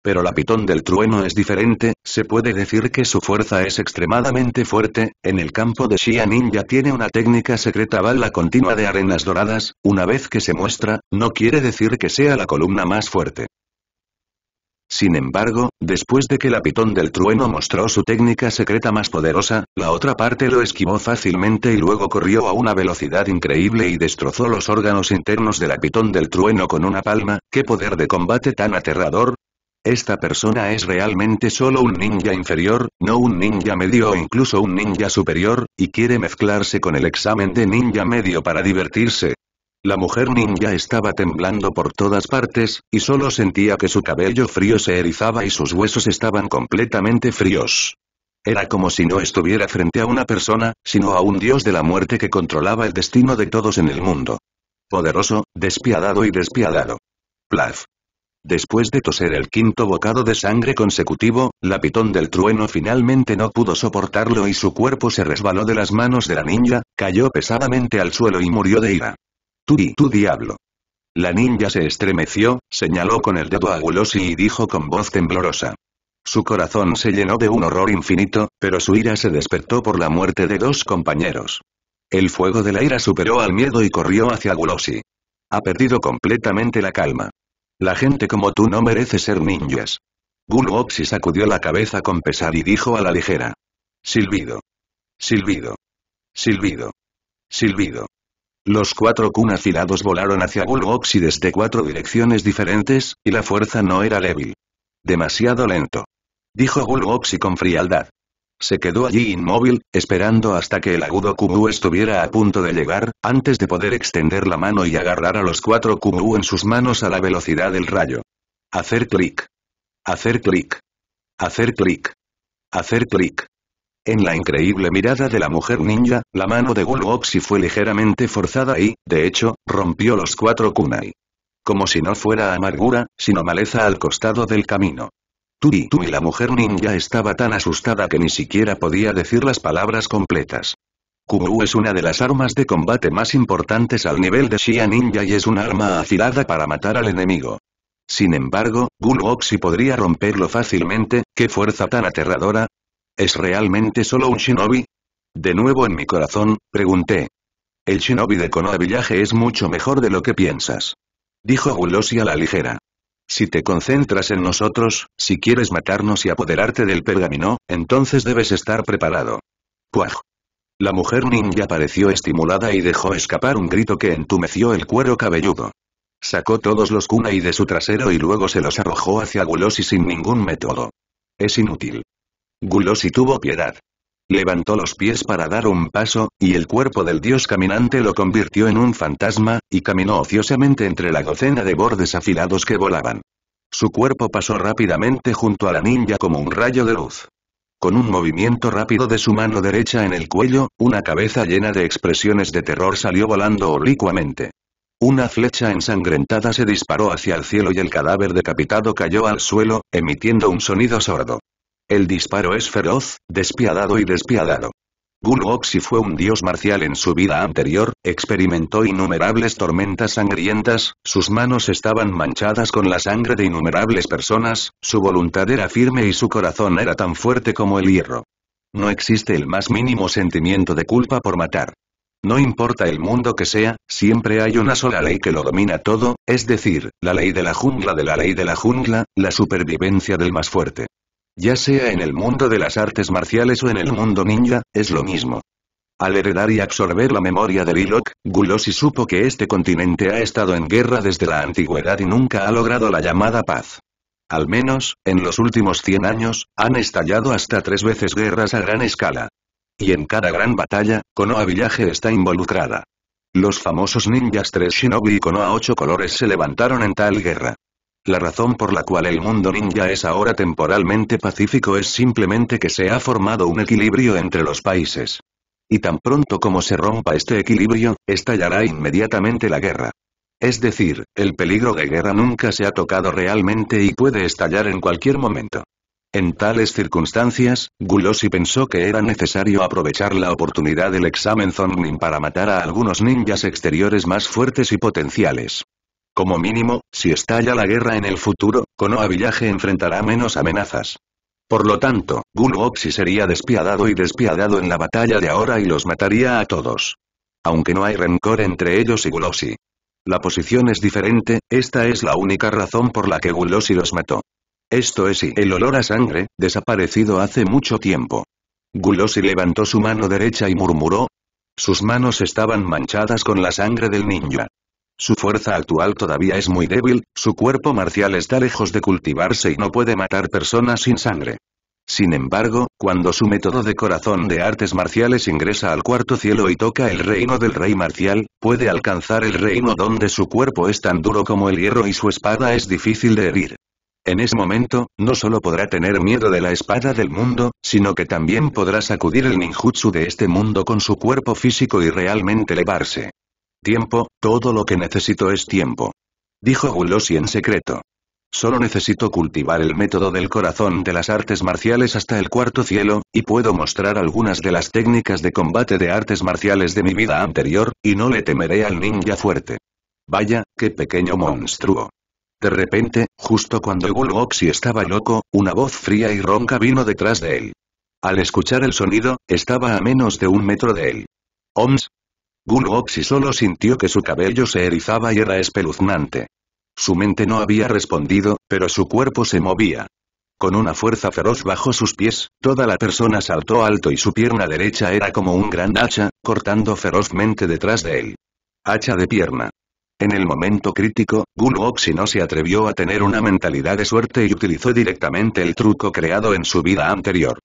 Pero la pitón del trueno es diferente, se puede decir que su fuerza es extremadamente fuerte, en el campo de Shia Ninja tiene una técnica secreta bala continua de arenas doradas, una vez que se muestra, no quiere decir que sea la columna más fuerte. Sin embargo, después de que la pitón del trueno mostró su técnica secreta más poderosa, la otra parte lo esquivó fácilmente y luego corrió a una velocidad increíble y destrozó los órganos internos de la pitón del trueno con una palma. ¿Qué poder de combate tan aterrador? Esta persona es realmente solo un ninja inferior, no un ninja medio o incluso un ninja superior, y quiere mezclarse con el examen de ninja medio para divertirse. La mujer ninja estaba temblando por todas partes, y solo sentía que su cabello frío se erizaba y sus huesos estaban completamente fríos. Era como si no estuviera frente a una persona, sino a un dios de la muerte que controlaba el destino de todos en el mundo. Poderoso, despiadado y despiadado. Plaf. Después de toser el quinto bocado de sangre consecutivo, la pitón del trueno finalmente no pudo soportarlo y su cuerpo se resbaló de las manos de la ninja, cayó pesadamente al suelo y murió de ira. Tú y tu diablo. La ninja se estremeció, señaló con el dedo a Gulosi y dijo con voz temblorosa. Su corazón se llenó de un horror infinito, pero su ira se despertó por la muerte de dos compañeros. El fuego de la ira superó al miedo y corrió hacia Gulosi. Ha perdido completamente la calma. La gente como tú no merece ser ninjas. Gulosi sacudió la cabeza con pesar y dijo a la ligera. Silbido. Silbido. Silbido. Silbido. Los cuatro kun afilados volaron hacia Gulosi desde cuatro direcciones diferentes, y la fuerza no era débil. Demasiado lento. Dijo Gulosi con frialdad. Se quedó allí inmóvil, esperando hasta que el agudo Kumu estuviera a punto de llegar, antes de poder extender la mano y agarrar a los cuatro Kumu en sus manos a la velocidad del rayo. Hacer clic. Hacer clic. Hacer clic. Hacer clic. En la increíble mirada de la mujer ninja, la mano de Gulosi fue ligeramente forzada y, de hecho, rompió los cuatro kunai. Como si no fuera amargura, sino maleza al costado del camino. Turi Turi la mujer ninja estaba tan asustada que ni siquiera podía decir las palabras completas. Kumu es una de las armas de combate más importantes al nivel de Shia Ninja y es un arma afilada para matar al enemigo. Sin embargo, Gulosi podría romperlo fácilmente, ¿qué fuerza tan aterradora? ¿Es realmente solo un shinobi? De nuevo en mi corazón, pregunté. El shinobi de Konoha Village es mucho mejor de lo que piensas. Dijo Gulosi a la ligera. Si te concentras en nosotros, si quieres matarnos y apoderarte del pergamino, entonces debes estar preparado. Puaj. La mujer ninja pareció estimulada y dejó escapar un grito que entumeció el cuero cabelludo. Sacó todos los kunai de su trasero y luego se los arrojó hacia Gulosi sin ningún método. Es inútil. Gulosi tuvo piedad. Levantó los pies para dar un paso, y el cuerpo del dios caminante lo convirtió en un fantasma, y caminó ociosamente entre la docena de bordes afilados que volaban. Su cuerpo pasó rápidamente junto a la ninja como un rayo de luz. Con un movimiento rápido de su mano derecha en el cuello, una cabeza llena de expresiones de terror salió volando oblicuamente. Una flecha ensangrentada se disparó hacia el cielo y el cadáver decapitado cayó al suelo, emitiendo un sonido sordo. El disparo es feroz, despiadado y despiadado. Gul Oxi fue un dios marcial en su vida anterior, experimentó innumerables tormentas sangrientas, sus manos estaban manchadas con la sangre de innumerables personas, su voluntad era firme y su corazón era tan fuerte como el hierro. No existe el más mínimo sentimiento de culpa por matar. No importa el mundo que sea, siempre hay una sola ley que lo domina todo, es decir, la ley de la jungla de la ley de la jungla, la supervivencia del más fuerte. Ya sea en el mundo de las artes marciales o en el mundo ninja, es lo mismo. Al heredar y absorber la memoria de Liloc, Gul Oxi supo que este continente ha estado en guerra desde la antigüedad y nunca ha logrado la llamada paz. Al menos, en los últimos cien años, han estallado hasta tres veces guerras a gran escala. Y en cada gran batalla, Konoha Village está involucrada. Los famosos ninjas tres Shinobi y Konoha ocho colores se levantaron en tal guerra. La razón por la cual el mundo ninja es ahora temporalmente pacífico es simplemente que se ha formado un equilibrio entre los países. Y tan pronto como se rompa este equilibrio, estallará inmediatamente la guerra. Es decir, el peligro de guerra nunca se ha tocado realmente y puede estallar en cualquier momento. En tales circunstancias, Gul Oxi pensó que era necesario aprovechar la oportunidad del examen Zongmin para matar a algunos ninjas exteriores más fuertes y potenciales. Como mínimo, si estalla la guerra en el futuro, Konoha Village enfrentará menos amenazas. Por lo tanto, Gul Oxi sería despiadado y despiadado en la batalla de ahora y los mataría a todos. Aunque no hay rencor entre ellos y Gul Oxi. La posición es diferente, esta es la única razón por la que Gul Oxi los mató. Esto es y el olor a sangre, desaparecido hace mucho tiempo. Gul Oxi levantó su mano derecha y murmuró. Sus manos estaban manchadas con la sangre del ninja. Su fuerza actual todavía es muy débil, su cuerpo marcial está lejos de cultivarse y no puede matar personas sin sangre. Sin embargo, cuando su método de corazón de artes marciales ingresa al cuarto cielo y toca el reino del rey marcial, puede alcanzar el reino donde su cuerpo es tan duro como el hierro y su espada es difícil de herir. En ese momento, no solo podrá tener miedo de la espada del mundo, sino que también podrá sacudir el ninjutsu de este mundo con su cuerpo físico y realmente elevarse. Tiempo, todo lo que necesito es tiempo. Dijo Gul Oxi en secreto. Solo necesito cultivar el método del corazón de las artes marciales hasta el cuarto cielo, y puedo mostrar algunas de las técnicas de combate de artes marciales de mi vida anterior, y no le temeré al ninja fuerte. Vaya, qué pequeño monstruo. De repente, justo cuando Gul Oxi estaba loco, una voz fría y ronca vino detrás de él. Al escuchar el sonido, estaba a menos de un metro de él. Oms. Gul Oxi solo sintió que su cabello se erizaba y era espeluznante. Su mente no había respondido, pero su cuerpo se movía. Con una fuerza feroz bajo sus pies, toda la persona saltó alto y su pierna derecha era como un gran hacha, cortando ferozmente detrás de él. Hacha de pierna. En el momento crítico, Gul Oxi no se atrevió a tener una mentalidad de suerte y utilizó directamente el truco creado en su vida anterior.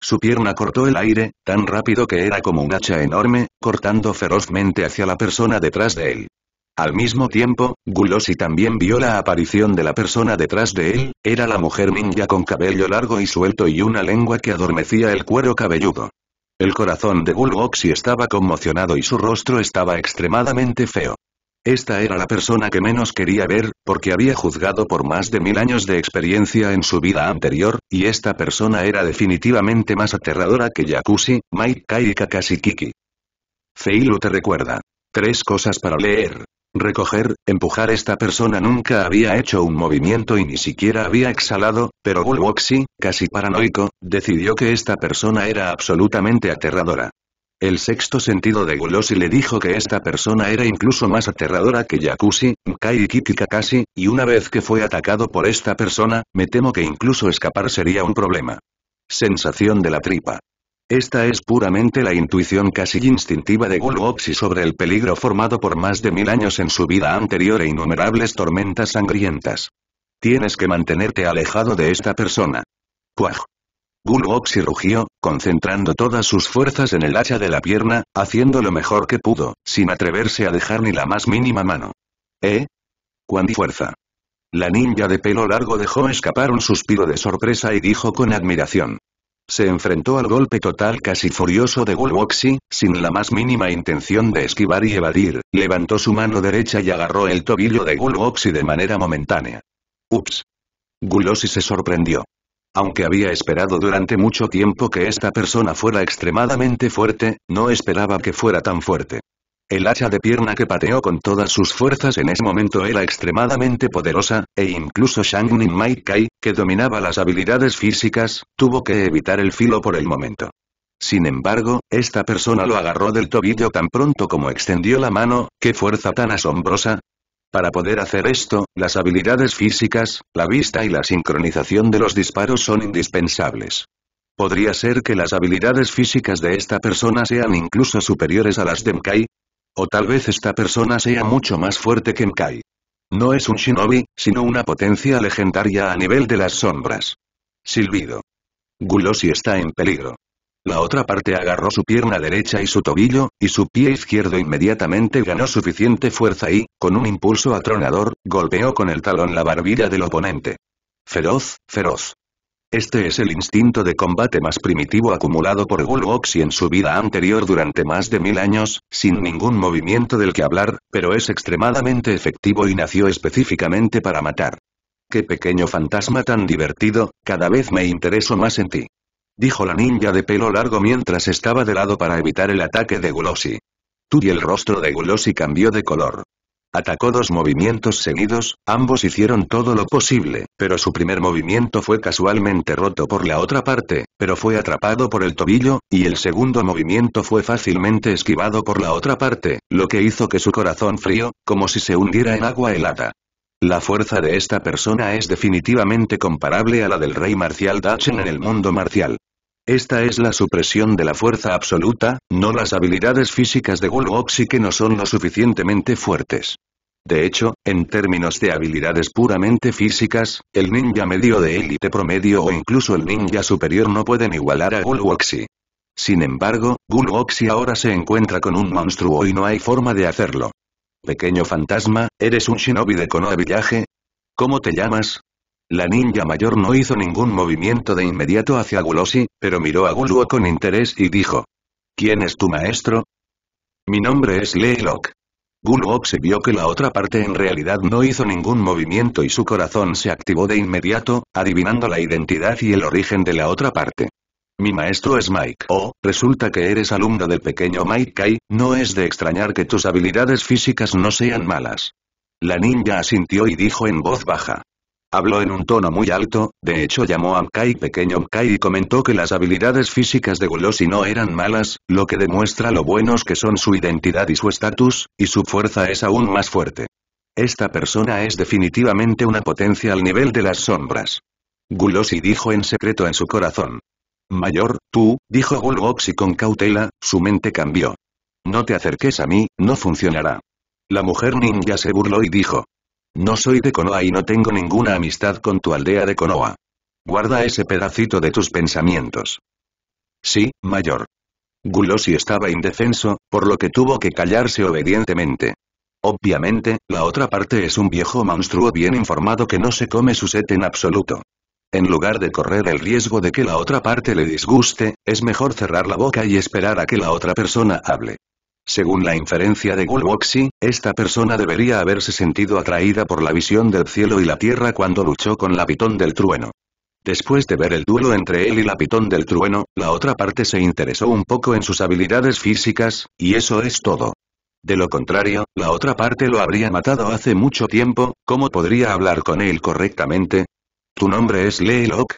Su pierna cortó el aire, tan rápido que era como un hacha enorme, cortando ferozmente hacia la persona detrás de él. Al mismo tiempo, Gul Oxi también vio la aparición de la persona detrás de él, era la mujer ninja con cabello largo y suelto y una lengua que adormecía el cuero cabelludo. El corazón de Gul Oxi estaba conmocionado y su rostro estaba extremadamente feo. Esta era la persona que menos quería ver, porque había juzgado por más de mil años de experiencia en su vida anterior, y esta persona era definitivamente más aterradora que Yakushi, Mai Kai y Kakashi Kiki. Feilu te recuerda. Tres cosas para leer. Recoger, empujar. Esta persona nunca había hecho un movimiento y ni siquiera había exhalado, pero Gul Oxi, casi paranoico, decidió que esta persona era absolutamente aterradora. El sexto sentido de Gul Oxi le dijo que esta persona era incluso más aterradora que Yakushi, Kai Kiki Kakashi, y una vez que fue atacado por esta persona, me temo que incluso escapar sería un problema. Sensación de la tripa. Esta es puramente la intuición casi instintiva de Gul Oxi sobre el peligro formado por más de mil años en su vida anterior e innumerables tormentas sangrientas. Tienes que mantenerte alejado de esta persona. ¡Cuaj! Gul Oxi rugió, concentrando todas sus fuerzas en el hacha de la pierna, haciendo lo mejor que pudo, sin atreverse a dejar ni la más mínima mano. ¿Eh? ¿Cuánta fuerza? La ninja de pelo largo dejó escapar un suspiro de sorpresa y dijo con admiración. Se enfrentó al golpe total casi furioso de Gulboxi, sin la más mínima intención de esquivar y evadir, levantó su mano derecha y agarró el tobillo de Gulboxi de manera momentánea. Ups. Gulboxi se sorprendió. Aunque había esperado durante mucho tiempo que esta persona fuera extremadamente fuerte, no esperaba que fuera tan fuerte. El hacha de pierna que pateó con todas sus fuerzas en ese momento era extremadamente poderosa, e incluso Shang Ning Mai Kai, que dominaba las habilidades físicas, tuvo que evitar el filo por el momento. Sin embargo, esta persona lo agarró del tobillo tan pronto como extendió la mano. ¡Qué fuerza tan asombrosa! Para poder hacer esto, las habilidades físicas, la vista y la sincronización de los disparos son indispensables. ¿Podría ser que las habilidades físicas de esta persona sean incluso superiores a las de Mkai? O tal vez esta persona sea mucho más fuerte que Mkai. No es un shinobi, sino una potencia legendaria a nivel de las sombras. Silbido. Gulboxi está en peligro. La otra parte agarró su pierna derecha y su tobillo, y su pie izquierdo inmediatamente ganó suficiente fuerza y, con un impulso atronador, golpeó con el talón la barbilla del oponente. Feroz, feroz. Este es el instinto de combate más primitivo acumulado por Gulboxi en su vida anterior durante más de mil años, sin ningún movimiento del que hablar, pero es extremadamente efectivo y nació específicamente para matar. ¡Qué pequeño fantasma tan divertido, cada vez me intereso más en ti!, dijo la ninja de pelo largo mientras estaba de lado para evitar el ataque de Gulboxi. Tú y el rostro de Gulboxi cambió de color. Atacó dos movimientos seguidos, ambos hicieron todo lo posible, pero su primer movimiento fue casualmente roto por la otra parte, pero fue atrapado por el tobillo, y el segundo movimiento fue fácilmente esquivado por la otra parte, lo que hizo que su corazón frío, como si se hundiera en agua helada. La fuerza de esta persona es definitivamente comparable a la del rey marcial Dachen en el mundo marcial. Esta es la supresión de la fuerza absoluta, no las habilidades físicas de Gulboxi que no son lo suficientemente fuertes. De hecho, en términos de habilidades puramente físicas, el ninja medio de élite promedio o incluso el ninja superior no pueden igualar a Gulboxi. Sin embargo, Gulboxi ahora se encuentra con un monstruo y no hay forma de hacerlo. Pequeño fantasma, ¿eres un shinobi de Konoha Village? ¿Cómo te llamas? La ninja mayor no hizo ningún movimiento de inmediato hacia Gulboxi, pero miró a Gulbo con interés y dijo. ¿Quién es tu maestro? Mi nombre es Leelok. Gulboxi vio que la otra parte en realidad no hizo ningún movimiento y su corazón se activó de inmediato, adivinando la identidad y el origen de la otra parte. Mi maestro es Mike. Oh, resulta que eres alumno del pequeño Mike Kai, no es de extrañar que tus habilidades físicas no sean malas. La ninja asintió y dijo en voz baja. Habló en un tono muy alto, de hecho llamó a Mkai pequeño Mkai y comentó que las habilidades físicas de Gulboxi no eran malas, lo que demuestra lo buenos que son su identidad y su estatus, y su fuerza es aún más fuerte. Esta persona es definitivamente una potencia al nivel de las sombras. Gulboxi dijo en secreto en su corazón. Mayor, tú, dijo Gulboxi con cautela, su mente cambió. No te acerques a mí, no funcionará. La mujer ninja se burló y dijo. No soy de Konoha y no tengo ninguna amistad con tu aldea de Konoha. Guarda ese pedacito de tus pensamientos. Sí, mayor. Gulboxi estaba indefenso, por lo que tuvo que callarse obedientemente. Obviamente, la otra parte es un viejo monstruo bien informado que no se come su set en absoluto. En lugar de correr el riesgo de que la otra parte le disguste, es mejor cerrar la boca y esperar a que la otra persona hable. Según la inferencia de Gulboxi, esta persona debería haberse sentido atraída por la visión del cielo y la tierra cuando luchó con la Pitón del Trueno. Después de ver el duelo entre él y la Pitón del Trueno, la otra parte se interesó un poco en sus habilidades físicas, y eso es todo. De lo contrario, la otra parte lo habría matado hace mucho tiempo, ¿cómo podría hablar con él correctamente? ¿Tu nombre es Leelok?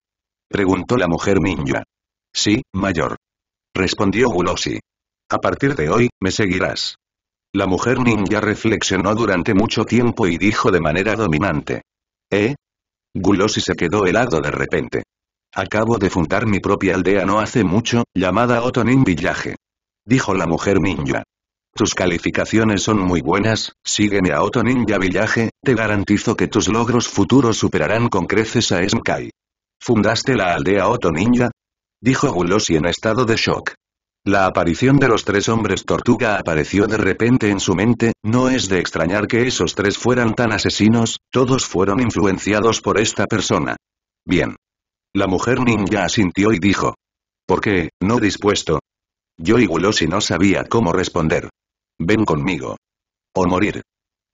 Preguntó la mujer ninja. Sí, mayor. Respondió Gulboxi. A partir de hoy, me seguirás. La mujer ninja reflexionó durante mucho tiempo y dijo de manera dominante. ¿Eh? Gulboxi se quedó helado de repente. Acabo de fundar mi propia aldea no hace mucho, llamada Otonin Village. Dijo la mujer ninja. Tus calificaciones son muy buenas, sígueme a Otonin Village, te garantizo que tus logros futuros superarán con creces a Mkai. ¿Fundaste la aldea Otonin? Dijo Gulboxi en estado de shock. La aparición de los tres hombres tortuga apareció de repente en su mente, no es de extrañar que esos tres fueran tan asesinos, todos fueron influenciados por esta persona. Bien. La mujer ninja asintió y dijo. ¿Por qué, no dispuesto? Yoiguloshi no sabía cómo responder. Ven conmigo. O morir.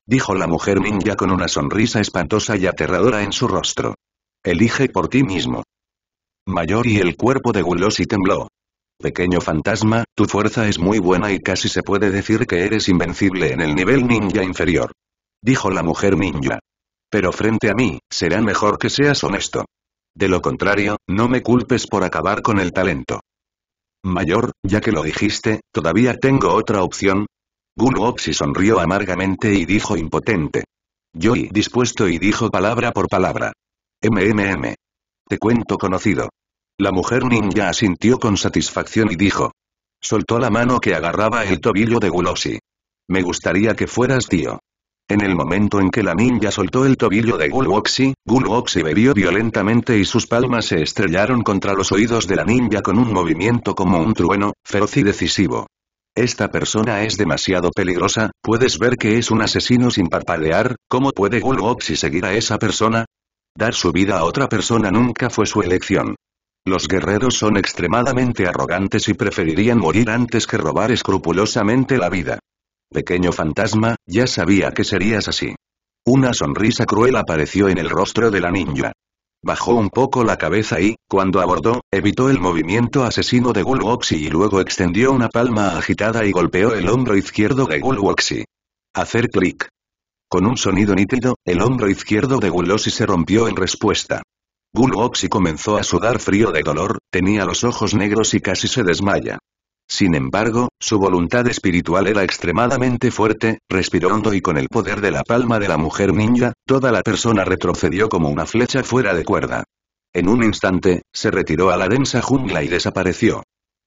Dijo la mujer ninja con una sonrisa espantosa y aterradora en su rostro. Elige por ti mismo. Mayori, el cuerpo de Guloshi tembló. Pequeño fantasma, tu fuerza es muy buena y casi se puede decir que eres invencible en el nivel ninja inferior. Dijo la mujer ninja. Pero frente a mí, será mejor que seas honesto. De lo contrario, no me culpes por acabar con el talento. Mayor, ya que lo dijiste, ¿todavía tengo otra opción? Guloshi sonrió amargamente y dijo impotente. Yoi dispuesto y dijo palabra por palabra. MMM. Te cuento conocido. La mujer ninja asintió con satisfacción y dijo. Soltó la mano que agarraba el tobillo de Guloshi. Me gustaría que fueras tío. En el momento en que la ninja soltó el tobillo de Guloshi, Guloshi bebió violentamente y sus palmas se estrellaron contra los oídos de la ninja con un movimiento como un trueno, feroz y decisivo. Esta persona es demasiado peligrosa, ¿puedes ver que es un asesino sin parpadear? ¿Cómo puede Guloshi seguir a esa persona? Dar su vida a otra persona nunca fue su elección. Los guerreros son extremadamente arrogantes y preferirían morir antes que robar escrupulosamente la vida. Pequeño fantasma, ya sabía que serías así. Una sonrisa cruel apareció en el rostro de la ninja. Bajó un poco la cabeza y, cuando abordó, evitó el movimiento asesino de Guloshi y luego extendió una palma agitada y golpeó el hombro izquierdo de Guloshi. Hacer clic. Con un sonido nítido, el hombro izquierdo de Guloshi se rompió en respuesta. Guloshi comenzó a sudar frío de dolor, tenía los ojos negros y casi se desmaya. Sin embargo, su voluntad espiritual era extremadamente fuerte, respiró hondo y con el poder de la palma de la mujer ninja, toda la persona retrocedió como una flecha fuera de cuerda. En un instante, se retiró a la densa jungla y desapareció.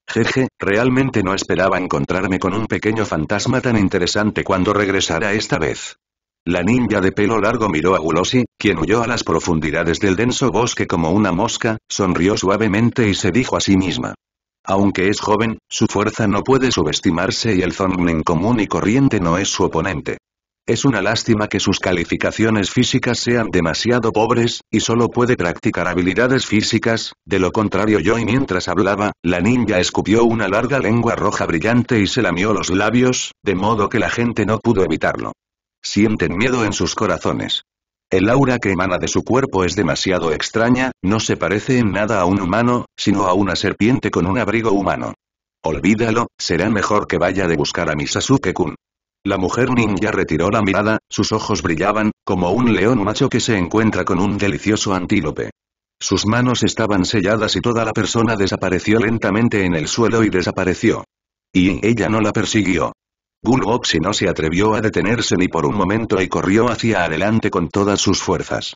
Jeje, realmente no esperaba encontrarme con un pequeño fantasma tan interesante cuando regresara esta vez. La ninja de pelo largo miró a Guloshi, quien huyó a las profundidades del denso bosque como una mosca, sonrió suavemente y se dijo a sí misma. Aunque es joven, su fuerza no puede subestimarse y el Zonin común y corriente no es su oponente. Es una lástima que sus calificaciones físicas sean demasiado pobres, y solo puede practicar habilidades físicas, de lo contrario yo y mientras hablaba, la ninja escupió una larga lengua roja brillante y se lamió los labios, de modo que la gente no pudo evitarlo. Sienten miedo en sus corazones. El aura que emana de su cuerpo es demasiado extraña, no se parece en nada a un humano, sino a una serpiente con un abrigo humano. Olvídalo, será mejor que vaya de buscar a mi Sasuke-kun. La mujer ninja retiró la mirada, sus ojos brillaban, como un león macho que se encuentra con un delicioso antílope. Sus manos estaban selladas y toda la persona desapareció lentamente en el suelo y desapareció. Y ella no la persiguió. Guloshi no se atrevió a detenerse ni por un momento y corrió hacia adelante con todas sus fuerzas.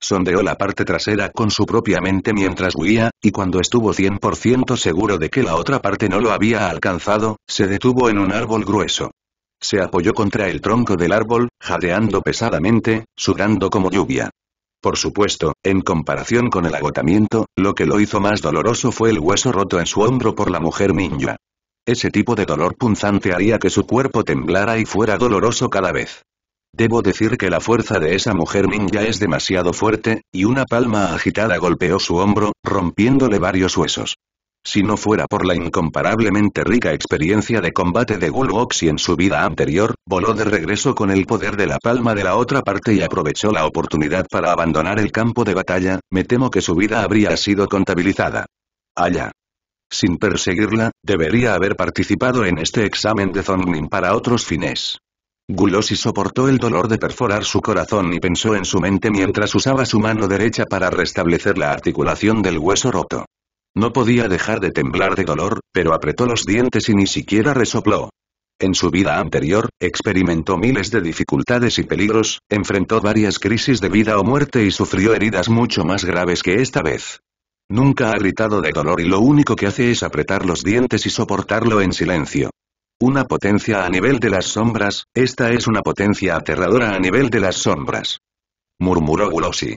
Sondeó la parte trasera con su propia mente mientras huía, y cuando estuvo cien por ciento seguro de que la otra parte no lo había alcanzado, se detuvo en un árbol grueso. Se apoyó contra el tronco del árbol, jadeando pesadamente, sudando como lluvia. Por supuesto, en comparación con el agotamiento, lo que lo hizo más doloroso fue el hueso roto en su hombro por la mujer ninja. Ese tipo de dolor punzante haría que su cuerpo temblara y fuera doloroso cada vez. Debo decir que la fuerza de esa mujer ninja es demasiado fuerte, y una palma agitada golpeó su hombro, rompiéndole varios huesos. Si no fuera por la incomparablemente rica experiencia de combate de Guloshi en su vida anterior, voló de regreso con el poder de la palma de la otra parte y aprovechó la oportunidad para abandonar el campo de batalla, me temo que su vida habría sido contabilizada. Allá. Sin perseguirla, debería haber participado en este examen de Zonin para otros fines. Guloshi soportó el dolor de perforar su corazón y pensó en su mente mientras usaba su mano derecha para restablecer la articulación del hueso roto. No podía dejar de temblar de dolor, pero apretó los dientes y ni siquiera resopló. En su vida anterior, experimentó miles de dificultades y peligros, enfrentó varias crisis de vida o muerte y sufrió heridas mucho más graves que esta vez. Nunca ha gritado de dolor y lo único que hace es apretar los dientes y soportarlo en silencio. Una potencia a nivel de las sombras, esta es una potencia aterradora a nivel de las sombras. Murmuró Guloshi.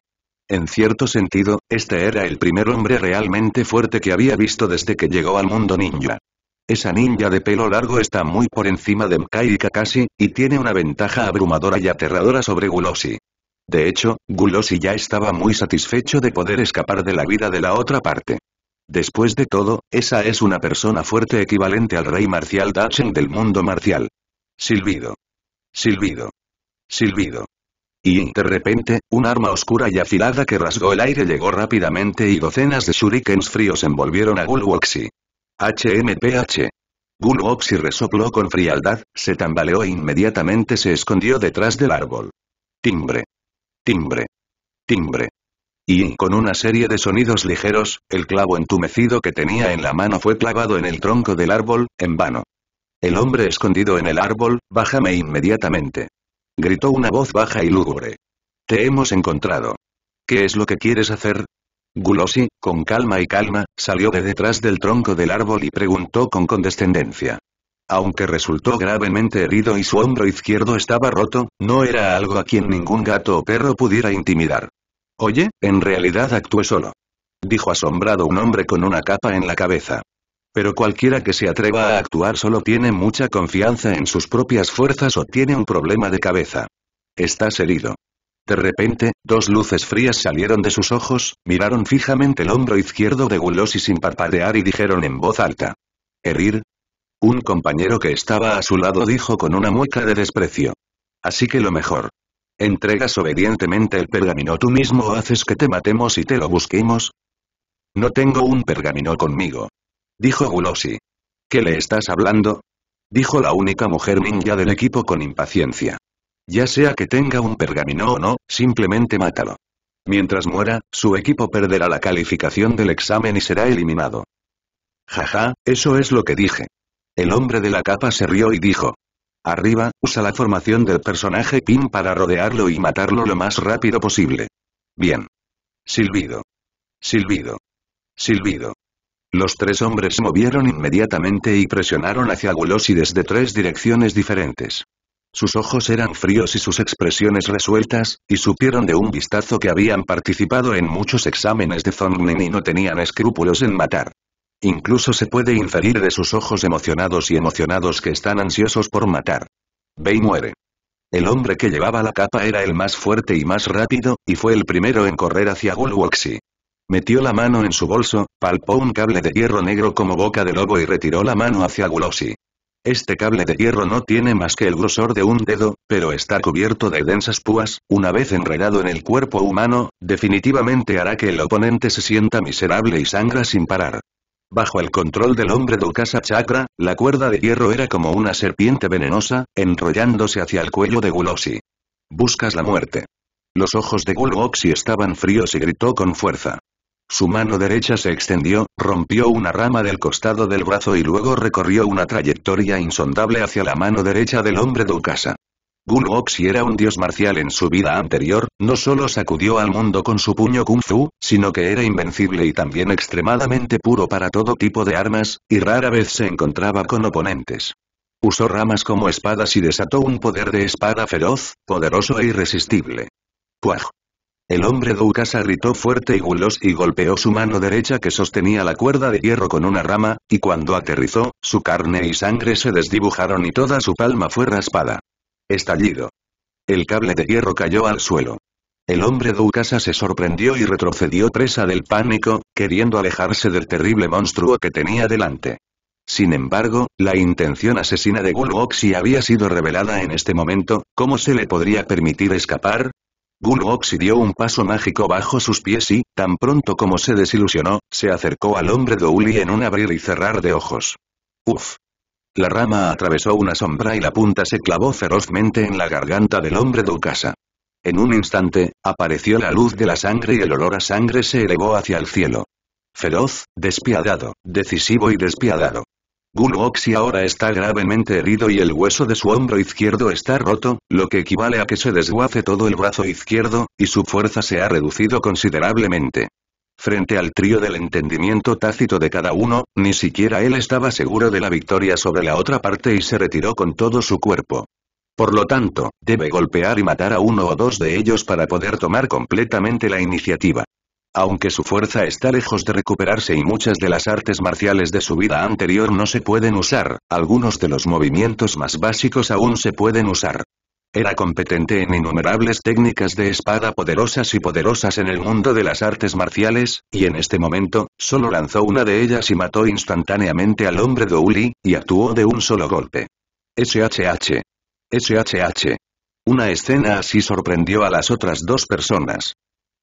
En cierto sentido, este era el primer hombre realmente fuerte que había visto desde que llegó al mundo ninja. Esa ninja de pelo largo está muy por encima de Mkai y Kakashi, y tiene una ventaja abrumadora y aterradora sobre Guloshi. De hecho, Guloshi ya estaba muy satisfecho de poder escapar de la vida de la otra parte. Después de todo, esa es una persona fuerte equivalente al rey marcial Dachen del mundo marcial. Silbido. Silbido. Silbido. Y de repente, un arma oscura y afilada que rasgó el aire llegó rápidamente y docenas de shurikens fríos envolvieron a Gulwoxi. H M P H. Gulwoxi resopló con frialdad, se tambaleó e inmediatamente se escondió detrás del árbol. Timbre. Timbre. Timbre. Y con una serie de sonidos ligeros, el clavo entumecido que tenía en la mano fue clavado en el tronco del árbol, en vano. El hombre escondido en el árbol, bájame inmediatamente. Gritó una voz baja y lúgubre. Te hemos encontrado. ¿Qué es lo que quieres hacer? Gulwoxi, con calma y calma, salió de detrás del tronco del árbol y preguntó con condescendencia. Aunque resultó gravemente herido y su hombro izquierdo estaba roto, no era algo a quien ningún gato o perro pudiera intimidar. Oye, en realidad actué solo. Dijo asombrado un hombre con una capa en la cabeza. Pero cualquiera que se atreva a actuar solo tiene mucha confianza en sus propias fuerzas o tiene un problema de cabeza. Estás herido. De repente, dos luces frías salieron de sus ojos, miraron fijamente el hombro izquierdo de Gulwoxi sin parpadear y dijeron en voz alta. ¿Herir? Un compañero que estaba a su lado dijo con una mueca de desprecio. Así que lo mejor. ¿Entregas obedientemente el pergamino tú mismo o haces que te matemos y te lo busquemos? No tengo un pergamino conmigo. Dijo Gulwoxi. ¿Qué le estás hablando? Dijo la única mujer ninja del equipo con impaciencia. Ya sea que tenga un pergamino o no, simplemente mátalo. Mientras muera, su equipo perderá la calificación del examen y será eliminado. Jaja, eso es lo que dije. El hombre de la capa se rió y dijo. Arriba, usa la formación del personaje Pin para rodearlo y matarlo lo más rápido posible. Bien. Silbido. Silbido. Silbido. Los tres hombres se movieron inmediatamente y presionaron hacia Gulwoxi desde tres direcciones diferentes. Sus ojos eran fríos y sus expresiones resueltas, y supieron de un vistazo que habían participado en muchos exámenes de Zongnen y no tenían escrúpulos en matar. Incluso se puede inferir de sus ojos emocionados y emocionados que están ansiosos por matar. Ve y muere. El hombre que llevaba la capa era el más fuerte y más rápido, y fue el primero en correr hacia Gulwoxi. Metió la mano en su bolso, palpó un cable de hierro negro como boca de lobo y retiró la mano hacia Gulwoxi. Este cable de hierro no tiene más que el grosor de un dedo, pero está cubierto de densas púas, una vez enredado en el cuerpo humano, definitivamente hará que el oponente se sienta miserable y sangra sin parar. Bajo el control del hombre Dukasa Chakra, la cuerda de hierro era como una serpiente venenosa, enrollándose hacia el cuello de Gulwoxi. Buscas la muerte. Los ojos de Gulwoxi estaban fríos y gritó con fuerza. Su mano derecha se extendió, rompió una rama del costado del brazo y luego recorrió una trayectoria insondable hacia la mano derecha del hombre Dukasa. Gulwoxi era un dios marcial en su vida anterior, no solo sacudió al mundo con su puño Kung Fu, sino que era invencible y también extremadamente puro para todo tipo de armas, y rara vez se encontraba con oponentes. Usó ramas como espadas y desató un poder de espada feroz, poderoso e irresistible. ¡Puaj! El hombre Dukasa gritó fuerte y Gulwoxi golpeó su mano derecha que sostenía la cuerda de hierro con una rama, y cuando aterrizó, su carne y sangre se desdibujaron y toda su palma fue raspada. Estallido. El cable de hierro cayó al suelo. El hombre Dukasa se sorprendió y retrocedió presa del pánico, queriendo alejarse del terrible monstruo que tenía delante. Sin embargo, la intención asesina de Gulwoxi había sido revelada en este momento, ¿cómo se le podría permitir escapar? Gulwoxi dio un paso mágico bajo sus pies y, tan pronto como se desilusionó, se acercó al hombre Douli en un abrir y cerrar de ojos. Uf. La rama atravesó una sombra y la punta se clavó ferozmente en la garganta del hombre Dukasa. En un instante, apareció la luz de la sangre y el olor a sangre se elevó hacia el cielo. Feroz, despiadado, decisivo y despiadado. Gulwoxi ahora está gravemente herido y el hueso de su hombro izquierdo está roto, lo que equivale a que se desguace todo el brazo izquierdo, y su fuerza se ha reducido considerablemente. Frente al trío del entendimiento tácito de cada uno, ni siquiera él estaba seguro de la victoria sobre la otra parte y se retiró con todo su cuerpo. Por lo tanto, debe golpear y matar a uno o dos de ellos para poder tomar completamente la iniciativa. Aunque su fuerza está lejos de recuperarse y muchas de las artes marciales de su vida anterior no se pueden usar, algunos de los movimientos más básicos aún se pueden usar. Era competente en innumerables técnicas de espada poderosas y poderosas en el mundo de las artes marciales, y en este momento, solo lanzó una de ellas y mató instantáneamente al hombre Douli, y actuó de un solo golpe. ¡Shh! ¡Shh! Una escena así sorprendió a las otras dos personas.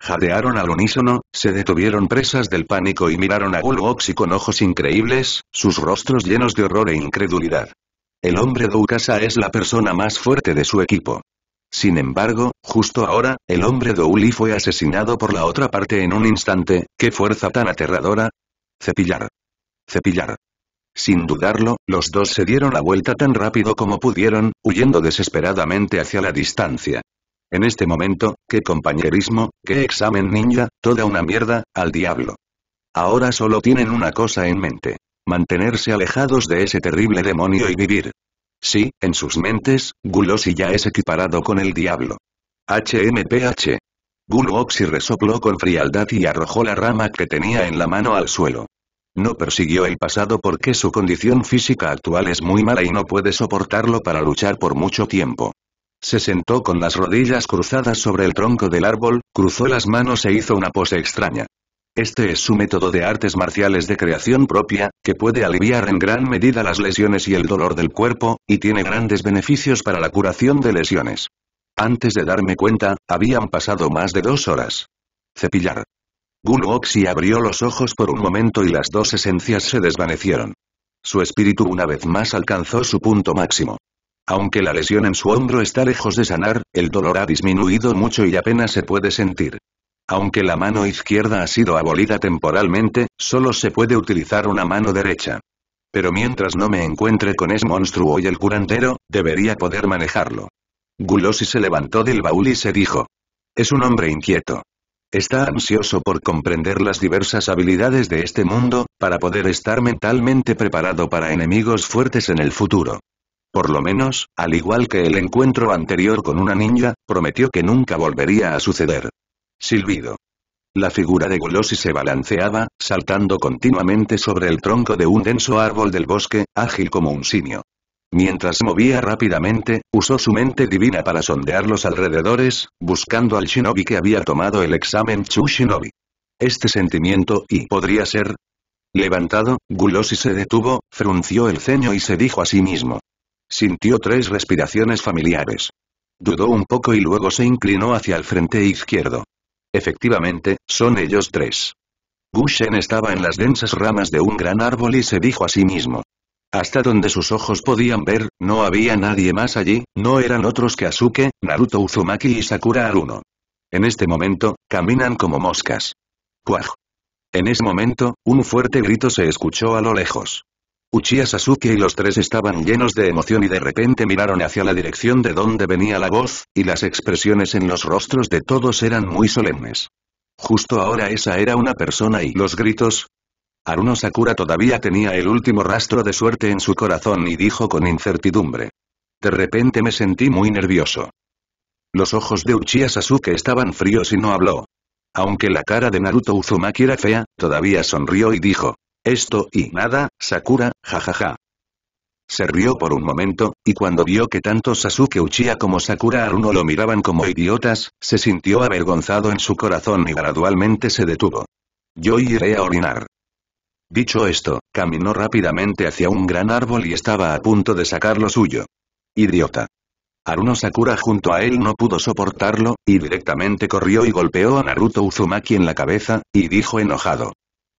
Jadearon al unísono, se detuvieron presas del pánico y miraron a Gulgoxi con ojos increíbles, sus rostros llenos de horror e incredulidad. El hombre Doukasa es la persona más fuerte de su equipo. Sin embargo, justo ahora, el hombre Douli fue asesinado por la otra parte en un instante. ¡Qué fuerza tan aterradora! Cepillar. Cepillar. Sin dudarlo, los dos se dieron la vuelta tan rápido como pudieron, huyendo desesperadamente hacia la distancia. En este momento, qué compañerismo, qué examen ninja, toda una mierda, al diablo. Ahora solo tienen una cosa en mente: mantenerse alejados de ese terrible demonio y vivir. Sí, en sus mentes, Gulgoxi ya es equiparado con el diablo. H M P H. Gulgoxi resopló con frialdad y arrojó la rama que tenía en la mano al suelo. No persiguió el pasado porque su condición física actual es muy mala y no puede soportarlo para luchar por mucho tiempo. Se sentó con las rodillas cruzadas sobre el tronco del árbol, cruzó las manos e hizo una pose extraña. Este es su método de artes marciales de creación propia, que puede aliviar en gran medida las lesiones y el dolor del cuerpo, y tiene grandes beneficios para la curación de lesiones. Antes de darme cuenta, habían pasado más de dos horas. Cepillar. Gulgoxi abrió los ojos por un momento y las dos esencias se desvanecieron. Su espíritu una vez más alcanzó su punto máximo. Aunque la lesión en su hombro está lejos de sanar, el dolor ha disminuido mucho y apenas se puede sentir. Aunque la mano izquierda ha sido abolida temporalmente, solo se puede utilizar una mano derecha. Pero mientras no me encuentre con ese monstruo y el curandero, debería poder manejarlo. Gulgoxi se levantó del baúl y se dijo. Es un hombre inquieto. Está ansioso por comprender las diversas habilidades de este mundo, para poder estar mentalmente preparado para enemigos fuertes en el futuro. Por lo menos, al igual que el encuentro anterior con una ninja, prometió que nunca volvería a suceder. Silbido. La figura de Gulgoxi se balanceaba, saltando continuamente sobre el tronco de un denso árbol del bosque, ágil como un simio. Mientras movía rápidamente, usó su mente divina para sondear los alrededores, buscando al shinobi que había tomado el examen Chu Shinobi. Este sentimiento y podría ser. Levantado, Gulgoxi se detuvo, frunció el ceño y se dijo a sí mismo. Sintió tres respiraciones familiares. Dudó un poco y luego se inclinó hacia el frente izquierdo. Efectivamente, son ellos tres. Gu Shen estaba en las densas ramas de un gran árbol y se dijo a sí mismo. Hasta donde sus ojos podían ver, no había nadie más allí, no eran otros que Asuke, Naruto Uzumaki y Sakura Haruno. En este momento, caminan como moscas. ¡Cuaj! En ese momento, un fuerte grito se escuchó a lo lejos. Uchiha Sasuke y los tres estaban llenos de emoción y de repente miraron hacia la dirección de donde venía la voz, y las expresiones en los rostros de todos eran muy solemnes. Justo ahora esa era una persona y los gritos. Haruno Sakura todavía tenía el último rastro de suerte en su corazón y dijo con incertidumbre. De repente me sentí muy nervioso. Los ojos de Uchiha Sasuke estaban fríos y no habló. Aunque la cara de Naruto Uzumaki era fea, todavía sonrió y dijo. Esto y nada, Sakura, jajaja. Se rió por un momento, y cuando vio que tanto Sasuke Uchiha como Sakura Haruno lo miraban como idiotas, se sintió avergonzado en su corazón y gradualmente se detuvo. Yo iré a orinar. Dicho esto, caminó rápidamente hacia un gran árbol y estaba a punto de sacar lo suyo. Idiota. Haruno Sakura junto a él no pudo soportarlo, y directamente corrió y golpeó a Naruto Uzumaki en la cabeza, y dijo enojado.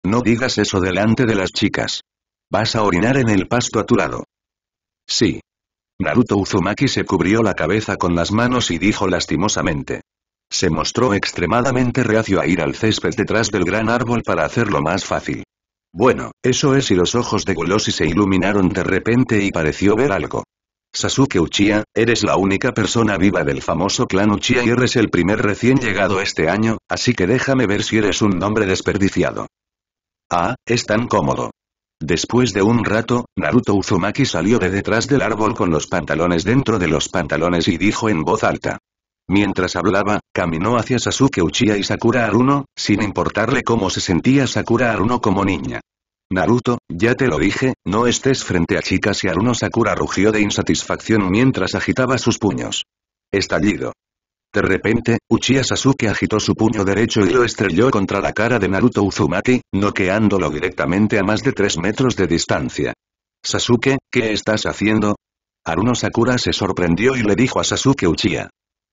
No digas eso delante de las chicas. Vas a orinar en el pasto a tu lado. Sí. Naruto Uzumaki se cubrió la cabeza con las manos y dijo lastimosamente. Se mostró extremadamente reacio a ir al césped detrás del gran árbol para hacerlo más fácil. Bueno, eso es y los ojos de Gulgoxi se iluminaron de repente y pareció ver algo. Sasuke Uchiha, eres la única persona viva del famoso clan Uchiha y eres el primer recién llegado este año, así que déjame ver si eres un nombre desperdiciado. Ah, es tan cómodo. Después de un rato, Naruto Uzumaki salió de detrás del árbol con los pantalones dentro de los pantalones y dijo en voz alta. Mientras hablaba, caminó hacia Sasuke Uchiha y Sakura Haruno, sin importarle cómo se sentía Sakura Haruno como niña. Naruto, ya te lo dije, no estés frente a chicas y Haruno Sakura rugió de insatisfacción mientras agitaba sus puños. Estallido. De repente, Uchiha Sasuke agitó su puño derecho y lo estrelló contra la cara de Naruto Uzumaki, noqueándolo directamente a más de tres metros de distancia. Sasuke, ¿qué estás haciendo? Haruno Sakura se sorprendió y le dijo a Sasuke Uchiha.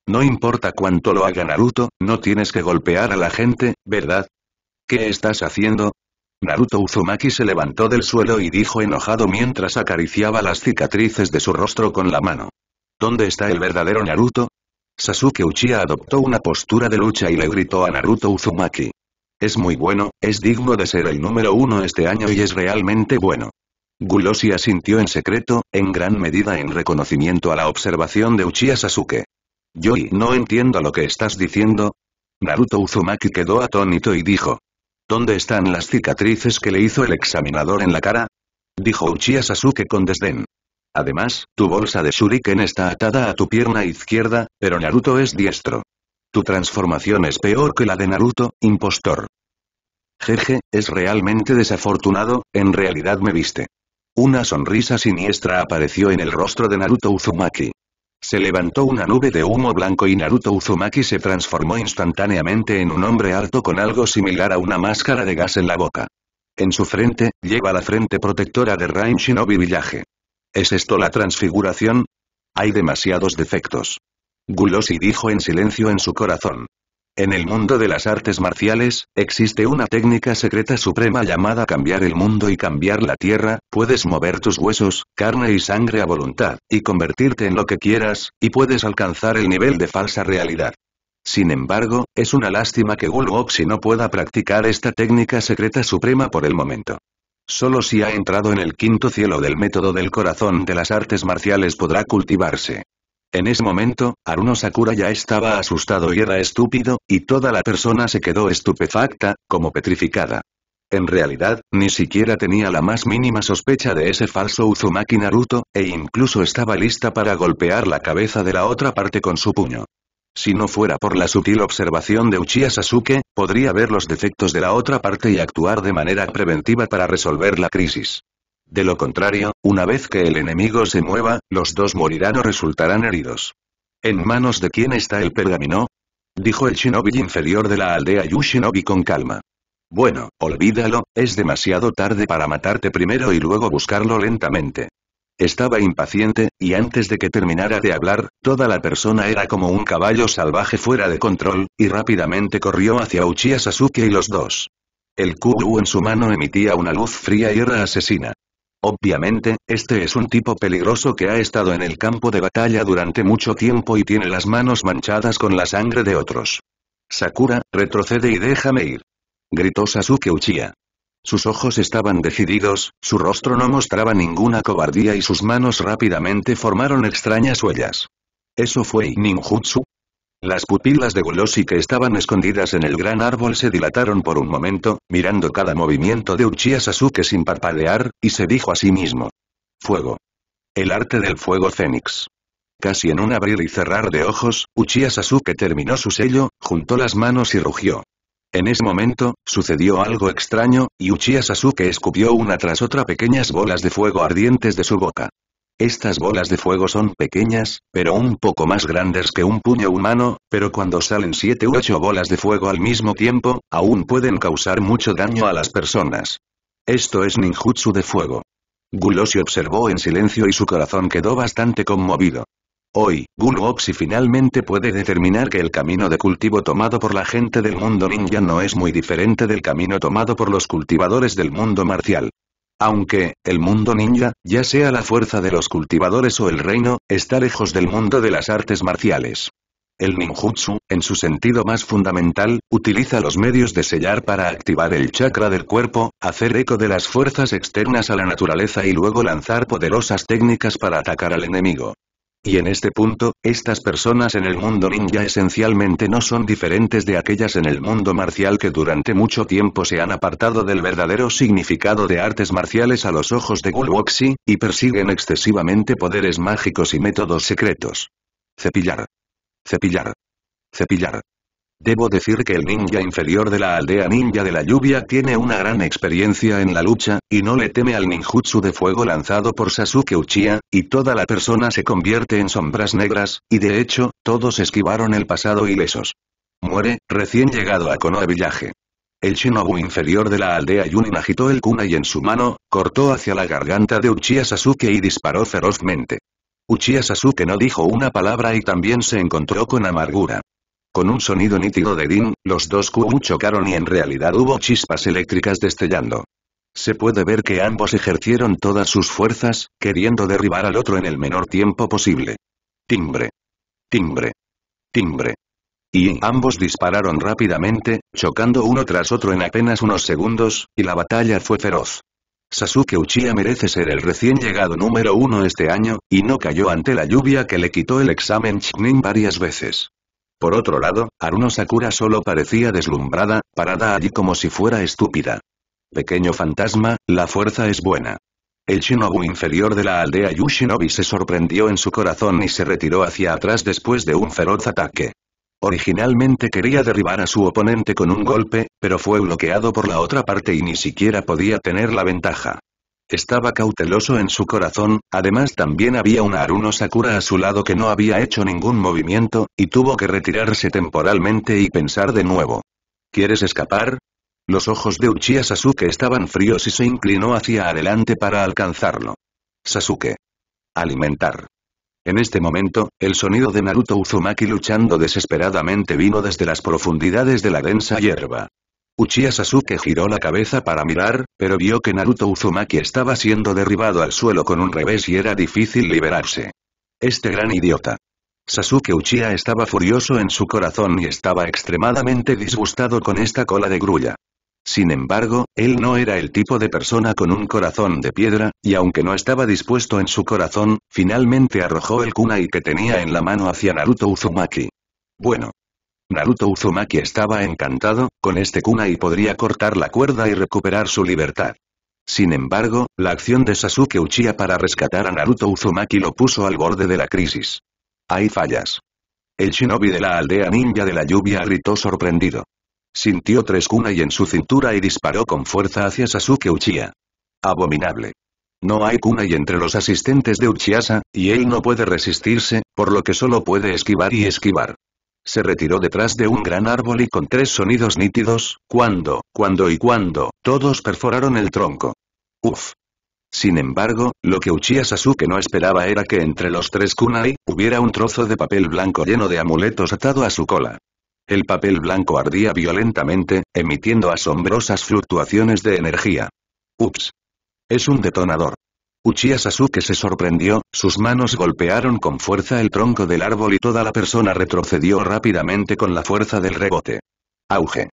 No importa cuánto lo haga Naruto, no tienes que golpear a la gente, ¿verdad? ¿Qué estás haciendo? Naruto Uzumaki se levantó del suelo y dijo enojado mientras acariciaba las cicatrices de su rostro con la mano. ¿Dónde está el verdadero Naruto? Sasuke Uchiha adoptó una postura de lucha y le gritó a Naruto Uzumaki. Es muy bueno, es digno de ser el número uno este año y es realmente bueno. Guloshi asintió en secreto, en gran medida en reconocimiento a la observación de Uchiha Sasuke. Yoi, no entiendo lo que estás diciendo. Naruto Uzumaki quedó atónito y dijo. ¿Dónde están las cicatrices que le hizo el examinador en la cara? Dijo Uchiha Sasuke con desdén. Además, tu bolsa de shuriken está atada a tu pierna izquierda, pero Naruto es diestro. Tu transformación es peor que la de Naruto, impostor. Jeje, es realmente desafortunado, en realidad me viste. Una sonrisa siniestra apareció en el rostro de Naruto Uzumaki. Se levantó una nube de humo blanco y Naruto Uzumaki se transformó instantáneamente en un hombre alto con algo similar a una máscara de gas en la boca. En su frente, lleva la frente protectora de Rain Shinobi Village. ¿Es esto la transfiguración? Hay demasiados defectos. Guloshi dijo en silencio en su corazón. En el mundo de las artes marciales, existe una técnica secreta suprema llamada cambiar el mundo y cambiar la tierra, puedes mover tus huesos, carne y sangre a voluntad, y convertirte en lo que quieras, y puedes alcanzar el nivel de falsa realidad. Sin embargo, es una lástima que Guloshi no pueda practicar esta técnica secreta suprema por el momento. Solo si ha entrado en el quinto cielo del método del corazón de las artes marciales podrá cultivarse. En ese momento, Haruno Sakura ya estaba asustado y era estúpido, y toda la persona se quedó estupefacta, como petrificada. En realidad, ni siquiera tenía la más mínima sospecha de ese falso Uzumaki Naruto, e incluso estaba lista para golpear la cabeza de la otra parte con su puño. Si no fuera por la sutil observación de Uchiha Sasuke, podría ver los defectos de la otra parte y actuar de manera preventiva para resolver la crisis. De lo contrario, una vez que el enemigo se mueva, los dos morirán o resultarán heridos. ¿En manos de quién está el pergamino? Dijo el shinobi inferior de la aldea Yushinobi con calma. Bueno, olvídalo, es demasiado tarde para matarte primero y luego buscarlo lentamente. Estaba impaciente, y antes de que terminara de hablar, toda la persona era como un caballo salvaje fuera de control, y rápidamente corrió hacia Uchiha Sasuke y los dos. El Kudu en su mano emitía una luz fría y era asesina. Obviamente, este es un tipo peligroso que ha estado en el campo de batalla durante mucho tiempo y tiene las manos manchadas con la sangre de otros. Sakura, retrocede y déjame ir. Gritó Sasuke Uchiha. Sus ojos estaban decididos, su rostro no mostraba ninguna cobardía y sus manos rápidamente formaron extrañas huellas. ¿Eso fue ninjutsu? Las pupilas de Guloshi que estaban escondidas en el gran árbol se dilataron por un momento, mirando cada movimiento de Uchiha Sasuke sin parpadear, y se dijo a sí mismo. Fuego. El arte del fuego fénix. Casi en un abrir y cerrar de ojos, Uchiha Sasuke terminó su sello, juntó las manos y rugió. En ese momento, sucedió algo extraño, y Uchiha Sasuke escupió una tras otra pequeñas bolas de fuego ardientes de su boca. Estas bolas de fuego son pequeñas, pero un poco más grandes que un puño humano, pero cuando salen siete u ocho bolas de fuego al mismo tiempo, aún pueden causar mucho daño a las personas. Esto es ninjutsu de fuego. Guloshi observó en silencio y su corazón quedó bastante conmovido. Hoy, Guloshi finalmente puede determinar que el camino de cultivo tomado por la gente del mundo ninja no es muy diferente del camino tomado por los cultivadores del mundo marcial. Aunque, el mundo ninja, ya sea la fuerza de los cultivadores o el reino, está lejos del mundo de las artes marciales. El ninjutsu, en su sentido más fundamental, utiliza los medios de sellar para activar el chakra del cuerpo, hacer eco de las fuerzas externas a la naturaleza y luego lanzar poderosas técnicas para atacar al enemigo. Y en este punto, estas personas en el mundo ninja esencialmente no son diferentes de aquellas en el mundo marcial que durante mucho tiempo se han apartado del verdadero significado de artes marciales a los ojos de Guloshi, y persiguen excesivamente poderes mágicos y métodos secretos. Cepillar. Cepillar. Cepillar. Debo decir que el ninja inferior de la aldea ninja de la lluvia tiene una gran experiencia en la lucha, y no le teme al ninjutsu de fuego lanzado por Sasuke Uchiha, y toda la persona se convierte en sombras negras, y de hecho, todos esquivaron el pasado ilesos. Muere, recién llegado a Konoha Village. El shinobu inferior de la aldea Yunin agitó el kunai en su mano, cortó hacia la garganta de Uchiha Sasuke y disparó ferozmente. Uchiha Sasuke no dijo una palabra y también se encontró con amargura. Con un sonido nítido de din, los dos Kubu chocaron y en realidad hubo chispas eléctricas destellando. Se puede ver que ambos ejercieron todas sus fuerzas, queriendo derribar al otro en el menor tiempo posible. Timbre. Timbre. Timbre. Y ambos dispararon rápidamente, chocando uno tras otro en apenas unos segundos, y la batalla fue feroz. Sasuke Uchiha merece ser el recién llegado número uno este año, y no cayó ante la lluvia que le quitó el examen Chunin varias veces. Por otro lado, Haruno Sakura solo parecía deslumbrada, parada allí como si fuera estúpida. Pequeño fantasma, la fuerza es buena. El shinobu inferior de la aldea Yushinobi se sorprendió en su corazón y se retiró hacia atrás después de un feroz ataque. Originalmente quería derribar a su oponente con un golpe, pero fue bloqueado por la otra parte y ni siquiera podía tener la ventaja. Estaba cauteloso en su corazón, además también había una Haruno Sakura a su lado que no había hecho ningún movimiento, y tuvo que retirarse temporalmente y pensar de nuevo. ¿Quieres escapar? Los ojos de Uchiha Sasuke estaban fríos y se inclinó hacia adelante para alcanzarlo. Sasuke. Alimentar. En este momento, el sonido de Naruto Uzumaki luchando desesperadamente vino desde las profundidades de la densa hierba. Uchiha Sasuke giró la cabeza para mirar, pero vio que Naruto Uzumaki estaba siendo derribado al suelo con un revés y era difícil liberarse. Este gran idiota. Sasuke Uchiha estaba furioso en su corazón y estaba extremadamente disgustado con esta cola de grulla. Sin embargo, él no era el tipo de persona con un corazón de piedra, y aunque no estaba dispuesto en su corazón, finalmente arrojó el kunai que tenía en la mano hacia Naruto Uzumaki. Bueno. Naruto Uzumaki estaba encantado, con este kunai podría cortar la cuerda y recuperar su libertad. Sin embargo, la acción de Sasuke Uchiha para rescatar a Naruto Uzumaki lo puso al borde de la crisis. Hay fallas. El shinobi de la aldea ninja de la lluvia gritó sorprendido. Sintió tres kunai en su cintura y disparó con fuerza hacia Sasuke Uchiha. Abominable. No hay kunai entre los asistentes de Uchiha, y él no puede resistirse, por lo que solo puede esquivar y esquivar. Se retiró detrás de un gran árbol y con tres sonidos nítidos, cuando, cuando y cuando, todos perforaron el tronco. Uf. Sin embargo, lo que Uchiha Sasuke no esperaba era que entre los tres kunai, hubiera un trozo de papel blanco lleno de amuletos atado a su cola. El papel blanco ardía violentamente, emitiendo asombrosas fluctuaciones de energía. Ups. Es un detonador. Uchiha Sasuke se sorprendió, sus manos golpearon con fuerza el tronco del árbol y toda la persona retrocedió rápidamente con la fuerza del rebote. Auge.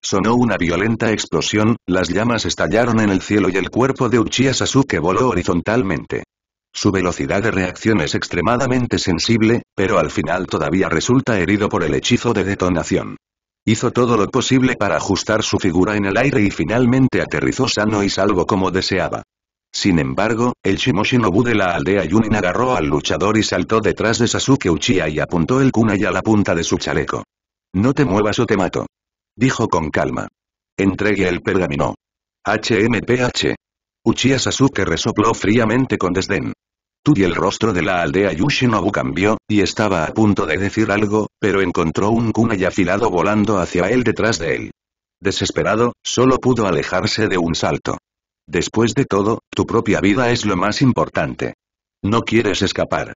Sonó una violenta explosión, las llamas estallaron en el cielo y el cuerpo de Uchiha Sasuke voló horizontalmente. Su velocidad de reacción es extremadamente sensible, pero al final todavía resulta herido por el hechizo de detonación. Hizo todo lo posible para ajustar su figura en el aire y finalmente aterrizó sano y salvo como deseaba. Sin embargo, el Shimoshinobu de la aldea Yunin agarró al luchador y saltó detrás de Sasuke Uchiha y apuntó el kunai a la punta de su chaleco. «No te muevas o te mato», dijo con calma. «Entregue el pergamino». «H M P H». Uchiha Sasuke resopló fríamente con desdén. Tú y el rostro de la aldea Yushinobu cambió, y estaba a punto de decir algo, pero encontró un kunai afilado volando hacia él detrás de él. Desesperado, solo pudo alejarse de un salto. Después de todo, tu propia vida es lo más importante. No quieres escapar.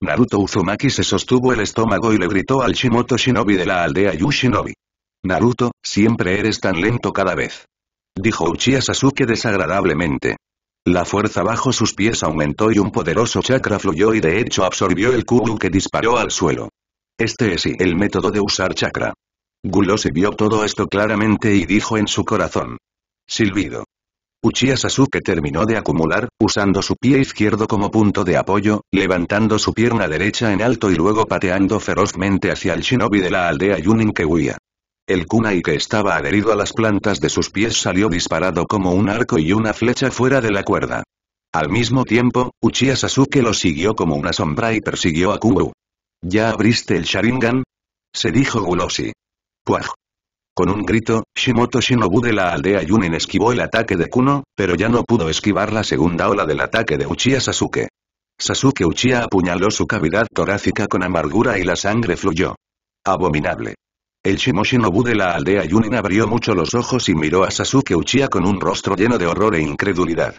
Naruto Uzumaki se sostuvo el estómago y le gritó al Shimoto Shinobi de la aldea Yushinobi. Naruto, siempre eres tan lento cada vez. Dijo Uchiha Sasuke desagradablemente. La fuerza bajo sus pies aumentó y un poderoso chakra fluyó y de hecho absorbió el kubu que disparó al suelo. Este es el método de usar chakra. Gulose vio todo esto claramente y dijo en su corazón. Silbido. Uchiha Sasuke terminó de acumular, usando su pie izquierdo como punto de apoyo, levantando su pierna derecha en alto y luego pateando ferozmente hacia el shinobi de la aldea Yunin que huía. El kunai que estaba adherido a las plantas de sus pies salió disparado como un arco y una flecha fuera de la cuerda. Al mismo tiempo, Uchiha Sasuke lo siguió como una sombra y persiguió a Kubu. ¿Ya abriste el Sharingan? Se dijo Gulosi. ¡Cuaj! Con un grito, Shimoto Shinobu de la aldea Yunin esquivó el ataque de Kuno, pero ya no pudo esquivar la segunda ola del ataque de Uchiha Sasuke. Sasuke Uchiha apuñaló su cavidad torácica con amargura y la sangre fluyó. Abominable. El Shimo Shinobu de la aldea Yunin abrió mucho los ojos y miró a Sasuke Uchiha con un rostro lleno de horror e incredulidad.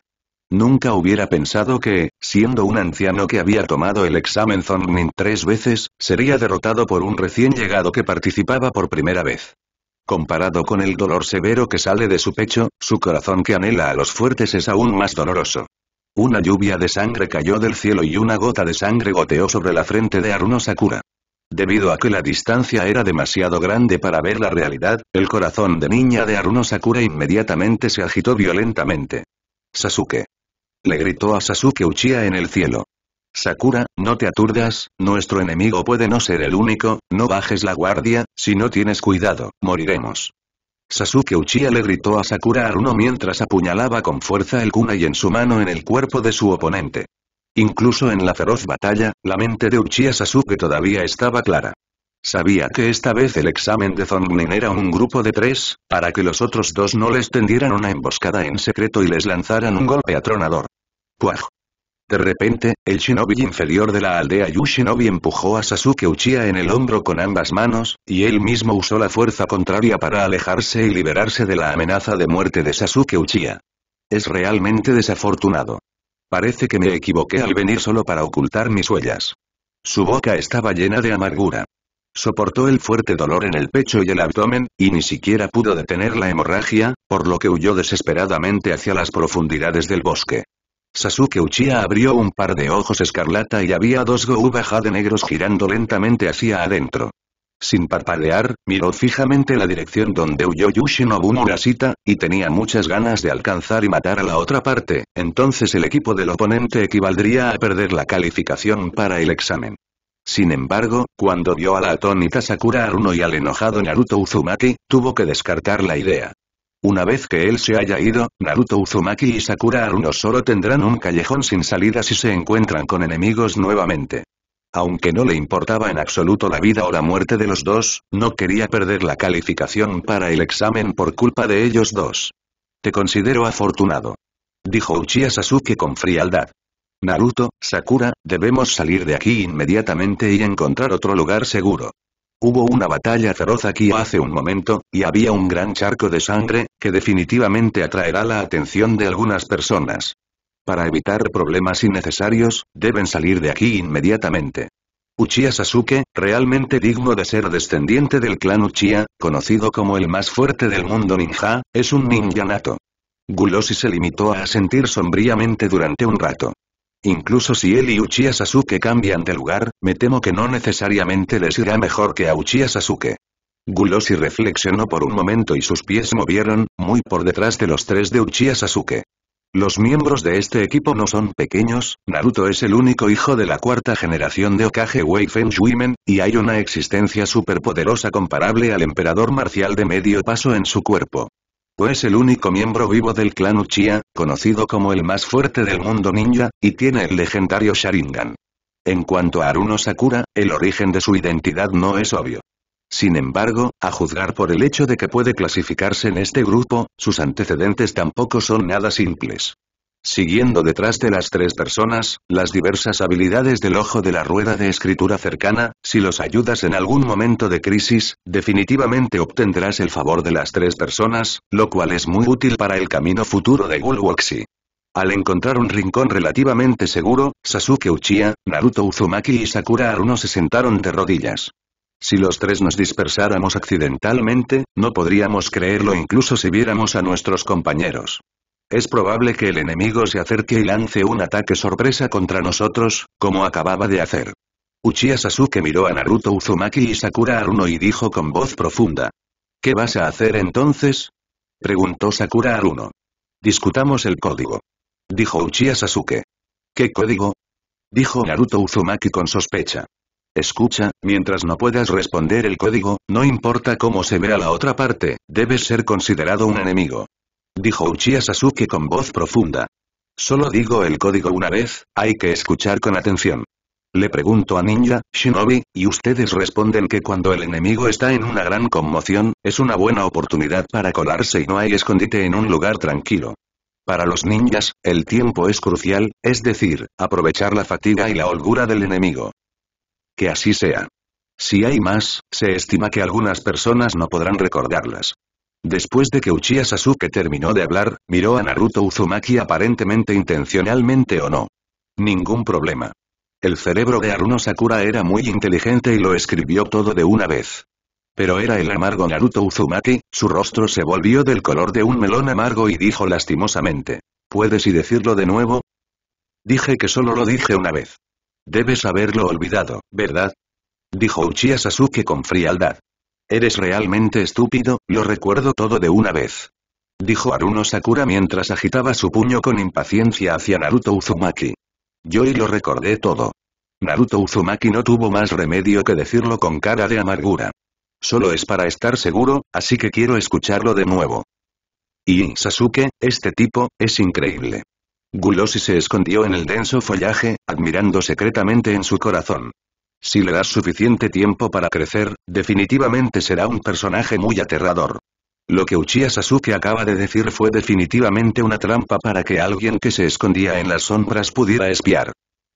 Nunca hubiera pensado que, siendo un anciano que había tomado el examen Zonin tres veces, sería derrotado por un recién llegado que participaba por primera vez. Comparado con el dolor severo que sale de su pecho, su corazón que anhela a los fuertes es aún más doloroso. Una lluvia de sangre cayó del cielo y una gota de sangre goteó sobre la frente de Haruno Sakura. Debido a que la distancia era demasiado grande para ver la realidad, el corazón de niña de Haruno Sakura inmediatamente se agitó violentamente. Sasuke. Le gritó a Sasuke Uchiha en el cielo. Sakura, no te aturdas, nuestro enemigo puede no ser el único, no bajes la guardia, si no tienes cuidado, moriremos. Sasuke Uchiha le gritó a Sakura Haruno mientras apuñalaba con fuerza el kunai en su mano en el cuerpo de su oponente. Incluso en la feroz batalla, la mente de Uchiha Sasuke todavía estaba clara. Sabía que esta vez el examen de Zonin era un grupo de tres, para que los otros dos no les tendieran una emboscada en secreto y les lanzaran un golpe atronador. ¡Puaj! De repente, el shinobi inferior de la aldea Yushinobi empujó a Sasuke Uchiha en el hombro con ambas manos, y él mismo usó la fuerza contraria para alejarse y liberarse de la amenaza de muerte de Sasuke Uchiha. Es realmente desafortunado. Parece que me equivoqué al venir solo para ocultar mis huellas. Su boca estaba llena de amargura. Soportó el fuerte dolor en el pecho y el abdomen, y ni siquiera pudo detener la hemorragia, por lo que huyó desesperadamente hacia las profundidades del bosque. Sasuke Uchiha abrió un par de ojos escarlata y había dos Gouba Jade negros girando lentamente hacia adentro. Sin parpadear, miró fijamente la dirección donde huyó Yushinobu Murasita, y tenía muchas ganas de alcanzar y matar a la otra parte, entonces el equipo del oponente equivaldría a perder la calificación para el examen. Sin embargo, cuando vio a la atónita Sakura Haruno y al enojado Naruto Uzumaki, tuvo que descartar la idea. Una vez que él se haya ido, Naruto Uzumaki y Sakura Haruno solo tendrán un callejón sin salida si se encuentran con enemigos nuevamente. Aunque no le importaba en absoluto la vida o la muerte de los dos, no quería perder la calificación para el examen por culpa de ellos dos. Te considero afortunado. Dijo Uchiha Sasuke con frialdad. Naruto, Sakura, debemos salir de aquí inmediatamente y encontrar otro lugar seguro. Hubo una batalla feroz aquí hace un momento, y había un gran charco de sangre, que definitivamente atraerá la atención de algunas personas. Para evitar problemas innecesarios, deben salir de aquí inmediatamente. Uchiha Sasuke, realmente digno de ser descendiente del clan Uchiha, conocido como el más fuerte del mundo ninja, es un ninja nato. Guloshi se limitó a asentir sombríamente durante un rato. Incluso si él y Uchiha Sasuke cambian de lugar, me temo que no necesariamente les irá mejor que a Uchiha Sasuke. Guloshi reflexionó por un momento y sus pies movieron, muy por detrás de los tres de Uchiha Sasuke. Los miembros de este equipo no son pequeños, Naruto es el único hijo de la cuarta generación de Hokage Weifen Shuimen, y hay una existencia superpoderosa comparable al emperador marcial de medio paso en su cuerpo. Es el único miembro vivo del clan Uchiha, conocido como el más fuerte del mundo ninja, y tiene el legendario Sharingan. En cuanto a Haruno Sakura, el origen de su identidad no es obvio. Sin embargo, a juzgar por el hecho de que puede clasificarse en este grupo, sus antecedentes tampoco son nada simples. Siguiendo detrás de las tres personas, las diversas habilidades del ojo de la rueda de escritura cercana, si los ayudas en algún momento de crisis, definitivamente obtendrás el favor de las tres personas, lo cual es muy útil para el camino futuro de Gulwoxi. Al encontrar un rincón relativamente seguro, Sasuke Uchiha, Naruto Uzumaki y Sakura Haruno se sentaron de rodillas. Si los tres nos dispersáramos accidentalmente, no podríamos creerlo incluso si viéramos a nuestros compañeros. Es probable que el enemigo se acerque y lance un ataque sorpresa contra nosotros, como acababa de hacer. Uchiha Sasuke miró a Naruto Uzumaki y Sakura Haruno y dijo con voz profunda. ¿Qué vas a hacer entonces? Preguntó Sakura Haruno. Discutamos el código. Dijo Uchiha Sasuke. ¿Qué código? Dijo Naruto Uzumaki con sospecha. Escucha, mientras no puedas responder el código, no importa cómo se vea la otra parte, debes ser considerado un enemigo. Dijo Uchiha Sasuke con voz profunda. Solo digo el código una vez, hay que escuchar con atención. Le pregunto a Ninja, Shinobi, y ustedes responden que cuando el enemigo está en una gran conmoción, es una buena oportunidad para colarse y no hay escondite en un lugar tranquilo. Para los ninjas, el tiempo es crucial, es decir, aprovechar la fatiga y la holgura del enemigo. Que así sea. Si hay más, se estima que algunas personas no podrán recordarlas. Después de que Uchiha Sasuke terminó de hablar, miró a Naruto Uzumaki aparentemente intencionalmente o no. Ningún problema. El cerebro de Haruno Sakura era muy inteligente y lo escribió todo de una vez. Pero era el amargo Naruto Uzumaki, su rostro se volvió del color de un melón amargo y dijo lastimosamente. ¿Puedes y decirlo de nuevo? Dije que solo lo dije una vez. Debes haberlo olvidado, ¿verdad? Dijo Uchiha Sasuke con frialdad. Eres realmente estúpido, lo recuerdo todo de una vez. Dijo Haruno Sakura mientras agitaba su puño con impaciencia hacia Naruto Uzumaki. Yo y lo recordé todo. Naruto Uzumaki no tuvo más remedio que decirlo con cara de amargura. Solo es para estar seguro, así que quiero escucharlo de nuevo. Y Sasuke, este tipo, es increíble. Guloshi se escondió en el denso follaje, admirando secretamente en su corazón. Si le das suficiente tiempo para crecer, definitivamente será un personaje muy aterrador. Lo que Uchiha Sasuke acaba de decir fue definitivamente una trampa para que alguien que se escondía en las sombras pudiera espiar.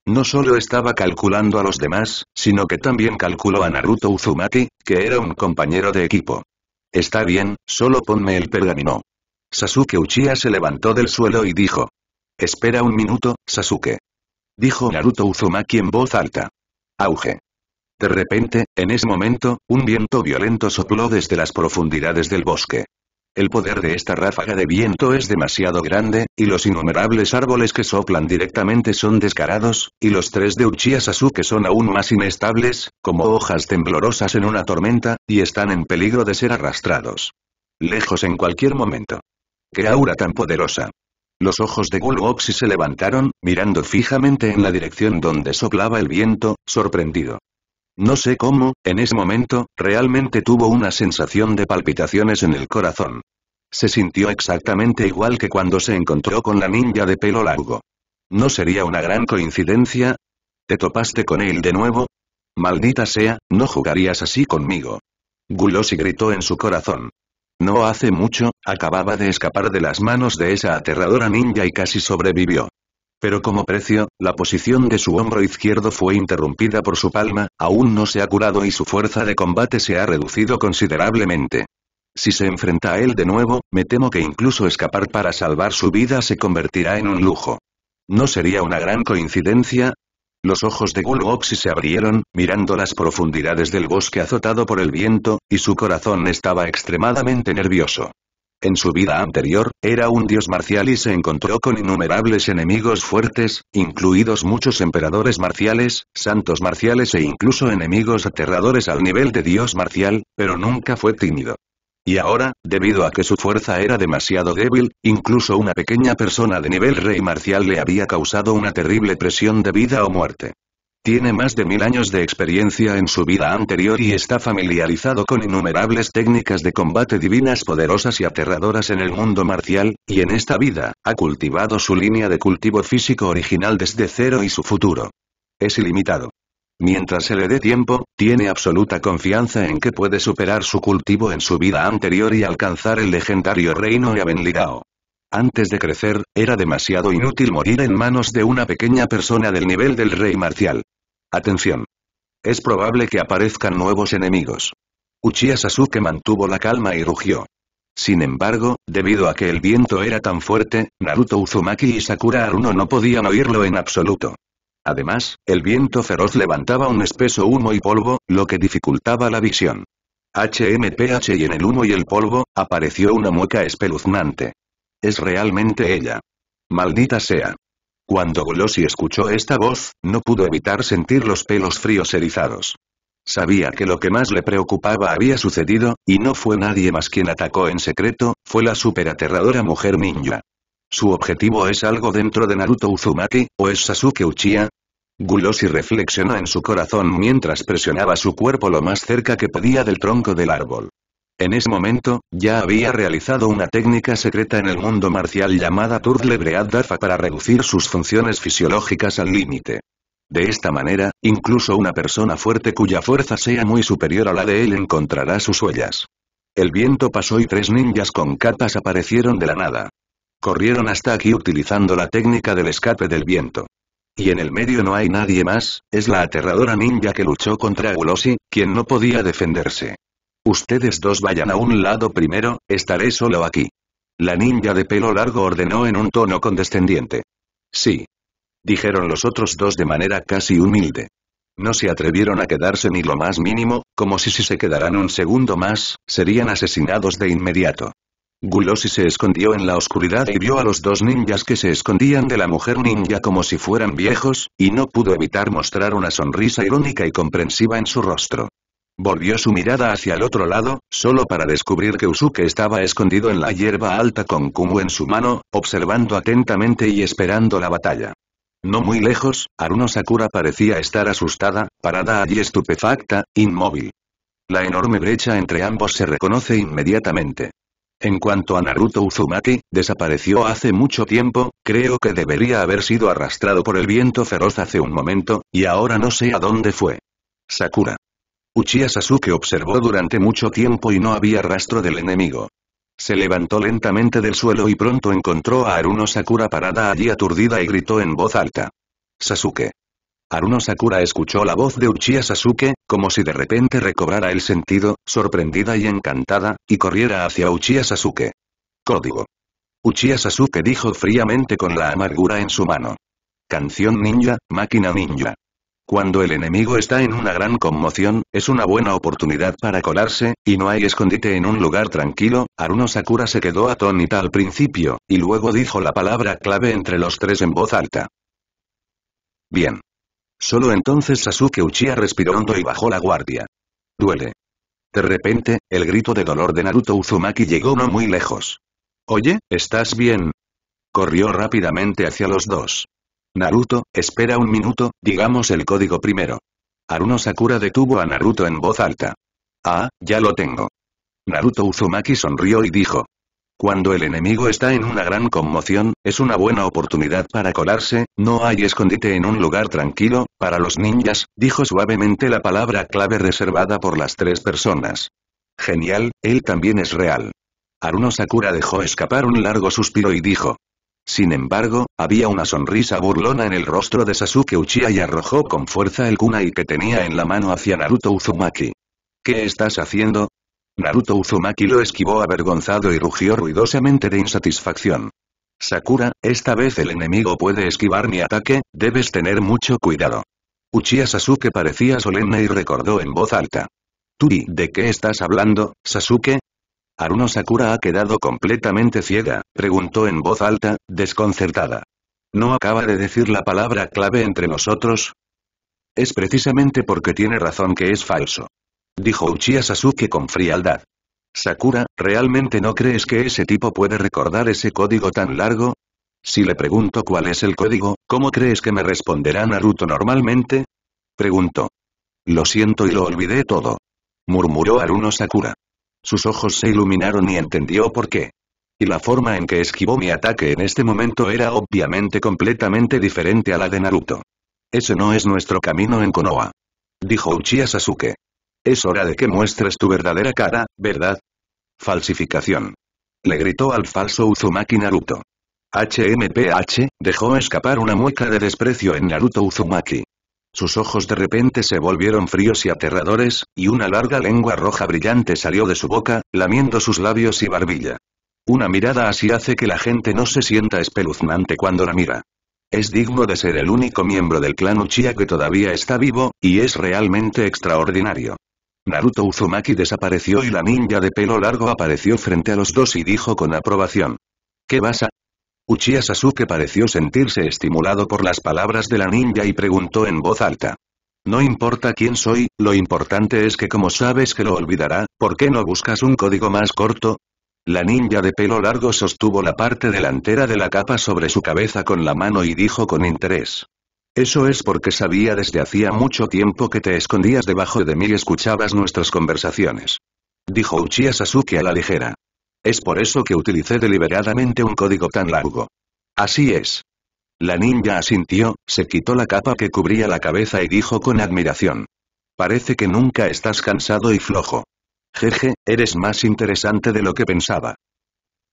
No solo estaba calculando a los demás, sino que también calculó a Naruto Uzumaki, que era un compañero de equipo. Está bien, solo ponme el pergamino. Sasuke Uchiha se levantó del suelo y dijo. Espera un minuto, Sasuke. Dijo Naruto Uzumaki en voz alta. Auge. De repente, en ese momento, un viento violento sopló desde las profundidades del bosque. El poder de esta ráfaga de viento es demasiado grande, y los innumerables árboles que soplan directamente son descarados, y los tres de Uchiha Sasuke son aún más inestables, como hojas temblorosas en una tormenta, y están en peligro de ser arrastrados. Lejos en cualquier momento. ¡Qué aura tan poderosa! Los ojos de Gul Oxy se levantaron, mirando fijamente en la dirección donde soplaba el viento, sorprendido. No sé cómo, en ese momento, realmente tuvo una sensación de palpitaciones en el corazón. Se sintió exactamente igual que cuando se encontró con la ninja de pelo largo. ¿No sería una gran coincidencia? ¿Te topaste con él de nuevo? Maldita sea, no jugarías así conmigo. Guloshi gritó en su corazón. No hace mucho, acababa de escapar de las manos de esa aterradora ninja y casi sobrevivió. Pero como precio, la posición de su hombro izquierdo fue interrumpida por su palma, aún no se ha curado y su fuerza de combate se ha reducido considerablemente. Si se enfrenta a él de nuevo, me temo que incluso escapar para salvar su vida se convertirá en un lujo. ¿No sería una gran coincidencia? Los ojos de Gul Oxy se abrieron, mirando las profundidades del bosque azotado por el viento, y su corazón estaba extremadamente nervioso. En su vida anterior, era un dios marcial y se encontró con innumerables enemigos fuertes, incluidos muchos emperadores marciales, santos marciales e incluso enemigos aterradores al nivel de dios marcial, pero nunca fue tímido. Y ahora, debido a que su fuerza era demasiado débil, incluso una pequeña persona de nivel rey marcial le había causado una terrible presión de vida o muerte. Tiene más de mil años de experiencia en su vida anterior y está familiarizado con innumerables técnicas de combate divinas poderosas y aterradoras en el mundo marcial, y en esta vida, ha cultivado su línea de cultivo físico original desde cero y su futuro es ilimitado. Mientras se le dé tiempo, tiene absoluta confianza en que puede superar su cultivo en su vida anterior y alcanzar el legendario reino Yabenligao. Antes de crecer, era demasiado inútil morir en manos de una pequeña persona del nivel del rey marcial. Atención. Es probable que aparezcan nuevos enemigos. Uchiha Sasuke mantuvo la calma y rugió. Sin embargo, debido a que el viento era tan fuerte, Naruto Uzumaki y Sakura Haruno no podían oírlo en absoluto. Además, el viento feroz levantaba un espeso humo y polvo, lo que dificultaba la visión. Hmph y en el humo y el polvo, apareció una mueca espeluznante. Es realmente ella. Maldita sea. Cuando Guloshi escuchó esta voz, no pudo evitar sentir los pelos fríos erizados. Sabía que lo que más le preocupaba había sucedido, y no fue nadie más quien atacó en secreto, fue la superaterradora mujer ninja. ¿Su objetivo es algo dentro de Naruto Uzumaki, o es Sasuke Uchiha? Guloshi reflexionó en su corazón mientras presionaba su cuerpo lo más cerca que podía del tronco del árbol. En ese momento, ya había realizado una técnica secreta en el mundo marcial llamada Turtle Breath Dafa para reducir sus funciones fisiológicas al límite. De esta manera, incluso una persona fuerte cuya fuerza sea muy superior a la de él encontrará sus huellas. El viento pasó y tres ninjas con capas aparecieron de la nada. Corrieron hasta aquí utilizando la técnica del escape del viento. Y en el medio no hay nadie más, es la aterradora ninja que luchó contra Ulosi, quien no podía defenderse. Ustedes dos vayan a un lado primero, estaré solo aquí. La ninja de pelo largo ordenó en un tono condescendiente. Sí. Dijeron los otros dos de manera casi humilde. No se atrevieron a quedarse ni lo más mínimo, como si si se quedaran un segundo más, serían asesinados de inmediato. Ulosi se escondió en la oscuridad y vio a los dos ninjas que se escondían de la mujer ninja como si fueran viejos, y no pudo evitar mostrar una sonrisa irónica y comprensiva en su rostro. Volvió su mirada hacia el otro lado, solo para descubrir que Usuke estaba escondido en la hierba alta con Kumu en su mano, observando atentamente y esperando la batalla. No muy lejos, Haruno Sakura parecía estar asustada, parada allí estupefacta, inmóvil. La enorme brecha entre ambos se reconoce inmediatamente. En cuanto a Naruto Uzumaki, desapareció hace mucho tiempo, creo que debería haber sido arrastrado por el viento feroz hace un momento, y ahora no sé a dónde fue. Sakura. Uchiha Sasuke observó durante mucho tiempo y no había rastro del enemigo. Se levantó lentamente del suelo y pronto encontró a Haruno Sakura parada allí aturdida y gritó en voz alta. Sasuke. Haruno Sakura escuchó la voz de Uchiha Sasuke, como si de repente recobrara el sentido, sorprendida y encantada, y corriera hacia Uchiha Sasuke. Código. Uchiha Sasuke dijo fríamente con la amargura en su mano. Canción ninja, máquina ninja. Cuando el enemigo está en una gran conmoción, es una buena oportunidad para colarse, y no hay escondite en un lugar tranquilo. Haruno Sakura se quedó atónita al principio, y luego dijo la palabra clave entre los tres en voz alta. Bien. Solo entonces Sasuke Uchiha respiró hondo y bajó la guardia. Duele. De repente, el grito de dolor de Naruto Uzumaki llegó no muy lejos. Oye, ¿estás bien? Corrió rápidamente hacia los dos. Naruto, espera un minuto, digamos el código primero. Haruno Sakura detuvo a Naruto en voz alta. Ah, ya lo tengo. Naruto Uzumaki sonrió y dijo. Cuando el enemigo está en una gran conmoción, es una buena oportunidad para colarse, no hay escondite en un lugar tranquilo, para los ninjas, dijo suavemente la palabra clave reservada por las tres personas. Genial, él también es real. Haruno Sakura dejó escapar un largo suspiro y dijo. Sin embargo, había una sonrisa burlona en el rostro de Sasuke Uchiha y arrojó con fuerza el kunai que tenía en la mano hacia Naruto Uzumaki. ¿Qué estás haciendo? Naruto Uzumaki lo esquivó avergonzado y rugió ruidosamente de insatisfacción. Sakura, esta vez el enemigo puede esquivar mi ataque, debes tener mucho cuidado. Uchiha Sasuke parecía solemne y recordó en voz alta. ¿Turi, de qué estás hablando, Sasuke? Haruno Sakura ha quedado completamente ciega, preguntó en voz alta, desconcertada. ¿No acaba de decir la palabra clave entre nosotros? Es precisamente porque tiene razón que es falso. Dijo Uchiha Sasuke con frialdad. Sakura, ¿realmente no crees que ese tipo puede recordar ese código tan largo? Si le pregunto cuál es el código, ¿cómo crees que me responderá Naruto normalmente? Preguntó. Lo siento y lo olvidé todo. Murmuró Haruno Sakura. Sus ojos se iluminaron y entendió por qué. Y la forma en que esquivó mi ataque en este momento era obviamente completamente diferente a la de Naruto. Ese no es nuestro camino en Konoha. Dijo Uchiha Sasuke. Es hora de que muestres tu verdadera cara, ¿verdad? Falsificación. Le gritó al falso Uzumaki Naruto. H M P H, dejó escapar una mueca de desprecio en Naruto Uzumaki. Sus ojos de repente se volvieron fríos y aterradores, y una larga lengua roja brillante salió de su boca, lamiendo sus labios y barbilla. Una mirada así hace que la gente no se sienta espeluznante cuando la mira. Es digno de ser el único miembro del clan Uchiha que todavía está vivo, y es realmente extraordinario. Naruto Uzumaki desapareció y la ninja de pelo largo apareció frente a los dos y dijo con aprobación. ¿Qué vas a...? Uchiha Sasuke pareció sentirse estimulado por las palabras de la ninja y preguntó en voz alta. No importa quién soy, lo importante es que como sabes que lo olvidará, ¿por qué no buscas un código más corto? La ninja de pelo largo sostuvo la parte delantera de la capa sobre su cabeza con la mano y dijo con interés. Eso es porque sabía desde hacía mucho tiempo que te escondías debajo de mí y escuchabas nuestras conversaciones. Dijo Uchiha Sasuke a la ligera. Es por eso que utilicé deliberadamente un código tan largo. Así es. La ninja asintió, se quitó la capa que cubría la cabeza y dijo con admiración. Parece que nunca estás cansado y flojo. Jeje, eres más interesante de lo que pensaba.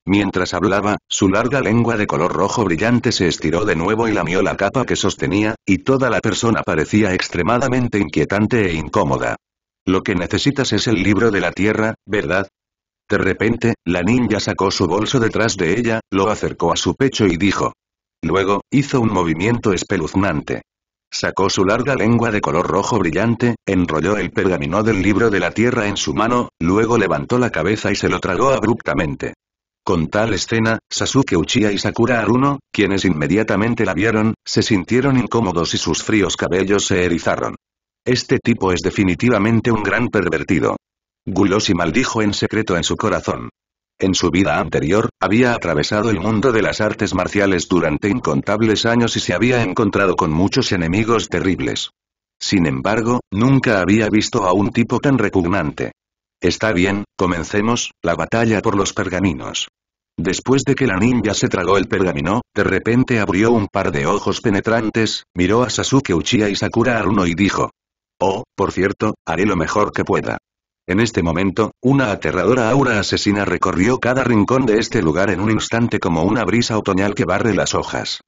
Mientras hablaba, su larga lengua de color rojo brillante se estiró de nuevo y lamió la capa que sostenía, y toda la persona parecía extremadamente inquietante e incómoda. Lo que necesitas es el libro de la tierra, ¿verdad? De repente, la ninja sacó su bolso detrás de ella, lo acercó a su pecho y dijo. Luego, hizo un movimiento espeluznante. Sacó su larga lengua de color rojo brillante, enrolló el pergamino del libro de la tierra en su mano, luego levantó la cabeza y se lo tragó abruptamente. Con tal escena, Sasuke Uchiha y Sakura Haruno, quienes inmediatamente la vieron, se sintieron incómodos y sus fríos cabellos se erizaron. Este tipo es definitivamente un gran pervertido. Guloshi maldijo en secreto en su corazón. En su vida anterior, había atravesado el mundo de las artes marciales durante incontables años y se había encontrado con muchos enemigos terribles. Sin embargo, nunca había visto a un tipo tan repugnante. Está bien, comencemos, la batalla por los pergaminos. Después de que la ninja se tragó el pergamino, de repente abrió un par de ojos penetrantes, miró a Sasuke Uchiha y Sakura Haruno y dijo. Oh, por cierto, haré lo mejor que pueda. En este momento, una aterradora aura asesina recorrió cada rincón de este lugar en un instante como una brisa otoñal que barre las hojas.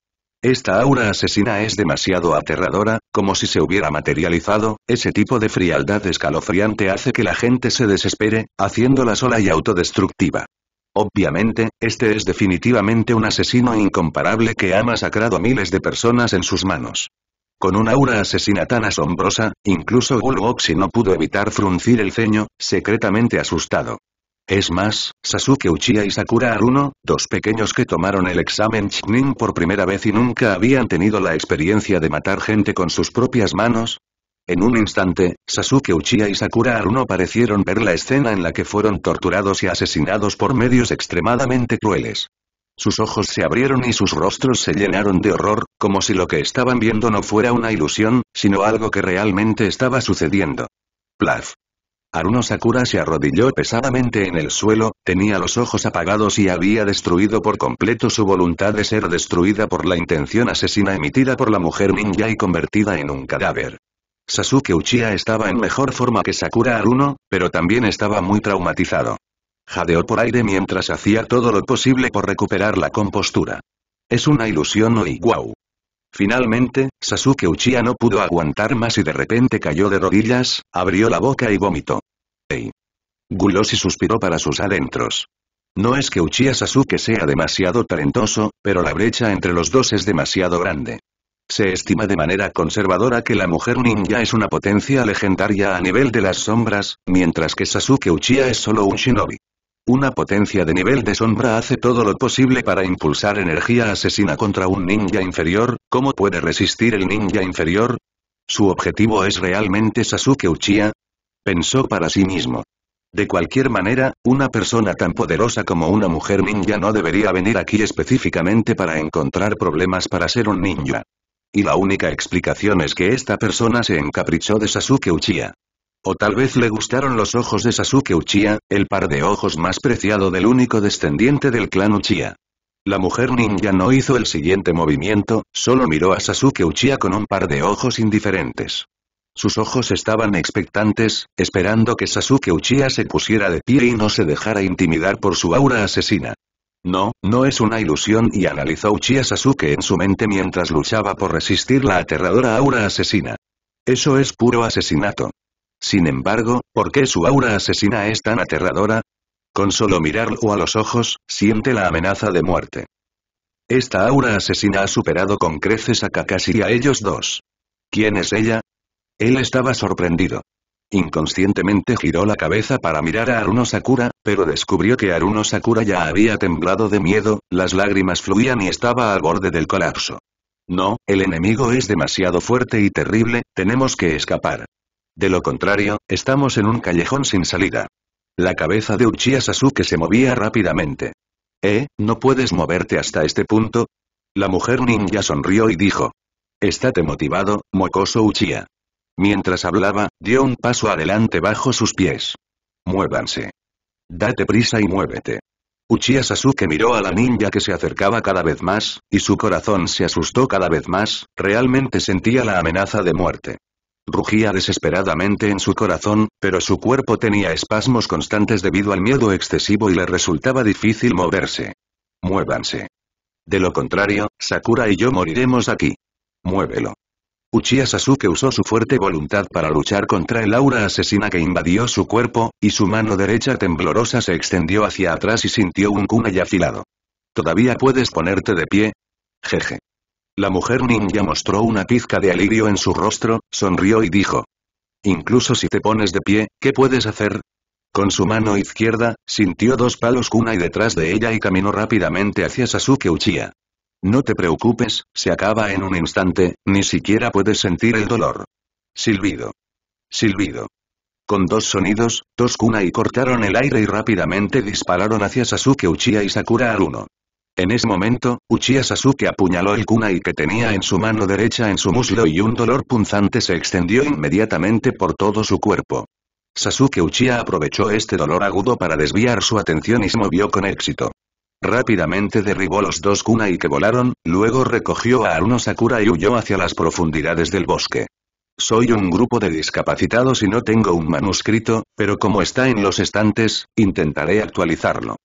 Esta aura asesina es demasiado aterradora, como si se hubiera materializado, ese tipo de frialdad escalofriante hace que la gente se desespere, haciéndola sola y autodestructiva. Obviamente, este es definitivamente un asesino incomparable que ha masacrado a miles de personas en sus manos. Con una aura asesina tan asombrosa, incluso Gulgoxi no pudo evitar fruncir el ceño, secretamente asustado. Es más, Sasuke Uchiha y Sakura Haruno, dos pequeños que tomaron el examen Chunin por primera vez y nunca habían tenido la experiencia de matar gente con sus propias manos. En un instante, Sasuke Uchiha y Sakura Haruno parecieron ver la escena en la que fueron torturados y asesinados por medios extremadamente crueles. Sus ojos se abrieron y sus rostros se llenaron de horror, como si lo que estaban viendo no fuera una ilusión, sino algo que realmente estaba sucediendo. Plaf. Haruno Sakura se arrodilló pesadamente en el suelo, tenía los ojos apagados y había destruido por completo su voluntad de ser destruida por la intención asesina emitida por la mujer ninja y convertida en un cadáver. Sasuke Uchiha estaba en mejor forma que Sakura Haruno, pero también estaba muy traumatizado. Jadeó por aire mientras hacía todo lo posible por recuperar la compostura. Es una ilusión o igual. Finalmente, Sasuke Uchiha no pudo aguantar más y de repente cayó de rodillas, abrió la boca y vomitó. ¡Ey! Guloshi suspiró para sus adentros. No es que Uchiha Sasuke sea demasiado talentoso, pero la brecha entre los dos es demasiado grande. Se estima de manera conservadora que la mujer ninja es una potencia legendaria a nivel de las sombras, mientras que Sasuke Uchiha es solo un shinobi. Una potencia de nivel de sombra hace todo lo posible para impulsar energía asesina contra un ninja inferior, ¿cómo puede resistir el ninja inferior? ¿Su objetivo es realmente Sasuke Uchiha? Pensó para sí mismo. De cualquier manera, una persona tan poderosa como una mujer ninja no debería venir aquí específicamente para encontrar problemas para ser un ninja. Y la única explicación es que esta persona se encaprichó de Sasuke Uchiha. O tal vez le gustaron los ojos de Sasuke Uchiha, el par de ojos más preciado del único descendiente del clan Uchiha. La mujer ninja no hizo el siguiente movimiento, solo miró a Sasuke Uchiha con un par de ojos indiferentes. Sus ojos estaban expectantes, esperando que Sasuke Uchiha se pusiera de pie y no se dejara intimidar por su aura asesina. No, no es una ilusión y analizó Uchiha Sasuke en su mente mientras luchaba por resistir la aterradora aura asesina. Eso es puro asesinato. Sin embargo, ¿por qué su aura asesina es tan aterradora? Con solo mirarlo a los ojos, siente la amenaza de muerte. Esta aura asesina ha superado con creces a Kakashi y a ellos dos. ¿Quién es ella? Él estaba sorprendido. Inconscientemente giró la cabeza para mirar a Haruno Sakura, pero descubrió que Haruno Sakura ya había temblado de miedo, las lágrimas fluían y estaba al borde del colapso. No, el enemigo es demasiado fuerte y terrible, tenemos que escapar. De lo contrario, estamos en un callejón sin salida. La cabeza de Uchiha Sasuke se movía rápidamente. ¿Eh, no puedes moverte hasta este punto? La mujer ninja sonrió y dijo. Estate motivado, mocoso Uchiha. Mientras hablaba, dio un paso adelante bajo sus pies. Muévanse. Date prisa y muévete. Uchiha Sasuke miró a la ninja que se acercaba cada vez más, y su corazón se asustó cada vez más, realmente sentía la amenaza de muerte. Rugía desesperadamente en su corazón, pero su cuerpo tenía espasmos constantes debido al miedo excesivo y le resultaba difícil moverse. Muévanse. De lo contrario, Sakura y yo moriremos aquí. Muévelo. Uchiha Sasuke usó su fuerte voluntad para luchar contra el aura asesina que invadió su cuerpo, y su mano derecha temblorosa se extendió hacia atrás y sintió un kunai afilado. ¿Todavía puedes ponerte de pie? Jeje. La mujer ninja mostró una pizca de alivio en su rostro, sonrió y dijo. Incluso si te pones de pie, ¿qué puedes hacer? Con su mano izquierda, sintió dos palos kunai detrás de ella y caminó rápidamente hacia Sasuke Uchiha. No te preocupes, se acaba en un instante, ni siquiera puedes sentir el dolor. Silbido. Silbido. Con dos sonidos, dos kunai cortaron el aire y rápidamente dispararon hacia Sasuke Uchiha y Sakura Haruno. En ese momento, Uchiha Sasuke apuñaló el kunai que tenía en su mano derecha en su muslo y un dolor punzante se extendió inmediatamente por todo su cuerpo. Sasuke Uchiha aprovechó este dolor agudo para desviar su atención y se movió con éxito. Rápidamente derribó los dos kunai que volaron, luego recogió a Haruno Sakura y huyó hacia las profundidades del bosque. Soy un grupo de discapacitados y no tengo un manuscrito, pero como está en los estantes, intentaré actualizarlo.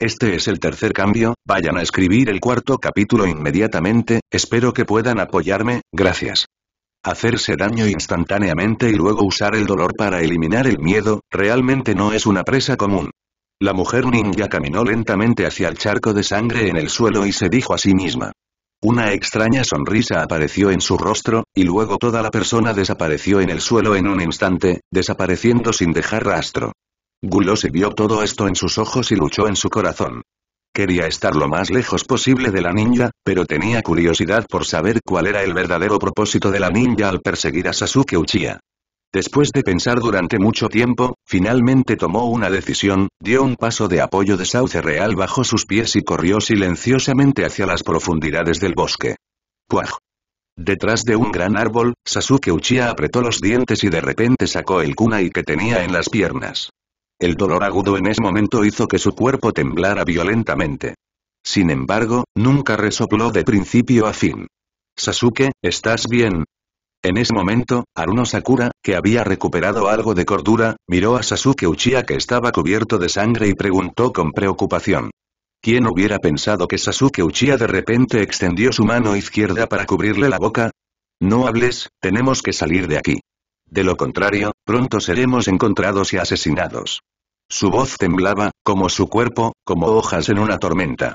Este es el tercer cambio, vayan a escribir el cuarto capítulo inmediatamente, espero que puedan apoyarme, gracias. Hacerse daño instantáneamente y luego usar el dolor para eliminar el miedo, realmente no es una presa común. La mujer ninja caminó lentamente hacia el charco de sangre en el suelo y se dijo a sí misma. Una extraña sonrisa apareció en su rostro, y luego toda la persona desapareció en el suelo en un instante, desapareciendo sin dejar rastro. Gulo se vio todo esto en sus ojos y luchó en su corazón. Quería estar lo más lejos posible de la ninja, pero tenía curiosidad por saber cuál era el verdadero propósito de la ninja al perseguir a Sasuke Uchiha. Después de pensar durante mucho tiempo, finalmente tomó una decisión, dio un paso de apoyo de sauce real bajo sus pies y corrió silenciosamente hacia las profundidades del bosque. ¡Puaj! Detrás de un gran árbol, Sasuke Uchiha apretó los dientes y de repente sacó el kunai que tenía en las piernas. El dolor agudo en ese momento hizo que su cuerpo temblara violentamente. Sin embargo, nunca resopló de principio a fin. Sasuke, ¿estás bien? En ese momento, Haruno Sakura, que había recuperado algo de cordura, miró a Sasuke Uchiha que estaba cubierto de sangre y preguntó con preocupación. ¿Quién hubiera pensado que Sasuke Uchiha de repente extendió su mano izquierda para cubrirle la boca? No hables, tenemos que salir de aquí. De lo contrario, pronto seremos encontrados y asesinados. Su voz temblaba, como su cuerpo, como hojas en una tormenta.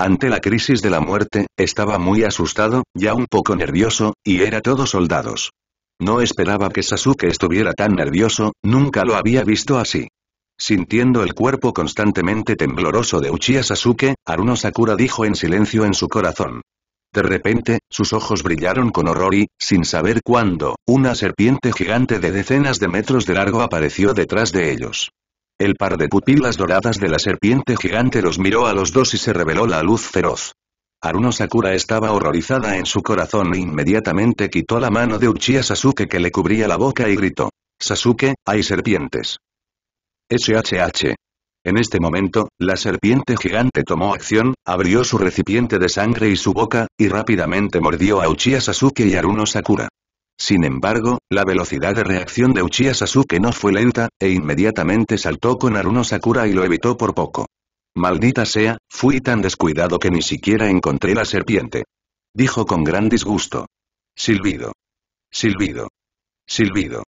Ante la crisis de la muerte, estaba muy asustado, ya un poco nervioso, y era todo soldados. No esperaba que Sasuke estuviera tan nervioso, nunca lo había visto así. Sintiendo el cuerpo constantemente tembloroso de Uchiha Sasuke, Haruno Sakura dijo en silencio en su corazón. De repente, sus ojos brillaron con horror y, sin saber cuándo, una serpiente gigante de decenas de metros de largo apareció detrás de ellos. El par de pupilas doradas de la serpiente gigante los miró a los dos y se reveló la luz feroz. Haruno Sakura estaba horrorizada en su corazón e inmediatamente quitó la mano de Uchiha Sasuke que le cubría la boca y gritó, «Sasuke, hay serpientes». S H H. En este momento, la serpiente gigante tomó acción, abrió su recipiente de sangre y su boca, y rápidamente mordió a Uchiha Sasuke y Haruno Sakura. Sin embargo, la velocidad de reacción de Uchiha Sasuke no fue lenta, e inmediatamente saltó con Haruno Sakura y lo evitó por poco. Maldita sea, fui tan descuidado que ni siquiera encontré la serpiente. Dijo con gran disgusto. Silbido. Silbido. Silbido.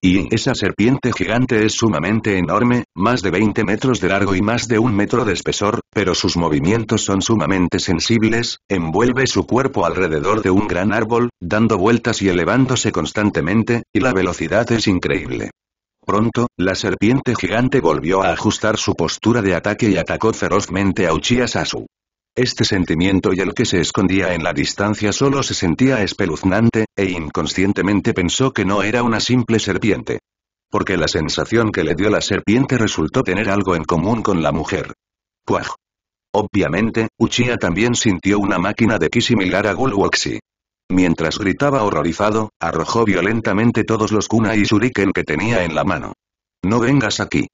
Y esa serpiente gigante es sumamente enorme, más de veinte metros de largo y más de un metro de espesor, pero sus movimientos son sumamente sensibles, envuelve su cuerpo alrededor de un gran árbol, dando vueltas y elevándose constantemente, y la velocidad es increíble. Pronto, la serpiente gigante volvió a ajustar su postura de ataque y atacó ferozmente a Uchiha Sasuke. Este sentimiento y el que se escondía en la distancia solo se sentía espeluznante, e inconscientemente pensó que no era una simple serpiente. Porque la sensación que le dio la serpiente resultó tener algo en común con la mujer. ¡Puaj! Obviamente, Uchiha también sintió una máquina de ki similar a Ghoul Woxi. Mientras gritaba horrorizado, arrojó violentamente todos los kunai y shuriken que tenía en la mano. No vengas aquí.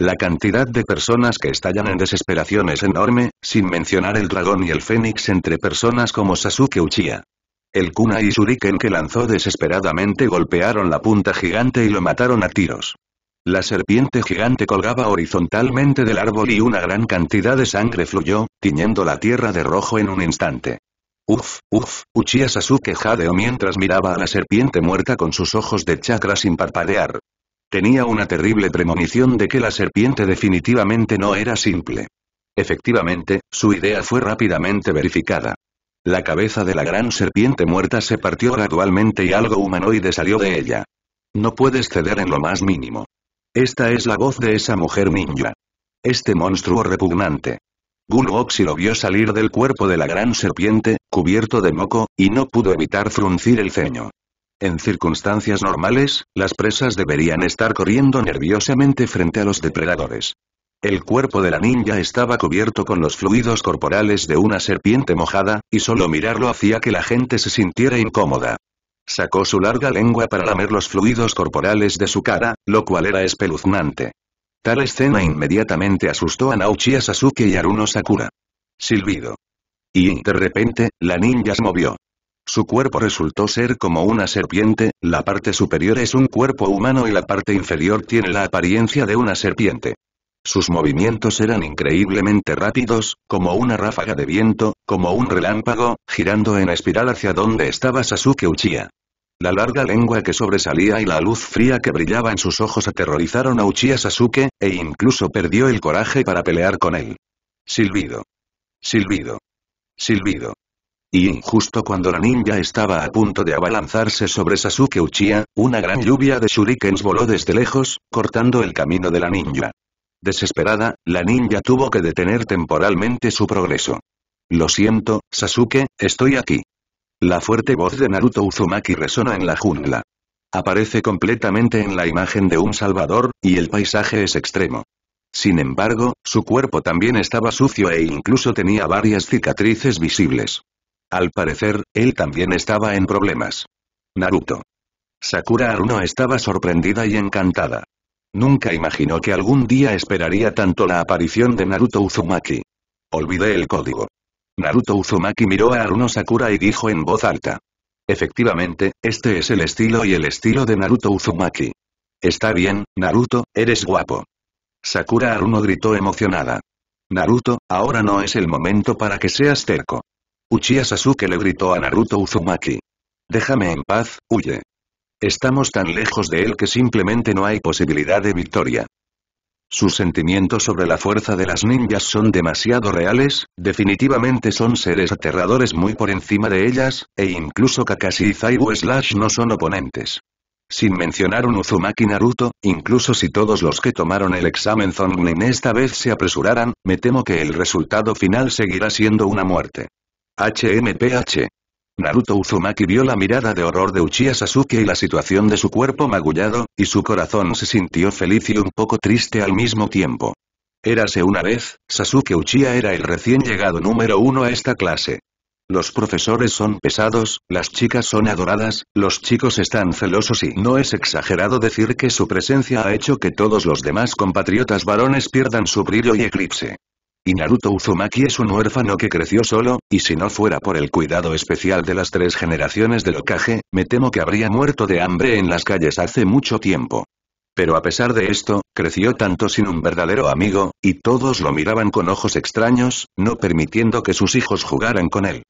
La cantidad de personas que estallan en desesperación es enorme, sin mencionar el dragón y el fénix entre personas como Sasuke Uchiha. El kunai y shuriken que lanzó desesperadamente golpearon la punta gigante y lo mataron a tiros. La serpiente gigante colgaba horizontalmente del árbol y una gran cantidad de sangre fluyó, tiñendo la tierra de rojo en un instante. Uf, uf, Uchiha Sasuke jadeó mientras miraba a la serpiente muerta con sus ojos de chakra sin parpadear. Tenía una terrible premonición de que la serpiente definitivamente no era simple. Efectivamente, su idea fue rápidamente verificada. La cabeza de la gran serpiente muerta se partió gradualmente y algo humanoide salió de ella. No puedes ceder en lo más mínimo. Esta es la voz de esa mujer ninja. Este monstruo repugnante. Gun Oxy lo vio salir del cuerpo de la gran serpiente, cubierto de moco, y no pudo evitar fruncir el ceño. En circunstancias normales, las presas deberían estar corriendo nerviosamente frente a los depredadores. El cuerpo de la ninja estaba cubierto con los fluidos corporales de una serpiente mojada, y solo mirarlo hacía que la gente se sintiera incómoda. Sacó su larga lengua para lamer los fluidos corporales de su cara, lo cual era espeluznante. Tal escena inmediatamente asustó a Uchiha Sasuke y Haruno Sakura. Silbido. Y de repente, la ninja se movió. Su cuerpo resultó ser como una serpiente, la parte superior es un cuerpo humano y la parte inferior tiene la apariencia de una serpiente. Sus movimientos eran increíblemente rápidos, como una ráfaga de viento, como un relámpago, girando en espiral hacia donde estaba Sasuke Uchiha. La larga lengua que sobresalía y la luz fría que brillaba en sus ojos aterrorizaron a Uchiha Sasuke, e incluso perdió el coraje para pelear con él. Silbido. Silbido. Silbido. Y justo cuando la ninja estaba a punto de abalanzarse sobre Sasuke Uchiha, una gran lluvia de shurikens voló desde lejos, cortando el camino de la ninja. Desesperada, la ninja tuvo que detener temporalmente su progreso. Lo siento, Sasuke, estoy aquí. La fuerte voz de Naruto Uzumaki resonó en la jungla. Aparece completamente en la imagen de un salvador, y el paisaje es extremo. Sin embargo, su cuerpo también estaba sucio e incluso tenía varias cicatrices visibles. Al parecer, él también estaba en problemas. Naruto. Sakura Haruno estaba sorprendida y encantada. Nunca imaginó que algún día esperaría tanto la aparición de Naruto Uzumaki. Olvidé el código. Naruto Uzumaki miró a Haruno Sakura y dijo en voz alta. Efectivamente, este es el estilo y el estilo de Naruto Uzumaki. Está bien, Naruto, eres guapo. Sakura Haruno gritó emocionada. Naruto, ahora no es el momento para que seas terco. Uchiha Sasuke le gritó a Naruto Uzumaki. Déjame en paz, huye. Estamos tan lejos de él que simplemente no hay posibilidad de victoria. Sus sentimientos sobre la fuerza de las ninjas son demasiado reales, definitivamente son seres aterradores muy por encima de ellas, e incluso Kakashi y Zaibu Slash no son oponentes. Sin mencionar un Uzumaki Naruto, incluso si todos los que tomaron el examen Zonin esta vez se apresuraran, me temo que el resultado final seguirá siendo una muerte. H M P H. Naruto Uzumaki vio la mirada de horror de Uchiha Sasuke y la situación de su cuerpo magullado, y su corazón se sintió feliz y un poco triste al mismo tiempo. Érase una vez, Sasuke Uchiha era el recién llegado número uno a esta clase. Los profesores son pesados, las chicas son adoradas, los chicos están celosos y no es exagerado decir que su presencia ha hecho que todos los demás compatriotas varones pierdan su brillo y eclipse. Y Naruto Uzumaki es un huérfano que creció solo, y si no fuera por el cuidado especial de las tres generaciones del Hokage, me temo que habría muerto de hambre en las calles hace mucho tiempo. Pero a pesar de esto, creció tanto sin un verdadero amigo, y todos lo miraban con ojos extraños, no permitiendo que sus hijos jugaran con él.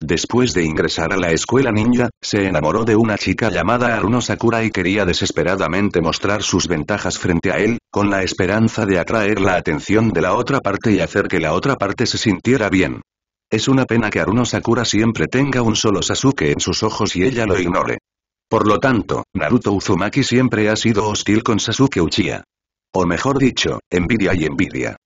Después de ingresar a la escuela ninja, se enamoró de una chica llamada Haruno Sakura y quería desesperadamente mostrar sus ventajas frente a él, con la esperanza de atraer la atención de la otra parte y hacer que la otra parte se sintiera bien. Es una pena que Haruno Sakura siempre tenga un solo Sasuke en sus ojos y ella lo ignore. Por lo tanto, Naruto Uzumaki siempre ha sido hostil con Sasuke Uchiha. O mejor dicho, envidia y envidia.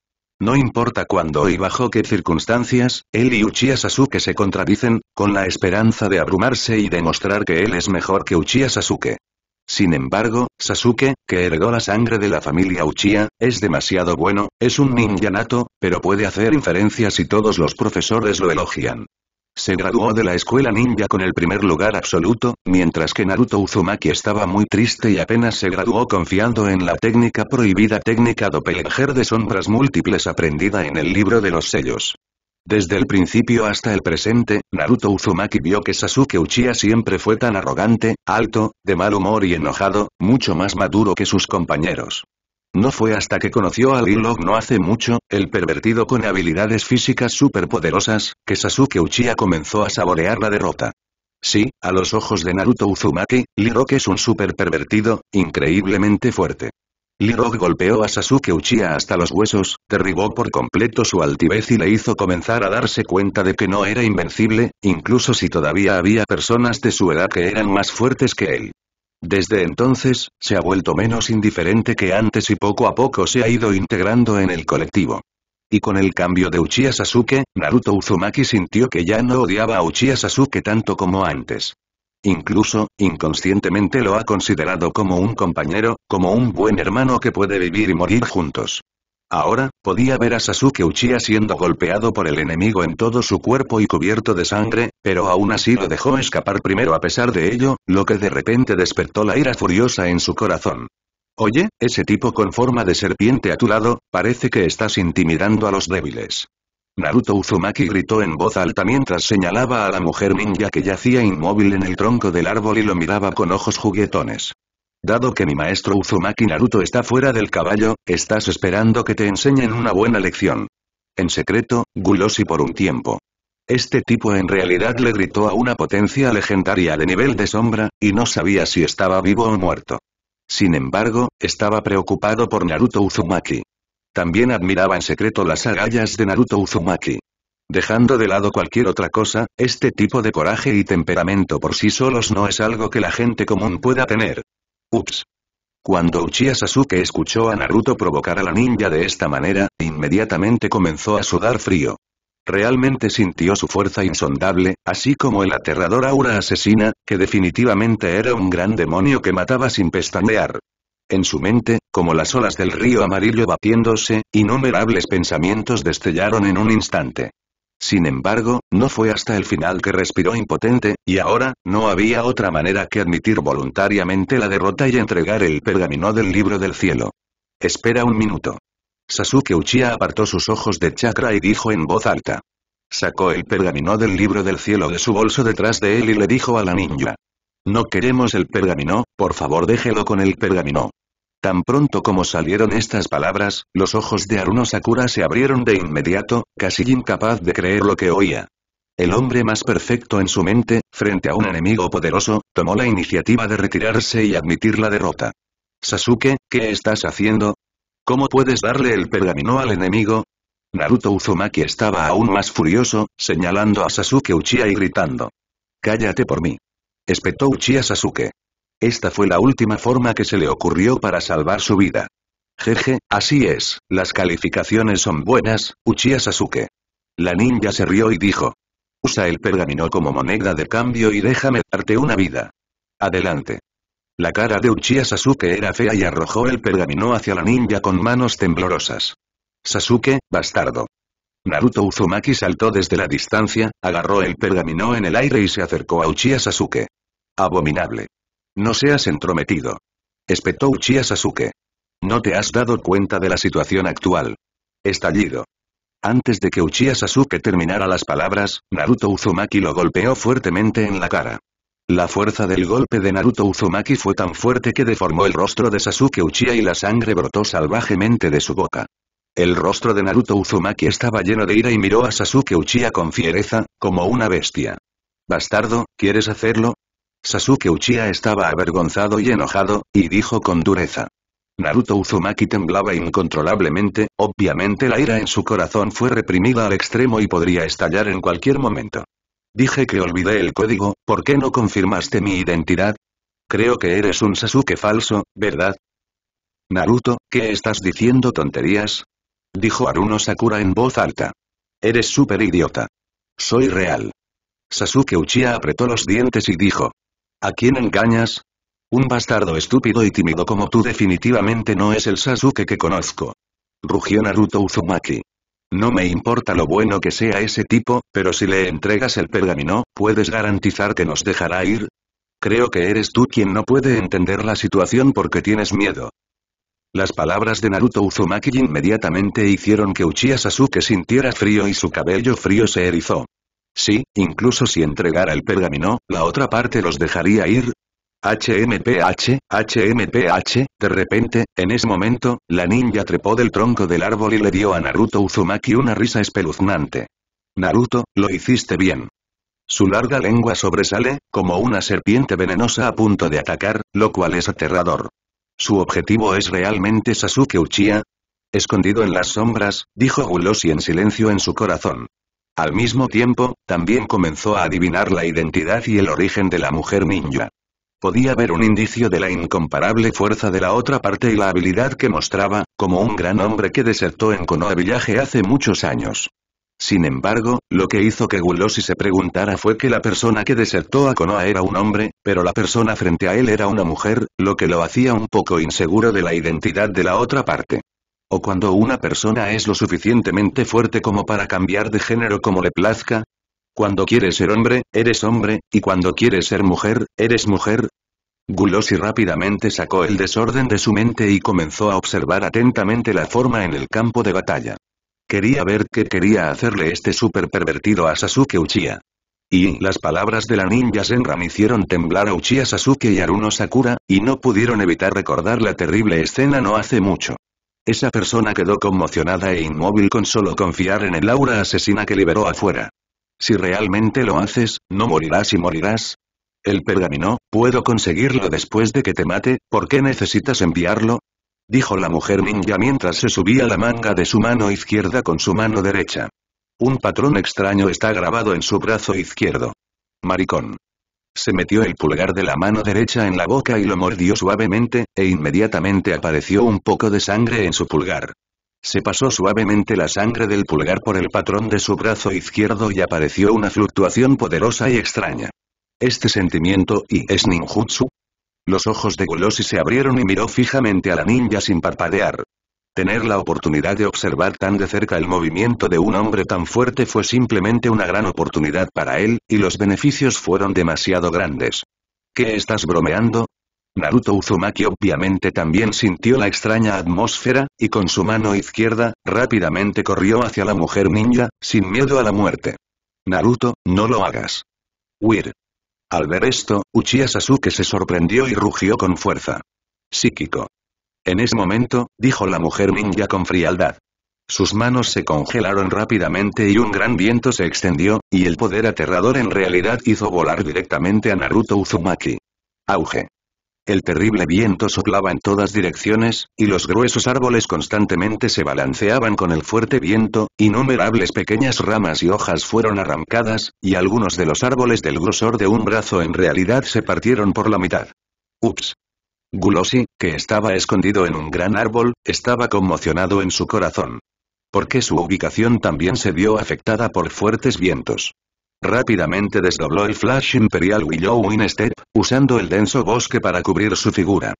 No importa cuándo y bajo qué circunstancias, él y Uchiha Sasuke se contradicen, con la esperanza de abrumarse y demostrar que él es mejor que Uchiha Sasuke. Sin embargo, Sasuke, que heredó la sangre de la familia Uchiha, es demasiado bueno, es un ninja nato, pero puede hacer inferencias y todos los profesores lo elogian. Se graduó de la escuela ninja con el primer lugar absoluto, mientras que Naruto Uzumaki estaba muy triste y apenas se graduó confiando en la técnica prohibida técnica Doppelganger de sombras múltiples aprendida en el libro de los sellos. Desde el principio hasta el presente, Naruto Uzumaki vio que Sasuke Uchiha siempre fue tan arrogante, alto, de mal humor y enojado, mucho más maduro que sus compañeros. No fue hasta que conoció a Lilog no hace mucho, el pervertido con habilidades físicas superpoderosas, que Sasuke Uchiha comenzó a saborear la derrota. Sí, a los ojos de Naruto Uzumaki, Lilog es un super pervertido, increíblemente fuerte. Lilog golpeó a Sasuke Uchiha hasta los huesos, derribó por completo su altivez y le hizo comenzar a darse cuenta de que no era invencible, incluso si todavía había personas de su edad que eran más fuertes que él. Desde entonces, se ha vuelto menos indiferente que antes y poco a poco se ha ido integrando en el colectivo. Y con el cambio de Uchiha Sasuke, Naruto Uzumaki sintió que ya no odiaba a Uchiha Sasuke tanto como antes. Incluso, inconscientemente lo ha considerado como un compañero, como un buen hermano que puede vivir y morir juntos. Ahora, podía ver a Sasuke Uchiha siendo golpeado por el enemigo en todo su cuerpo y cubierto de sangre, pero aún así lo dejó escapar primero a pesar de ello, lo que de repente despertó la ira furiosa en su corazón. Oye, ese tipo con forma de serpiente a tu lado, parece que estás intimidando a los débiles. Naruto Uzumaki gritó en voz alta mientras señalaba a la mujer ninja que yacía inmóvil en el tronco del árbol y lo miraba con ojos juguetones. Dado que mi maestro Uzumaki Naruto está fuera del caballo, estás esperando que te enseñen una buena lección. En secreto, Guloshi por un tiempo. Este tipo en realidad le gritó a una potencia legendaria de nivel de sombra, y no sabía si estaba vivo o muerto. Sin embargo, estaba preocupado por Naruto Uzumaki. También admiraba en secreto las agallas de Naruto Uzumaki. Dejando de lado cualquier otra cosa, este tipo de coraje y temperamento por sí solos no es algo que la gente común pueda tener. Ups. Cuando Uchiha Sasuke escuchó a Naruto provocar a la ninja de esta manera, inmediatamente comenzó a sudar frío. Realmente sintió su fuerza insondable, así como el aterrador aura asesina, que definitivamente era un gran demonio que mataba sin pestañear. En su mente, como las olas del río amarillo batiéndose, innumerables pensamientos destellaron en un instante. Sin embargo, no fue hasta el final que respiró impotente, y ahora, no había otra manera que admitir voluntariamente la derrota y entregar el pergamino del libro del cielo. Espera un minuto. Sasuke Uchiha apartó sus ojos de chakra y dijo en voz alta. Sacó el pergamino del libro del cielo de su bolso detrás de él y le dijo a la ninja. No queremos el pergamino, por favor déjelo con el pergamino. Tan pronto como salieron estas palabras, los ojos de Haruno Sakura se abrieron de inmediato, casi incapaz de creer lo que oía. El hombre más perfecto en su mente, frente a un enemigo poderoso, tomó la iniciativa de retirarse y admitir la derrota. Sasuke, ¿qué estás haciendo? ¿Cómo puedes darle el pergamino al enemigo? Naruto Uzumaki estaba aún más furioso, señalando a Sasuke Uchiha y gritando. Cállate por mí. Espetó Uchiha Sasuke. Esta fue la última forma que se le ocurrió para salvar su vida. Jeje, así es, las calificaciones son buenas, Uchiha Sasuke. La ninja se rió y dijo. Usa el pergamino como moneda de cambio y déjame darte una vida. Adelante. La cara de Uchiha Sasuke era fea y arrojó el pergamino hacia la ninja con manos temblorosas. Sasuke, bastardo. Naruto Uzumaki saltó desde la distancia, agarró el pergamino en el aire y se acercó a Uchiha Sasuke. Abominable. No seas entrometido. Espetó Uchiha Sasuke. No te has dado cuenta de la situación actual. Estallido. Antes de que Uchiha Sasuke terminara las palabras, Naruto Uzumaki lo golpeó fuertemente en la cara. La fuerza del golpe de Naruto Uzumaki fue tan fuerte que deformó el rostro de Sasuke Uchiha y la sangre brotó salvajemente de su boca. El rostro de Naruto Uzumaki estaba lleno de ira y miró a Sasuke Uchiha con fiereza, como una bestia. Bastardo, ¿quieres hacerlo? Sasuke Uchiha estaba avergonzado y enojado, y dijo con dureza. Naruto Uzumaki temblaba incontrolablemente, obviamente la ira en su corazón fue reprimida al extremo y podría estallar en cualquier momento. Dije que olvidé el código, ¿por qué no confirmaste mi identidad? Creo que eres un Sasuke falso, ¿verdad? Naruto, ¿qué estás diciendo tonterías? Dijo Haruno Sakura en voz alta. Eres súper idiota. Soy real. Sasuke Uchiha apretó los dientes y dijo. ¿A quién engañas? Un bastardo estúpido y tímido como tú definitivamente no es el Sasuke que conozco. Rugió Naruto Uzumaki. No me importa lo bueno que sea ese tipo, pero si le entregas el pergamino, ¿puedes garantizar que nos dejará ir? Creo que eres tú quien no puede entender la situación porque tienes miedo. Las palabras de Naruto Uzumaki inmediatamente hicieron que Uchiha Sasuke sintiera frío y su cabello frío se erizó. Sí, incluso si entregara el pergamino, ¿la otra parte los dejaría ir? HMPH, HMPH, de repente, en ese momento, la ninja trepó del tronco del árbol y le dio a Naruto Uzumaki una risa espeluznante. Naruto, lo hiciste bien. Su larga lengua sobresale, como una serpiente venenosa a punto de atacar, lo cual es aterrador. ¿Su objetivo es realmente Sasuke Uchiha? Escondido en las sombras, dijo Guloshi en silencio en su corazón. Al mismo tiempo, también comenzó a adivinar la identidad y el origen de la mujer ninja. Podía ver un indicio de la incomparable fuerza de la otra parte y la habilidad que mostraba, como un gran hombre que desertó en Konoha Village hace muchos años. Sin embargo, lo que hizo que Guloshi se preguntara fue que la persona que desertó a Konoha era un hombre, pero la persona frente a él era una mujer, lo que lo hacía un poco inseguro de la identidad de la otra parte. ¿O cuando una persona es lo suficientemente fuerte como para cambiar de género como le plazca? Cuando quieres ser hombre, eres hombre, y cuando quieres ser mujer, eres mujer. Guloshi rápidamente sacó el desorden de su mente y comenzó a observar atentamente la forma en el campo de batalla. Quería ver qué quería hacerle este súper pervertido a Sasuke Uchiha. Y las palabras de la ninja Senran hicieron temblar a Uchiha Sasuke y Haruno Sakura, y no pudieron evitar recordar la terrible escena no hace mucho. Esa persona quedó conmocionada e inmóvil con solo confiar en el aura asesina que liberó afuera. Si realmente lo haces, no morirás y morirás. El pergamino, puedo conseguirlo después de que te mate, ¿por qué necesitas enviarlo? Dijo la mujer ninja mientras se subía la manga de su mano izquierda con su mano derecha. Un patrón extraño está grabado en su brazo izquierdo. Maricón. Se metió el pulgar de la mano derecha en la boca y lo mordió suavemente, e inmediatamente apareció un poco de sangre en su pulgar. Se pasó suavemente la sangre del pulgar por el patrón de su brazo izquierdo y apareció una fluctuación poderosa y extraña. ¿Este sentimiento y es ninjutsu? Los ojos de Guloshi se abrieron y miró fijamente a la ninja sin parpadear. Tener la oportunidad de observar tan de cerca el movimiento de un hombre tan fuerte fue simplemente una gran oportunidad para él, y los beneficios fueron demasiado grandes. ¿Qué estás bromeando? Naruto Uzumaki obviamente también sintió la extraña atmósfera, y con su mano izquierda, rápidamente corrió hacia la mujer ninja, sin miedo a la muerte. Naruto, no lo hagas. Huir. Al ver esto, Uchiha Sasuke se sorprendió y rugió con fuerza. Psíquico. En ese momento, dijo la mujer ninja con frialdad. Sus manos se congelaron rápidamente y un gran viento se extendió, y el poder aterrador en realidad hizo volar directamente a Naruto Uzumaki. Auge. El terrible viento soplaba en todas direcciones, y los gruesos árboles constantemente se balanceaban con el fuerte viento, innumerables pequeñas ramas y hojas fueron arrancadas, y algunos de los árboles del grosor de un brazo en realidad se partieron por la mitad. Ups. Guloshi, que estaba escondido en un gran árbol, estaba conmocionado en su corazón. Porque su ubicación también se vio afectada por fuertes vientos. Rápidamente desdobló el Flash Imperial Willowing Step, usando el denso bosque para cubrir su figura.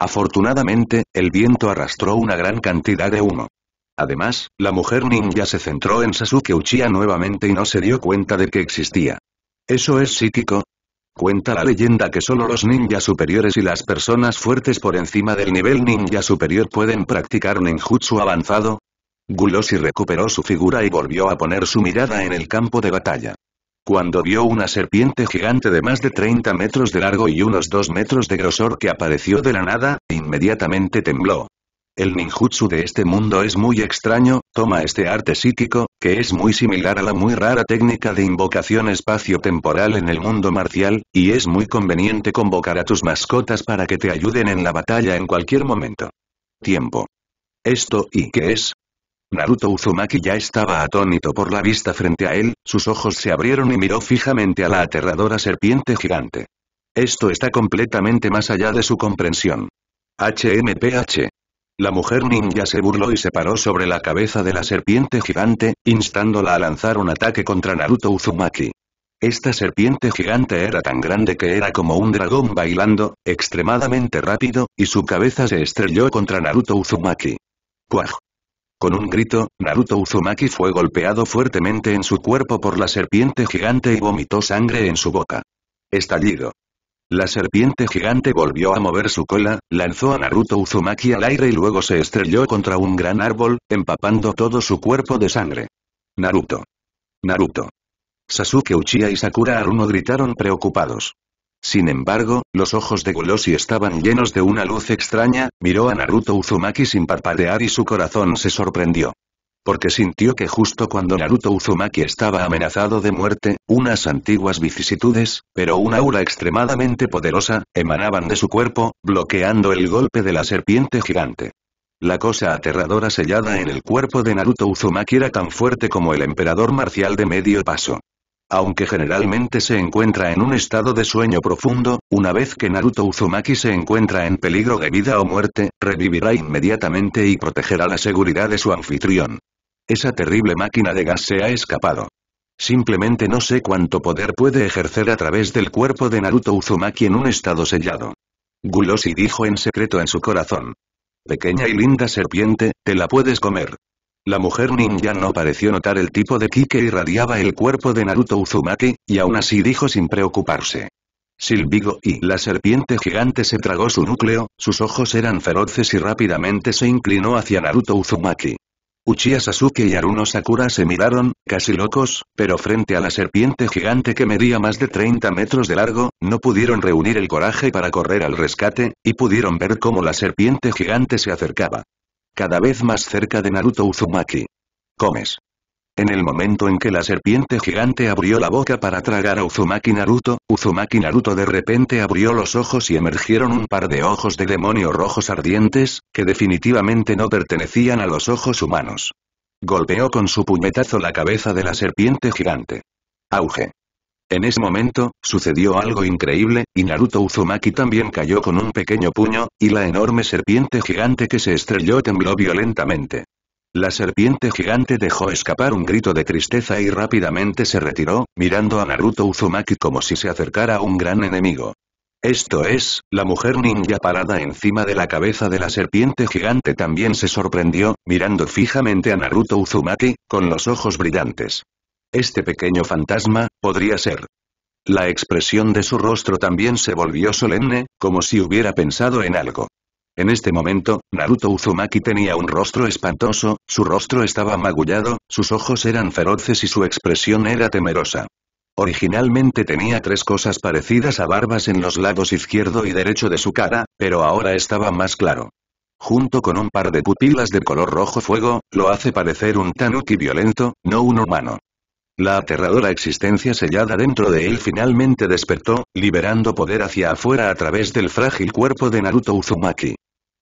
Afortunadamente, el viento arrastró una gran cantidad de humo. Además, la mujer ninja se centró en Sasuke Uchiha nuevamente y no se dio cuenta de que existía. ¿Eso es psíquico? Cuenta la leyenda que solo los ninjas superiores y las personas fuertes por encima del nivel ninja superior pueden practicar ninjutsu avanzado. Guloshi recuperó su figura y volvió a poner su mirada en el campo de batalla. Cuando vio una serpiente gigante de más de treinta metros de largo y unos dos metros de grosor que apareció de la nada, inmediatamente tembló. El ninjutsu de este mundo es muy extraño, toma este arte psíquico, que es muy similar a la muy rara técnica de invocación espacio-temporal en el mundo marcial, y es muy conveniente convocar a tus mascotas para que te ayuden en la batalla en cualquier momento. Tiempo. ¿Esto y qué es? Naruto Uzumaki ya estaba atónito por la vista frente a él, sus ojos se abrieron y miró fijamente a la aterradora serpiente gigante. Esto está completamente más allá de su comprensión. H M P H. La mujer ninja se burló y se paró sobre la cabeza de la serpiente gigante, instándola a lanzar un ataque contra Naruto Uzumaki. Esta serpiente gigante era tan grande que era como un dragón bailando, extremadamente rápido, y su cabeza se estrelló contra Naruto Uzumaki. ¡Cuaj! Con un grito, Naruto Uzumaki fue golpeado fuertemente en su cuerpo por la serpiente gigante y vomitó sangre en su boca. Estallido. La serpiente gigante volvió a mover su cola, lanzó a Naruto Uzumaki al aire y luego se estrelló contra un gran árbol, empapando todo su cuerpo de sangre. Naruto. Naruto. Sasuke Uchiha y Sakura Haruno gritaron preocupados. Sin embargo, los ojos de Goroshi estaban llenos de una luz extraña, miró a Naruto Uzumaki sin parpadear y su corazón se sorprendió. Porque sintió que justo cuando Naruto Uzumaki estaba amenazado de muerte, unas antiguas vicisitudes, pero una aura extremadamente poderosa, emanaban de su cuerpo, bloqueando el golpe de la serpiente gigante. La cosa aterradora sellada en el cuerpo de Naruto Uzumaki era tan fuerte como el emperador marcial de medio paso. Aunque generalmente se encuentra en un estado de sueño profundo, una vez que Naruto Uzumaki se encuentra en peligro de vida o muerte, revivirá inmediatamente y protegerá la seguridad de su anfitrión. Esa terrible máquina de gas se ha escapado. Simplemente no sé cuánto poder puede ejercer a través del cuerpo de Naruto Uzumaki en un estado sellado. Goroshi dijo en secreto en su corazón. Pequeña y linda serpiente, te la puedes comer. La mujer ninja no pareció notar el tipo de ki que irradiaba el cuerpo de Naruto Uzumaki, y aún así dijo sin preocuparse. Silbigo y la serpiente gigante se tragó su núcleo, sus ojos eran feroces y rápidamente se inclinó hacia Naruto Uzumaki. Uchiha Sasuke y Haruno Sakura se miraron, casi locos, pero frente a la serpiente gigante que medía más de treinta metros de largo, no pudieron reunir el coraje para correr al rescate, y pudieron ver cómo la serpiente gigante se acercaba. Cada vez más cerca de Naruto Uzumaki. Comes. En el momento en que la serpiente gigante abrió la boca para tragar a Uzumaki Naruto, Uzumaki Naruto de repente abrió los ojos y emergieron un par de ojos de demonio rojos ardientes, que definitivamente no pertenecían a los ojos humanos. Golpeó con su puñetazo la cabeza de la serpiente gigante. Auge. En ese momento, sucedió algo increíble, y Naruto Uzumaki también cayó con un pequeño puño, y la enorme serpiente gigante que se estrelló tembló violentamente. La serpiente gigante dejó escapar un grito de tristeza y rápidamente se retiró, mirando a Naruto Uzumaki como si se acercara a un gran enemigo. Esto es, la mujer ninja parada encima de la cabeza de la serpiente gigante también se sorprendió, mirando fijamente a Naruto Uzumaki, con los ojos brillantes. Este pequeño fantasma, podría ser. La expresión de su rostro también se volvió solemne, como si hubiera pensado en algo. En este momento, Naruto Uzumaki tenía un rostro espantoso, su rostro estaba magullado, sus ojos eran feroces y su expresión era temerosa. Originalmente tenía tres cosas parecidas a barbas en los lados izquierdo y derecho de su cara, pero ahora estaba más claro. Junto con un par de pupilas de color rojo fuego, lo hace parecer un tanuki violento, no un humano. La aterradora existencia sellada dentro de él finalmente despertó, liberando poder hacia afuera a través del frágil cuerpo de Naruto Uzumaki.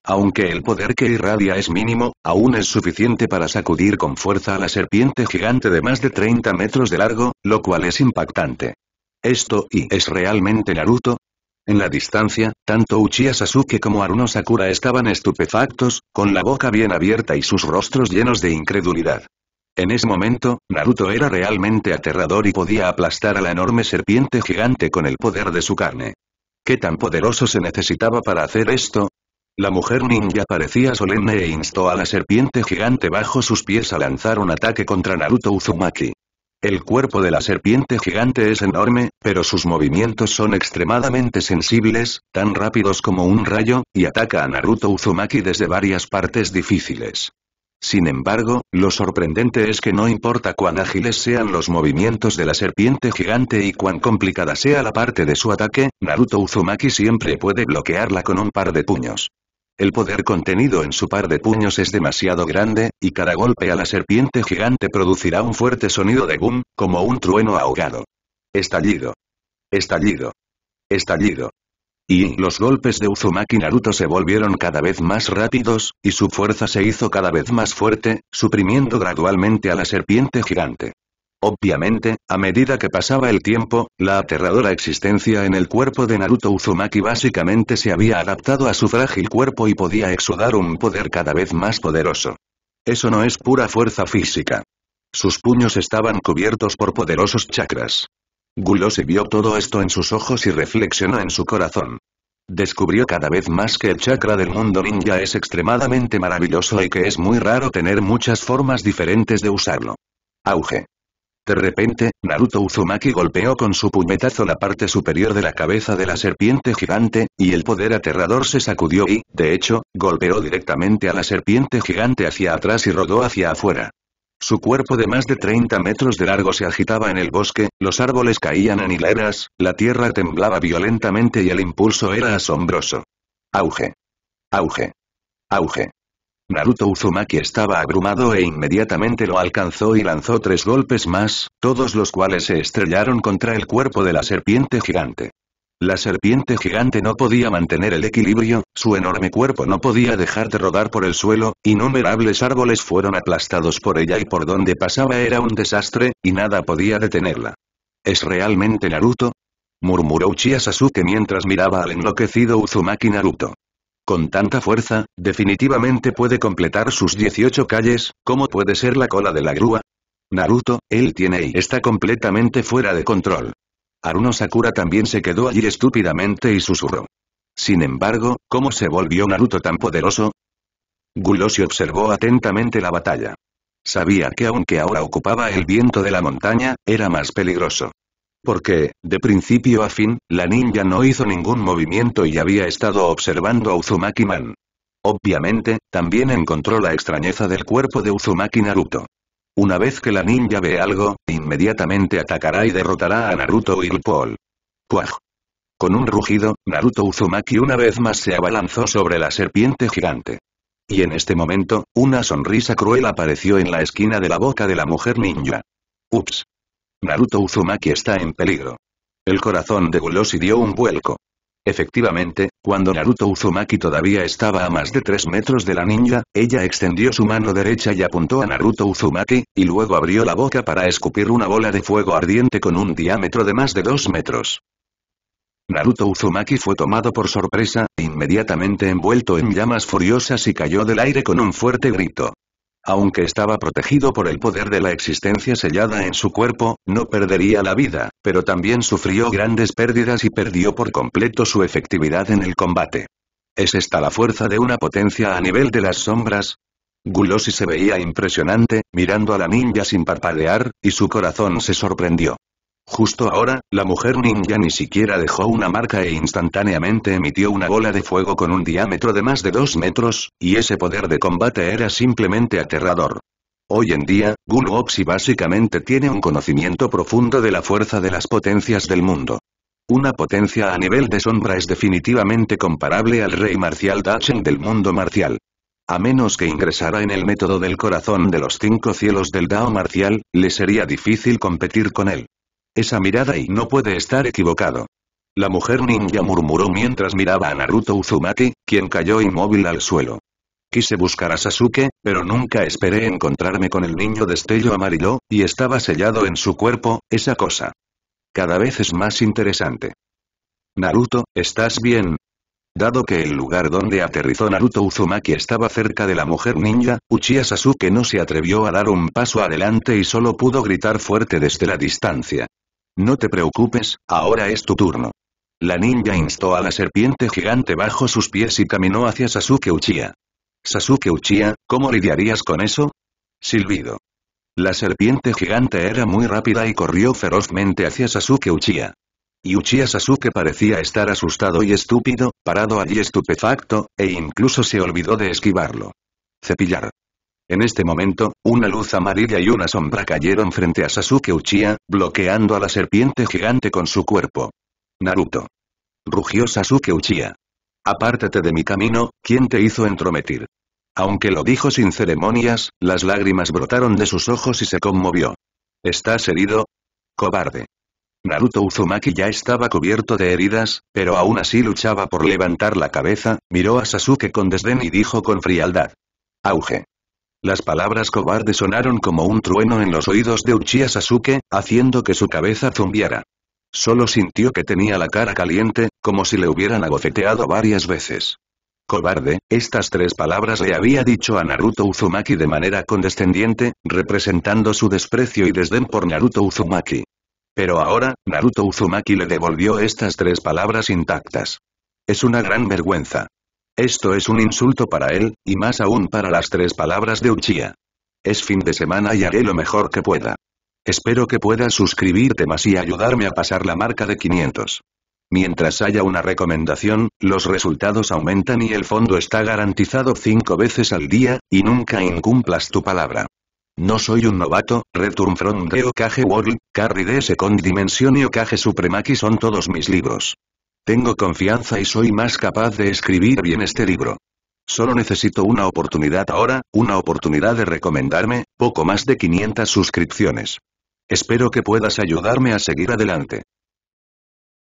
Aunque el poder que irradia es mínimo, aún es suficiente para sacudir con fuerza a la serpiente gigante de más de treinta metros de largo, lo cual es impactante. ¿Esto y es realmente Naruto? En la distancia, tanto Uchiha Sasuke como Haruno Sakura estaban estupefactos, con la boca bien abierta y sus rostros llenos de incredulidad. En ese momento, Naruto era realmente aterrador y podía aplastar a la enorme serpiente gigante con el poder de su carne. ¿Qué tan poderoso se necesitaba para hacer esto? La mujer ninja parecía solemne e instó a la serpiente gigante bajo sus pies a lanzar un ataque contra Naruto Uzumaki. El cuerpo de la serpiente gigante es enorme, pero sus movimientos son extremadamente sensibles, tan rápidos como un rayo, y ataca a Naruto Uzumaki desde varias partes difíciles. Sin embargo, lo sorprendente es que no importa cuán ágiles sean los movimientos de la serpiente gigante y cuán complicada sea la parte de su ataque, Naruto Uzumaki siempre puede bloquearla con un par de puños. El poder contenido en su par de puños es demasiado grande, y cada golpe a la serpiente gigante producirá un fuerte sonido de boom, como un trueno ahogado. Estallido. Estallido. Estallido. Y los golpes de Uzumaki Naruto se volvieron cada vez más rápidos, y su fuerza se hizo cada vez más fuerte, suprimiendo gradualmente a la serpiente gigante. Obviamente, a medida que pasaba el tiempo, la aterradora existencia en el cuerpo de Naruto Uzumaki básicamente se había adaptado a su frágil cuerpo y podía exudar un poder cada vez más poderoso. Eso no es pura fuerza física. Sus puños estaban cubiertos por poderosos chakras. Goroshi vio todo esto en sus ojos y reflexionó en su corazón. Descubrió cada vez más que el chakra del mundo ninja es extremadamente maravilloso y que es muy raro tener muchas formas diferentes de usarlo. Auge. De repente, Naruto Uzumaki golpeó con su puñetazo la parte superior de la cabeza de la serpiente gigante, y el poder aterrador se sacudió y, de hecho, golpeó directamente a la serpiente gigante hacia atrás y rodó hacia afuera. Su cuerpo de más de treinta metros de largo se agitaba en el bosque, los árboles caían en hileras, la tierra temblaba violentamente y el impulso era asombroso. Auge. Auge. Auge. Naruto Uzumaki estaba abrumado e inmediatamente lo alcanzó y lanzó tres golpes más, todos los cuales se estrellaron contra el cuerpo de la serpiente gigante. La serpiente gigante no podía mantener el equilibrio, su enorme cuerpo no podía dejar de rodar por el suelo, innumerables árboles fueron aplastados por ella y por donde pasaba era un desastre, y nada podía detenerla. ¿Es realmente Naruto? Murmuró Uchiha Sasuke mientras miraba al enloquecido Uzumaki Naruto. Con tanta fuerza, definitivamente puede completar sus dieciocho calles, ¿cómo puede ser la cola de la grúa? Naruto, él tiene y está completamente fuera de control. Haruno Sakura también se quedó allí estúpidamente y susurró. Sin embargo, ¿cómo se volvió Naruto tan poderoso? Guloshi observó atentamente la batalla. Sabía que aunque ahora ocupaba el viento de la montaña, era más peligroso. Porque, de principio a fin, la ninja no hizo ningún movimiento y había estado observando a Uzumaki-man. Obviamente, también encontró la extrañeza del cuerpo de Uzumaki Naruto. Una vez que la ninja ve algo, inmediatamente atacará y derrotará a Naruto y Paul. ¡Cuaj! Con un rugido, Naruto Uzumaki una vez más se abalanzó sobre la serpiente gigante. Y en este momento, una sonrisa cruel apareció en la esquina de la boca de la mujer ninja. ¡Ups! Naruto Uzumaki está en peligro. El corazón de Guloshi dio un vuelco. Efectivamente, cuando Naruto Uzumaki todavía estaba a más de tres metros de la ninja, ella extendió su mano derecha y apuntó a Naruto Uzumaki, y luego abrió la boca para escupir una bola de fuego ardiente con un diámetro de más de dos metros. Naruto Uzumaki fue tomado por sorpresa, inmediatamente envuelto en llamas furiosas y cayó del aire con un fuerte grito. Aunque estaba protegido por el poder de la existencia sellada en su cuerpo, no perdería la vida, pero también sufrió grandes pérdidas y perdió por completo su efectividad en el combate. ¿Es esta la fuerza de una potencia a nivel de las sombras? Guloshi se veía impresionante, mirando a la ninja sin parpadear, y su corazón se sorprendió. Justo ahora, la mujer ninja ni siquiera dejó una marca e instantáneamente emitió una bola de fuego con un diámetro de más de dos metros, y ese poder de combate era simplemente aterrador. Hoy en día, Guloshi básicamente tiene un conocimiento profundo de la fuerza de las potencias del mundo. Una potencia a nivel de sombra es definitivamente comparable al rey marcial Dachen del mundo marcial. A menos que ingresara en el método del corazón de los cinco cielos del Dao marcial, le sería difícil competir con él. Esa mirada y no puede estar equivocado. La mujer ninja murmuró mientras miraba a Naruto Uzumaki, quien cayó inmóvil al suelo. Quise buscar a Sasuke, pero nunca esperé encontrarme con el niño destello amarillo, y estaba sellado en su cuerpo, esa cosa. Cada vez es más interesante. Naruto, ¿estás bien? Dado que el lugar donde aterrizó Naruto Uzumaki estaba cerca de la mujer ninja, Uchiha Sasuke no se atrevió a dar un paso adelante y solo pudo gritar fuerte desde la distancia. No te preocupes, ahora es tu turno. La ninja instó a la serpiente gigante bajo sus pies y caminó hacia Sasuke Uchiha. Sasuke Uchiha, ¿cómo lidiarías con eso? Silbido. La serpiente gigante era muy rápida y corrió ferozmente hacia Sasuke Uchiha. Y Uchiha Sasuke parecía estar asustado y estúpido, parado allí estupefacto, e incluso se olvidó de esquivarlo. Cepillar. En este momento, una luz amarilla y una sombra cayeron frente a Sasuke Uchiha, bloqueando a la serpiente gigante con su cuerpo. Naruto. Rugió Sasuke Uchiha. Apártate de mi camino, ¿quién te hizo entrometer? Aunque lo dijo sin ceremonias, las lágrimas brotaron de sus ojos y se conmovió. ¿Estás herido? Cobarde. Naruto Uzumaki ya estaba cubierto de heridas, pero aún así luchaba por levantar la cabeza, miró a Sasuke con desdén y dijo con frialdad. Auge. Las palabras cobarde sonaron como un trueno en los oídos de Uchiha Sasuke, haciendo que su cabeza zumbiara. Solo sintió que tenía la cara caliente, como si le hubieran abofeteado varias veces. Cobarde, estas tres palabras le había dicho a Naruto Uzumaki de manera condescendiente, representando su desprecio y desdén por Naruto Uzumaki. Pero ahora, Naruto Uzumaki le devolvió estas tres palabras intactas. Es una gran vergüenza. Esto es un insulto para él, y más aún para las tres palabras de Uchiha. Es fin de semana y haré lo mejor que pueda. Espero que puedas suscribirte más y ayudarme a pasar la marca de quinientos. Mientras haya una recomendación, los resultados aumentan y el fondo está garantizado cinco veces al día, y nunca incumplas tu palabra. No soy un novato. Return from the Okage World, Carry the Second Dimension y Okage Supremaki son todos mis libros. Tengo confianza y soy más capaz de escribir bien este libro. Solo necesito una oportunidad ahora, una oportunidad de recomendarme, poco más de quinientas suscripciones. Espero que puedas ayudarme a seguir adelante.